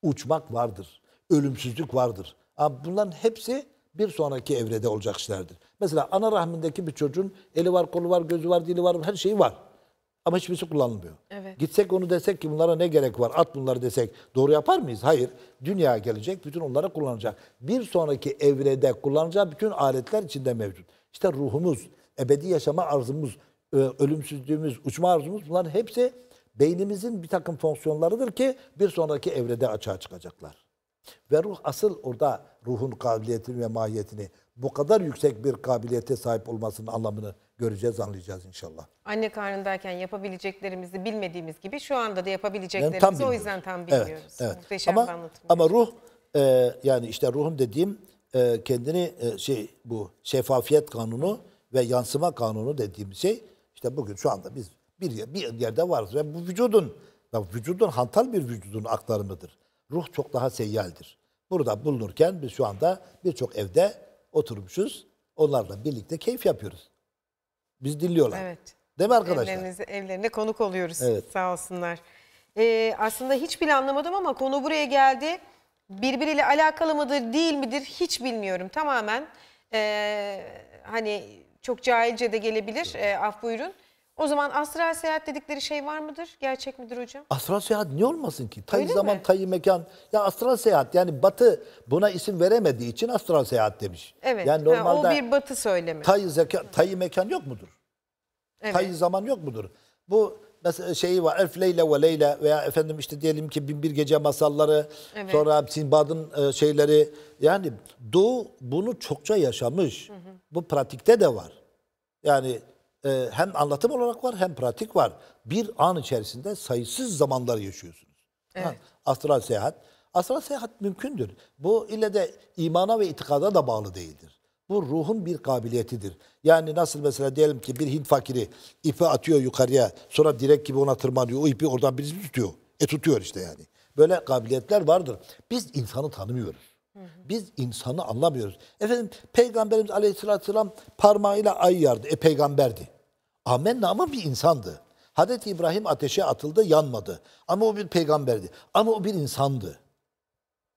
Uçmak vardır. Ölümsüzlük vardır. Ama bunların hepsi bir sonraki evrede olacak işlerdir. Mesela ana rahmindeki bir çocuğun eli var, kolu var, gözü var, dili var, her şeyi var. Ama hiçbirisi kullanılmıyor. Evet. Gitsek onu desek ki bunlara ne gerek var, at bunları desek doğru yapar mıyız? Hayır. Dünya gelecek, bütün onları kullanacak. Bir sonraki evrede kullanacağı bütün aletler içinde mevcut. İşte ruhumuz, ebedi yaşama arzumuz, ölümsüzlüğümüz, uçma arzumuz bunların hepsi beynimizin bir takım fonksiyonlarıdır ki bir sonraki evrede açığa çıkacaklar. Ve ruh asıl orada ruhun kabiliyetini ve mahiyetini bu kadar yüksek bir kabiliyete sahip olmasının anlamını göreceğiz, anlayacağız inşallah. Anne karnındayken yapabileceklerimizi bilmediğimiz gibi şu anda da yapabileceklerimizi yani o yüzden tam bilmiyoruz. Evet, evet. Ama ruh yani işte ruhun dediğim kendini bu şeffafiyet kanunu ve yansıma kanunu dediğim şey işte bugün şu anda biz bir yerde varız ve bu vücudun hantal bir vücudun aktarımıdır. Ruh çok daha seyyaldir. Burada bulunurken biz şu anda birçok evde oturmuşuz. Onlarla birlikte keyif yapıyoruz. Biz dinliyorlar. Evet. Değil mi arkadaşlar? Evlerine konuk oluyoruz. Evet. Sağ olsunlar. Aslında hiç bile anlamadım ama konu buraya geldi. Birbiriyle alakalı mıdır değil midir hiç bilmiyorum. Tamamen hani çok cahilce de gelebilir. Af buyurun. O zaman astral seyahat dedikleri şey var mıdır? Gerçek midir hocam? Astral seyahat niye olmasın ki? Tayı zaman, tayı mekan. Ya astral seyahat yani Batı buna isim veremediği için astral seyahat demiş. Evet. Yani normalde o bir Batı söylemi. Tayı mekan yok mudur? Evet. Tayı zaman yok mudur? Bu mesela şeyi var. Elf Leyla ve Leyla veya efendim işte diyelim ki Binbir Gece masalları, sonra Sinbad'ın şeyleri. Yani Doğu bunu çokça yaşamış. Bu pratikte de var. Yani hem anlatım olarak var hem pratik var. Bir an içerisinde sayısız zamanlar yaşıyorsunuz. Evet. Astral seyahat. Astral seyahat mümkündür. Bu ile de imana ve itikada da bağlı değildir. Bu ruhun bir kabiliyetidir. Yani nasıl mesela diyelim ki bir Hint fakiri ipi atıyor yukarıya sonra direk gibi ona tırmanıyor. O ipi oradan birisi tutuyor. Tutuyor işte yani. Böyle kabiliyetler vardır. Biz insanı tanımıyoruz. Biz insanı anlamıyoruz. Efendim Peygamberimiz Aleyhisselatü Vesselam parmağıyla ay yardı. Peygamberdi. Amenna ama bir insandı. Hazreti İbrahim ateşe atıldı, yanmadı. Ama o bir peygamberdi. Ama o bir insandı.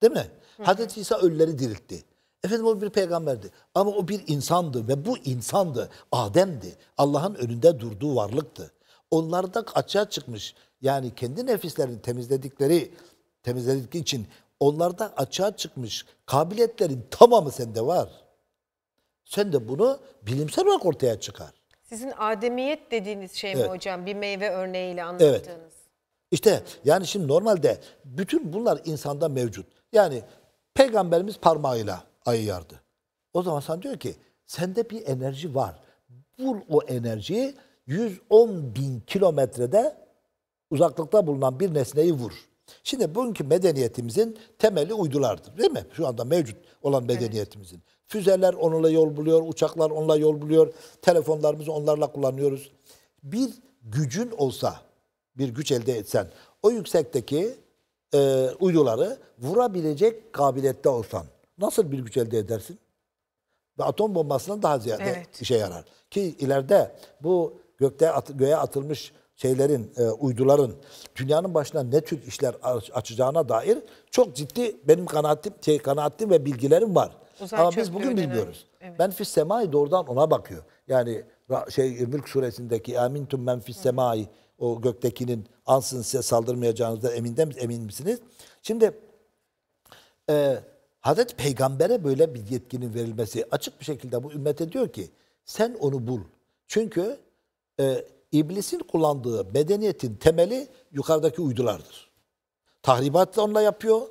Değil mi? Hazreti İsa ölüleri diriltti. Efendim o bir peygamberdi. Ama o bir insandı ve bu insandı. Adem'di. Allah'ın önünde durduğu varlıktı. Onlarda açığa çıkmış, yani kendi nefislerini temizledikleri için onlarda açığa çıkmış kabiliyetlerin tamamı sende var. Sen de bunu bilimsel olarak ortaya çıkar. Sizin ademiyet dediğiniz şey mi hocam? Bir meyve örneğiyle anlattığınız. Evet. İşte yani şimdi normalde bütün bunlar insanda mevcut. Yani peygamberimiz parmağıyla ayı yardı. O zaman sen diyor ki sende bir enerji var. Bul o enerjiyi, 110.000 kilometrede uzaklıkta bulunan bir nesneyi vur. Şimdi bugünkü medeniyetimizin temeli uydulardır değil mi? Şu anda mevcut olan medeniyetimizin. Evet. Füzeler onunla yol buluyor, uçaklar onunla yol buluyor, telefonlarımızı onlarla kullanıyoruz. Bir gücün olsa, bir güç elde etsen, o yüksekteki uyduları vurabilecek kabiliyette olsan, nasıl bir güç elde edersin? Ve atom bombasından daha ziyade işe yarar. Ki ileride bu göğe atılmış şeylerin, uyduların dünyanın başına ne tür işler açacağına dair çok ciddi benim kanaatim ve bilgilerim var. Uzay ama biz bugün bilmiyoruz. Evet. Ben fis semai doğrudan ona bakıyor. Yani Mülk suresindeki Amintum men fis semai, o göktekinin ansın size saldırmayacağınızda emin misiniz? Şimdi Hazreti Peygamber'e böyle bir yetkinin verilmesi açık bir şekilde bu ümmete diyor ki sen onu bul. Çünkü iblisin kullandığı medeniyetin temeli yukarıdaki uydulardır. Tahribatı onunla yapıyor.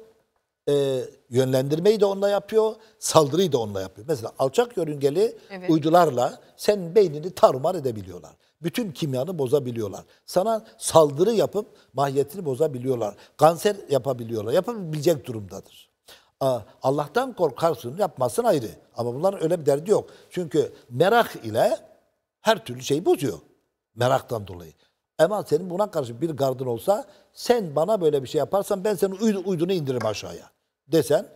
Yönlendirmeyi de onunla yapıyor, saldırıyı da onunla yapıyor. Mesela alçak yörüngeli uydularla senin beynini tarumar edebiliyorlar. Bütün kimyanı bozabiliyorlar. Sana saldırı yapıp mahiyetini bozabiliyorlar. Kanser yapabiliyorlar. Yapabilecek durumdadır. Allah'tan korkarsın, yapmasın ayrı. Ama bunların öyle bir derdi yok. Çünkü merak ile her türlü şeyi bozuyor. Meraktan dolayı. Ama senin buna karşı bir gardın olsa, sen bana böyle bir şey yaparsan ben senin uydunu indiririm aşağıya desen,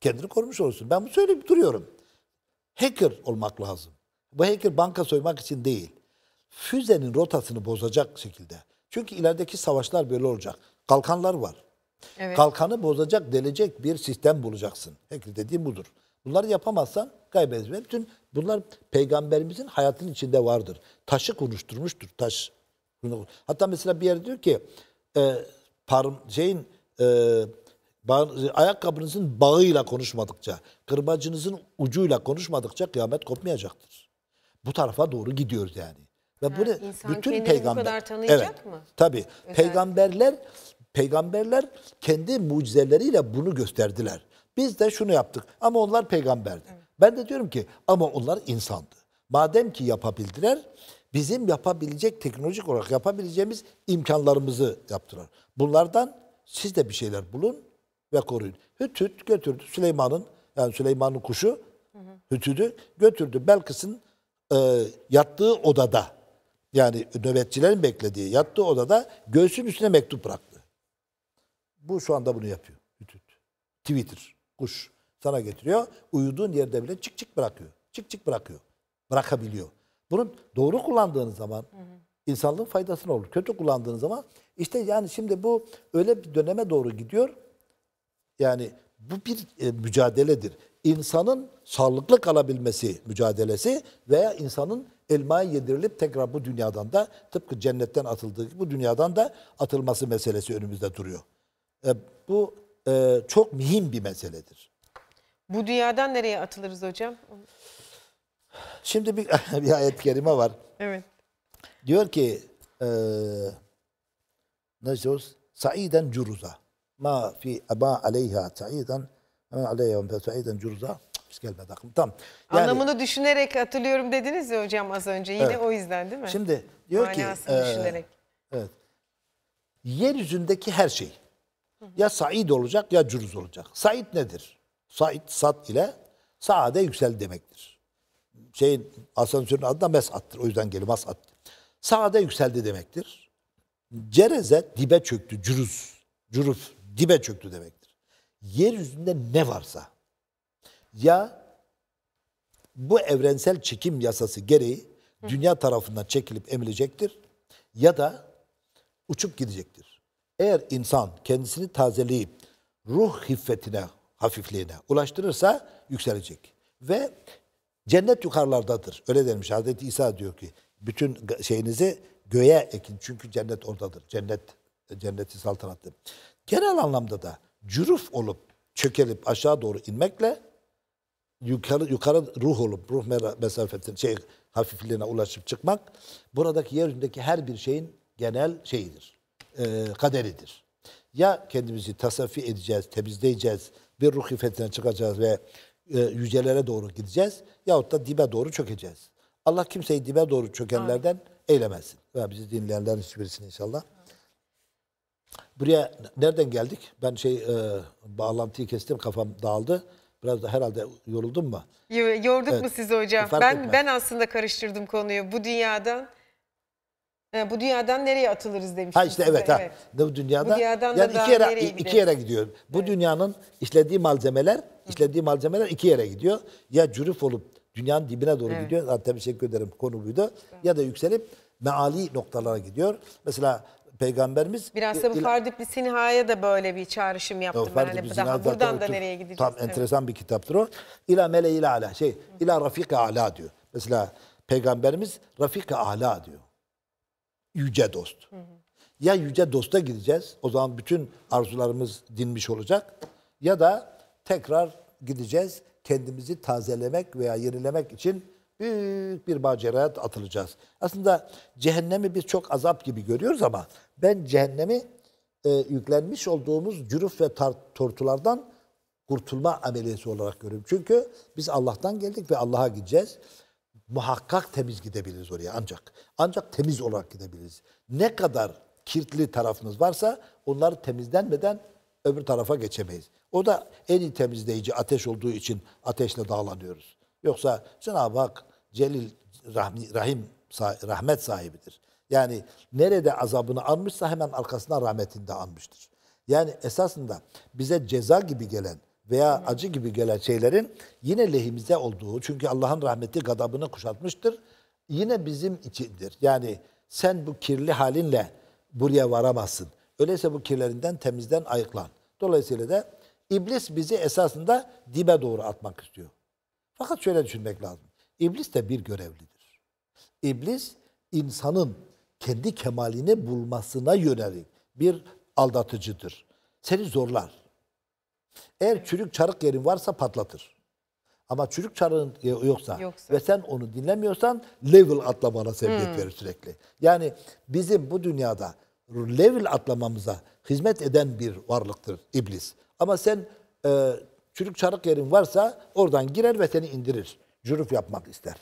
kendini korumuş olursun. Ben bunu söyleyip duruyorum. Hacker olmak lazım. Bu hacker banka soymak için değil. Füzenin rotasını bozacak şekilde. Çünkü ilerideki savaşlar böyle olacak. Kalkanlar var. Evet. Kalkanı bozacak, delecek bir sistem bulacaksın. Hacker dediğim budur. Bunları yapamazsan kaybedersin. Bütün bunlar peygamberimizin hayatının içinde vardır. Taşı konuşturmuştur. Taş. Hatta mesela bir yer diyor ki ayakkabınızın bağıyla konuşmadıkça, kırbacınızın ucuyla konuşmadıkça kıyamet kopmayacaktır. Bu tarafa doğru gidiyoruz yani. Ve ha, bunu bütün peygamber bu kadar tanıyacak mı? Tabii. Özellikle. Peygamberler kendi mucizeleriyle bunu gösterdiler. Biz de şunu yaptık ama onlar peygamberdi. Evet. Ben de diyorum ki ama onlar insandı. Madem ki yapabildiler, bizim teknolojik olarak yapabileceğimiz imkanlarımızı yaptılar. Bunlardan siz de bir şeyler bulun ve koruyun. Hütüt götürdü Süleyman'ın kuşu Hütüt'ü götürdü. Belkıs'ın yattığı odada, yani nöbetçilerin beklediği yattığı odada göğsünün üstüne mektup bıraktı. Bu şu anda bunu yapıyor Hütüt. Twitter kuş sana getiriyor. Uyuduğun yerde bile çık çık bırakıyor. Çık çık bırakıyor. Bırakabiliyor. Bunu doğru kullandığınız zaman insanlığın faydasına olur. Kötü kullandığınız zaman işte yani şimdi bu öyle bir döneme doğru gidiyor. Yani bu bir mücadeledir. İnsanın sağlıklı kalabilmesi mücadelesi veya insanın elmaya yedirilip tekrar bu dünyadan da tıpkı cennetten atıldığı gibi bu dünyadan da atılması meselesi önümüzde duruyor. Bu çok mühim bir meseledir. Bu dünyadan nereye atılırız hocam? Şimdi bir ayet-i kerime var. Evet. Diyor ki Saiden curuza. Ma fi aba aleyha saiden aleyha ve saiden curuza. Hiç gelmedi aklıma. Tam. Yani, anlamını düşünerek atılıyorum dediniz ya hocam az önce. Yine o yüzden değil mi? Şimdi diyor manasını ki düşünerek. Evet. Yeryüzündeki her şey ya said olacak ya curuz olacak. Said nedir? Said sat ile saade yüksel demektir. Asansörün adı da mes'attır. O yüzden geliyor mes'at. Saade yükseldi demektir. Cereze dibe çöktü. Cüruf dibe çöktü demektir. Yeryüzünde ne varsa ya bu evrensel çekim yasası gereği dünya tarafından çekilip emilecektir ya da uçup gidecektir. Eğer insan kendisini tazeleyip ruh hiffetine hafifliğine ulaştırırsa yükselecek. Ve cennet yukarılardadır. Öyle demiş Hazreti İsa, diyor ki bütün şeyinizi göğe ekin çünkü cennet oradadır. Cenneti saltanatı. Genel anlamda da cüruf olup çökelip aşağı doğru inmekle yukarı ruh olup ruh mesafesinin hafifliğine ulaşıp çıkmak buradaki yeryüzündeki her bir şeyin genel şeyidir. Kaderidir. Ya kendimizi tasaffi edeceğiz, temizleyeceğiz, bir ruh iffetine çıkacağız ve yücelere doğru gideceğiz yahut da dibe doğru çökeceğiz. Allah kimseyi dibe doğru çökenlerden eylemesin. Ve bizi dinleyenlerin hiçbirisini inşallah. Buraya nereden geldik? Ben bağlantıyı kestim, kafam dağıldı. Biraz da herhalde yoruldum mu? Yorduk mu sizi hocam? Ben aslında karıştırdım konuyu. Bu dünyadan nereye atılırız demiştim. Bu dünyadan yani iki yere gidiyor. Bu dünyanın işlediği malzemeler iki yere gidiyor. Ya cüruf olup dünyanın dibine doğru gidiyor. Zaten teşekkür ederim, konu buydu. Evet. Ya da yükselip meali noktalara gidiyor. Mesela Peygamberimiz... Biraz da bu Paradip Sinha'ya da böyle bir çağrışım yaptım. Buradan da nereye gideceğiz? Enteresan bir kitaptır o. İlâ mele-i alâ. İlâ rafika alâ diyor. Mesela Peygamberimiz rafika alâ diyor. Yüce dost. Hı hı. Ya yüce dosta gideceğiz. O zaman bütün arzularımız dinmiş olacak. Ya da tekrar gideceğiz. Kendimizi tazelemek veya yenilemek için büyük bir maceraya atılacağız. Aslında cehennemi biz çok azap gibi görüyoruz ama ben cehennemi yüklenmiş olduğumuz cüruf ve tortulardan kurtulma ameliyesi olarak görüyorum. Çünkü biz Allah'tan geldik ve Allah'a gideceğiz. Muhakkak temiz gidebiliriz oraya ancak. Ancak temiz olarak gidebiliriz. Ne kadar kirtli tarafımız varsa onları temizlenmeden öbür tarafa geçemeyiz. O da en iyi temizleyici ateş olduğu için ateşle dağlanıyoruz. Yoksa Cenab-ı Hak Celil Rahim, rahmet sahibidir. Yani nerede azabını almışsa hemen arkasına rahmetini de almıştır. Yani esasında bize ceza gibi gelen veya acı gibi gelen şeylerin yine lehimize olduğu, çünkü Allah'ın rahmeti gadabını kuşatmıştır, yine bizim içindir. Yani sen bu kirli halinle buraya varamazsın. Öyleyse bu kirlerinden, temizden ayıklan. Dolayısıyla da iblis bizi esasında dibe doğru atmak istiyor. Fakat şöyle düşünmek lazım. İblis de bir görevlidir. İblis insanın kendi kemalini bulmasına yönelik bir aldatıcıdır. Seni zorlar. Eğer çürük çarık yerin varsa patlatır. Ama çürük çarığın yoksa ve sen onu dinlemiyorsan level atlamana sebebiyet verir sürekli. Yani bizim bu dünyada level atlamamıza hizmet eden bir varlıktır iblis. Ama sen çürük çarık yerin varsa oradan girer ve seni indirir. Cüruf yapmak ister.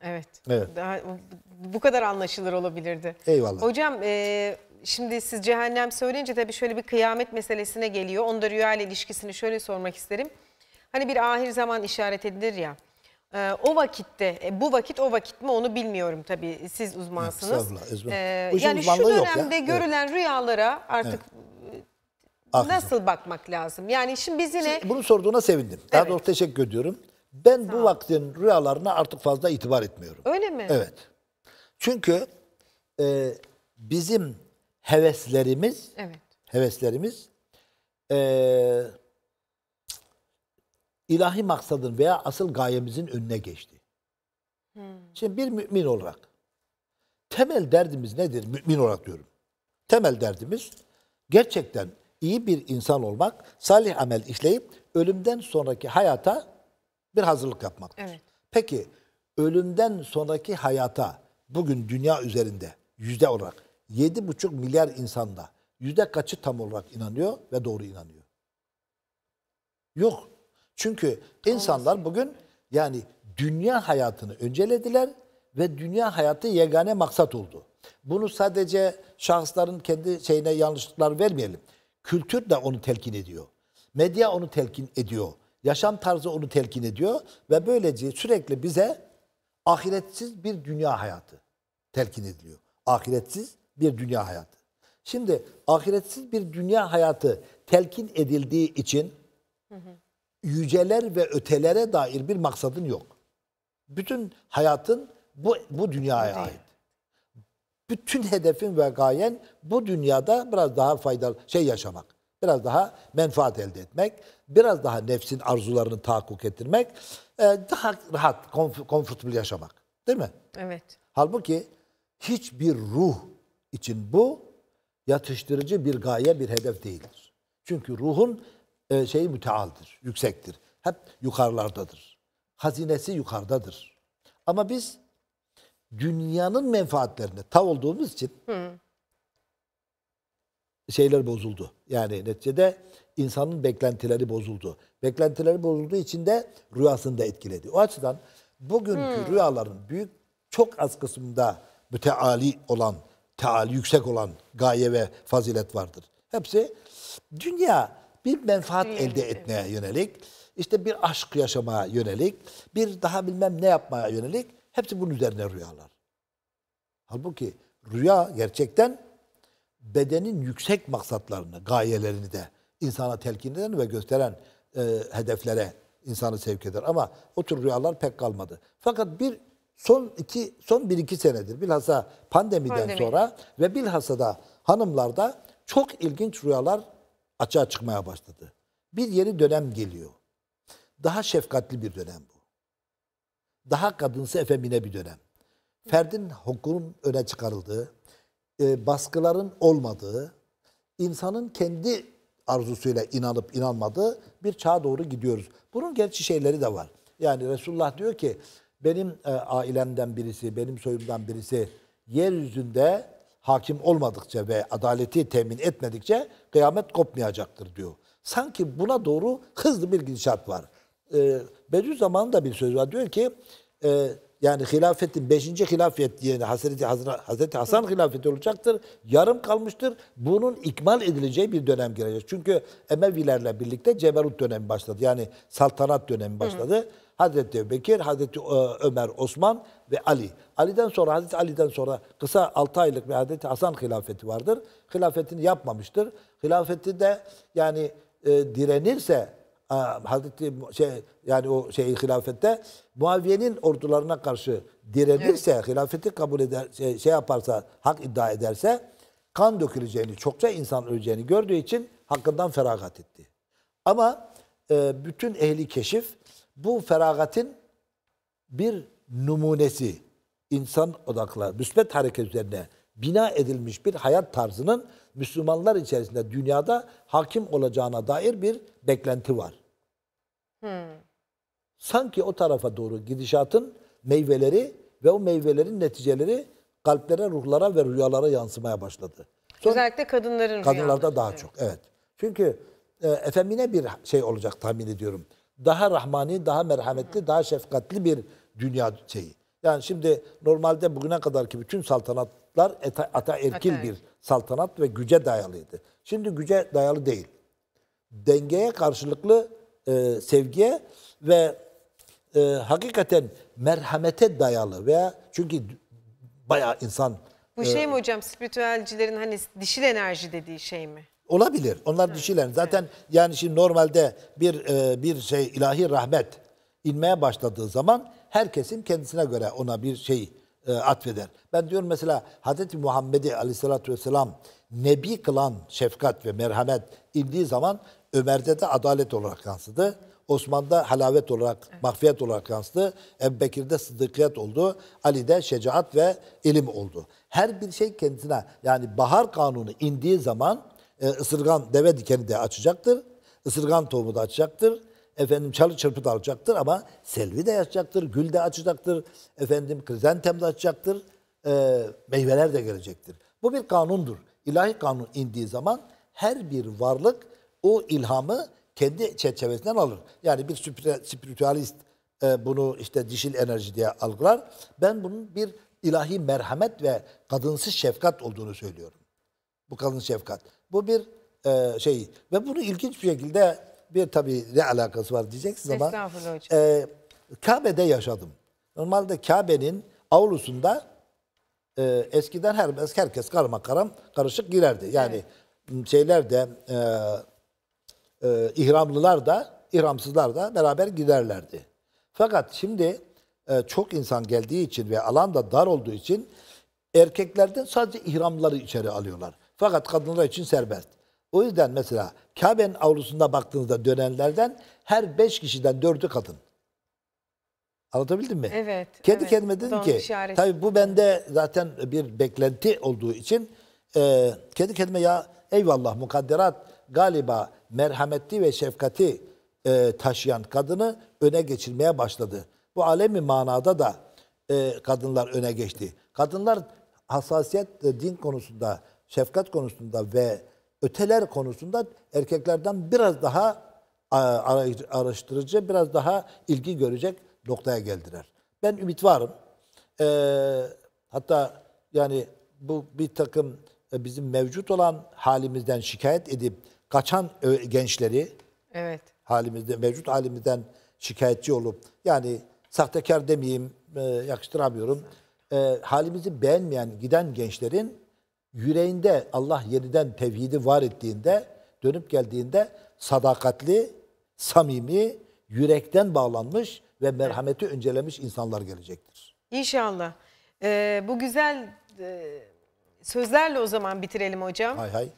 Evet. Daha, bu kadar anlaşılır olabilirdi. Eyvallah. Hocam... Şimdi siz cehennem söyleyince tabii şöyle bir kıyamet meselesine geliyor. Onda rüya ile ilişkisini şöyle sormak isterim. Hani bir ahir zaman işaret edilir ya. O vakitte, bu vakit o vakit mi onu bilmiyorum tabii. Siz uzmansınız. Yani şu dönemde görülen rüyalara artık nasıl bakmak lazım? Yani şimdi biz yine... Bunu sorduğuna sevindim. Daha doğrusu teşekkür ediyorum. Ben bu vaktin rüyalarına artık fazla itibar etmiyorum. Öyle mi? Evet. Çünkü bizim heveslerimiz ilahi maksadın veya asıl gayemizin önüne geçti. Şimdi bir mümin olarak temel derdimiz nedir? Mümin olarak diyorum. Temel derdimiz gerçekten iyi bir insan olmak, salih amel işleyip ölümden sonraki hayata bir hazırlık yapmaktır. Evet. Peki ölümden sonraki hayata bugün dünya üzerinde yüzde olarak 7,5 milyar insanda %kaçı tam olarak inanıyor ve doğru inanıyor? Yok. Çünkü insanlar bugün yani dünya hayatını öncelediler ve dünya hayatı yegane maksat oldu. Bunu sadece şahısların kendi yanlışlıklar vermeyelim. Kültür de onu telkin ediyor. Medya onu telkin ediyor. Yaşam tarzı onu telkin ediyor ve böylece sürekli bize ahiretsiz bir dünya hayatı telkin ediliyor. Ahiretsiz bir dünya hayatı. Şimdi ahiretsiz bir dünya hayatı telkin edildiği için yüceler ve ötelere dair bir maksadın yok. Bütün hayatın bu dünyaya ait. Bütün hedefin ve gayen bu dünyada biraz daha faydalı yaşamak. Biraz daha menfaat elde etmek, biraz daha nefsin arzularını tahakkuk ettirmek, daha rahat, konfortabl yaşamak. Değil mi? Evet. Halbuki hiçbir ruh için bu yatıştırıcı bir gaye, bir hedef değildir. Çünkü ruhun şeyi mütealdir, yüksektir. Hep yukarılardadır. Hazinesi yukarıdadır. Ama biz dünyanın menfaatlerine tav olduğumuz için şeyler bozuldu. Yani neticede insanın beklentileri bozuldu. Beklentileri bozulduğu için de rüyasını da etkiledi. O açıdan bugünkü rüyaların büyük, çok az kısmında müteali olan, yüksek olan gaye ve fazilet vardır. Hepsi dünya, bir menfaat elde etmeye yönelik, işte bir aşk yaşamaya yönelik, bir daha bilmem ne yapmaya yönelik, hepsi bunun üzerine rüyalar. Halbuki rüya gerçekten bedenin yüksek maksatlarını, gayelerini de insana telkin eden ve gösteren hedeflere insanı sevk eder. Ama o tür rüyalar pek kalmadı. Fakat bir son bir iki senedir bilhassa pandemiden sonra ve bilhassa da hanımlarda çok ilginç rüyalar açığa çıkmaya başladı. Bir yeni dönem geliyor. Daha şefkatli bir dönem bu. Daha kadınsı, efemine bir dönem. Ferdin hukukunun öne çıkarıldığı, baskıların olmadığı, insanın kendi arzusuyla inanıp inanmadığı bir çağa doğru gidiyoruz. Bunun gerçi şeyleri de var. Yani Resulullah diyor ki, benim ailemden birisi, benim soyumdan birisi yeryüzünde hakim olmadıkça ve adaleti temin etmedikçe kıyamet kopmayacaktır diyor. Sanki buna doğru hızlı bir gidişat var. Bediüzzaman'ın da bir sözü var. Diyor ki yani hilafetin 5. hilafet, yani Hazreti Hasan hilafeti olacaktır. Yarım kalmıştır. Bunun ikmal edileceği bir dönem girecek. Çünkü Emevilerle birlikte Ceberut dönemi başladı. Yani saltanat dönemi başladı. Hazreti Bekir, Hazreti Ömer, Osman ve Ali. Hazreti Ali'den sonra kısa 6 aylık bir Hazreti Hasan hilafeti vardır. Hilafetini yapmamıştır. Hilafeti de yani direnirse Hazreti hilafette Muaviye'nin ordularına karşı direnirse, hilafeti kabul eder, yaparsa, hak iddia ederse kan döküleceğini, çokça insan öleceğini gördüğü için hakkından feragat etti. Ama bütün ehli keşif bu feragatin bir numunesi, insan odaklı, müsbet hareket üzerine bina edilmiş bir hayat tarzının Müslümanlar içerisinde dünyada hakim olacağına dair bir beklenti var. Sanki o tarafa doğru gidişatın meyveleri ve o meyvelerin neticeleri kalplere, ruhlara ve rüyalara yansımaya başladı. Özellikle kadınların rüyaları. Daha çok, evet. Çünkü efemine bir şey olacak tahmin ediyorum. Daha rahmani, daha merhametli, daha şefkatli bir dünya şeyi. Yani şimdi normalde bugüne kadarki bütün saltanatlar ataerkil bir saltanat ve güce dayalıydı. Şimdi güce dayalı değil. Dengeye karşılıklı sevgiye ve hakikaten merhamete dayalı veya çünkü bayağı insan... Bu şey mi hocam, spiritüelcilerin hani dişil enerji dediği şey mi? Olabilir. Onlar dişiler. Zaten yani şimdi normalde bir şey, ilahi rahmet inmeye başladığı zaman herkesin kendisine göre ona bir şey atfeder. Ben diyorum mesela Hazreti Muhammed'i aleyhissalatü vesselam nebi kılan şefkat ve merhamet indiği zaman Ömer'de de adalet olarak yansıdı. Osman'da halavet olarak, mahfiyet olarak yansıdı. Ebubekir'de sıddıkiyet oldu. Ali'de şecaat ve ilim oldu. Her bir şey kendisine, yani bahar kanunu indiği zaman ısırgan deve dikeni de açacaktır. Isırgan tohumu da açacaktır. Efendim çalı çırpı da alacaktır ama selvi de açacaktır. Gül de açacaktır. Efendim krizantem de açacaktır. Meyveler de gelecektir. Bu bir kanundur. İlahi kanun indiği zaman her bir varlık o ilhamı kendi çerçevesinden alır. Yani bir spiritüalist bunu işte dişil enerji diye algılar. Ben bunun bir ilahi merhamet ve kadınsız şefkat olduğunu söylüyorum. Bu kadınsız şefkat. Bu bir şey ve bunu ilginç bir şekilde bir tabii ne alakası var diyeceksiniz ama Kabe'de yaşadım. Normalde Kabe'nin avlusunda eskiden herkes karışık girerdi. Yani şeyler de ihramlılar da ihramsızlar da beraber giderlerdi. Fakat şimdi çok insan geldiği için ve alan da dar olduğu için erkeklerden sadece ihramları içeri alıyorlar. Fakat kadınlar için serbest. O yüzden mesela Kabe'nin avlusunda baktığınızda dönenlerden her 5 kişiden 4'ü kadın. Anlatabildim mi? Evet. Kendi kendime dedim ki, tabii bu bende zaten bir beklenti olduğu için kendi kendime ya eyvallah mukadderat galiba merhametli ve şefkati taşıyan kadını öne geçirmeye başladı. Bu alemi manada da kadınlar öne geçti. Kadınlar hassasiyet din konusunda, şefkat konusunda ve öteler konusunda erkeklerden biraz daha araştırıcı, biraz daha ilgi görecek noktaya geldiler. Ben ümit varım. Hatta yani bu bir takım bizim mevcut olan halimizden şikayet edip kaçan gençleri, evet, halimizde, mevcut halimizden şikayetçi olup, yani sahtekar demeyeyim, yakıştıramıyorum. Halimizi beğenmeyen giden gençlerin yüreğinde Allah yeniden tevhidi var ettiğinde, dönüp geldiğinde sadakatli, samimi, yürekten bağlanmış ve merhameti öncelemiş insanlar gelecektir. İnşallah. Bu güzel sözlerle o zaman bitirelim hocam. Hay hay.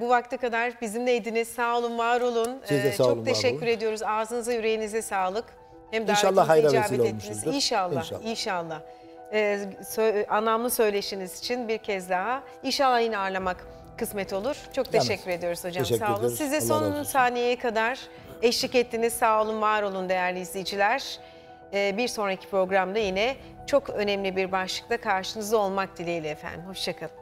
Bu vakte kadar bizimleydiniz. Sağ olun, var olun. Siz de sağ olun, çok teşekkür ediyoruz. Ağzınıza, yüreğinize sağlık. Hem İnşallah hayra vesile olmuşuzdur. İnşallah, inşallah. İnşallah. Anlamlı söyleşiniz için bir kez daha. İnşallah yine ağırlamak kısmet olur. Çok teşekkür ediyoruz hocam. Teşekkür sağ olun. Ediyoruz. Size son saniyeye kadar eşlik ettiniz. Sağ olun, var olun değerli izleyiciler. Bir sonraki programda yine çok önemli bir başlıkta karşınızda olmak dileğiyle efendim. Hoşçakalın.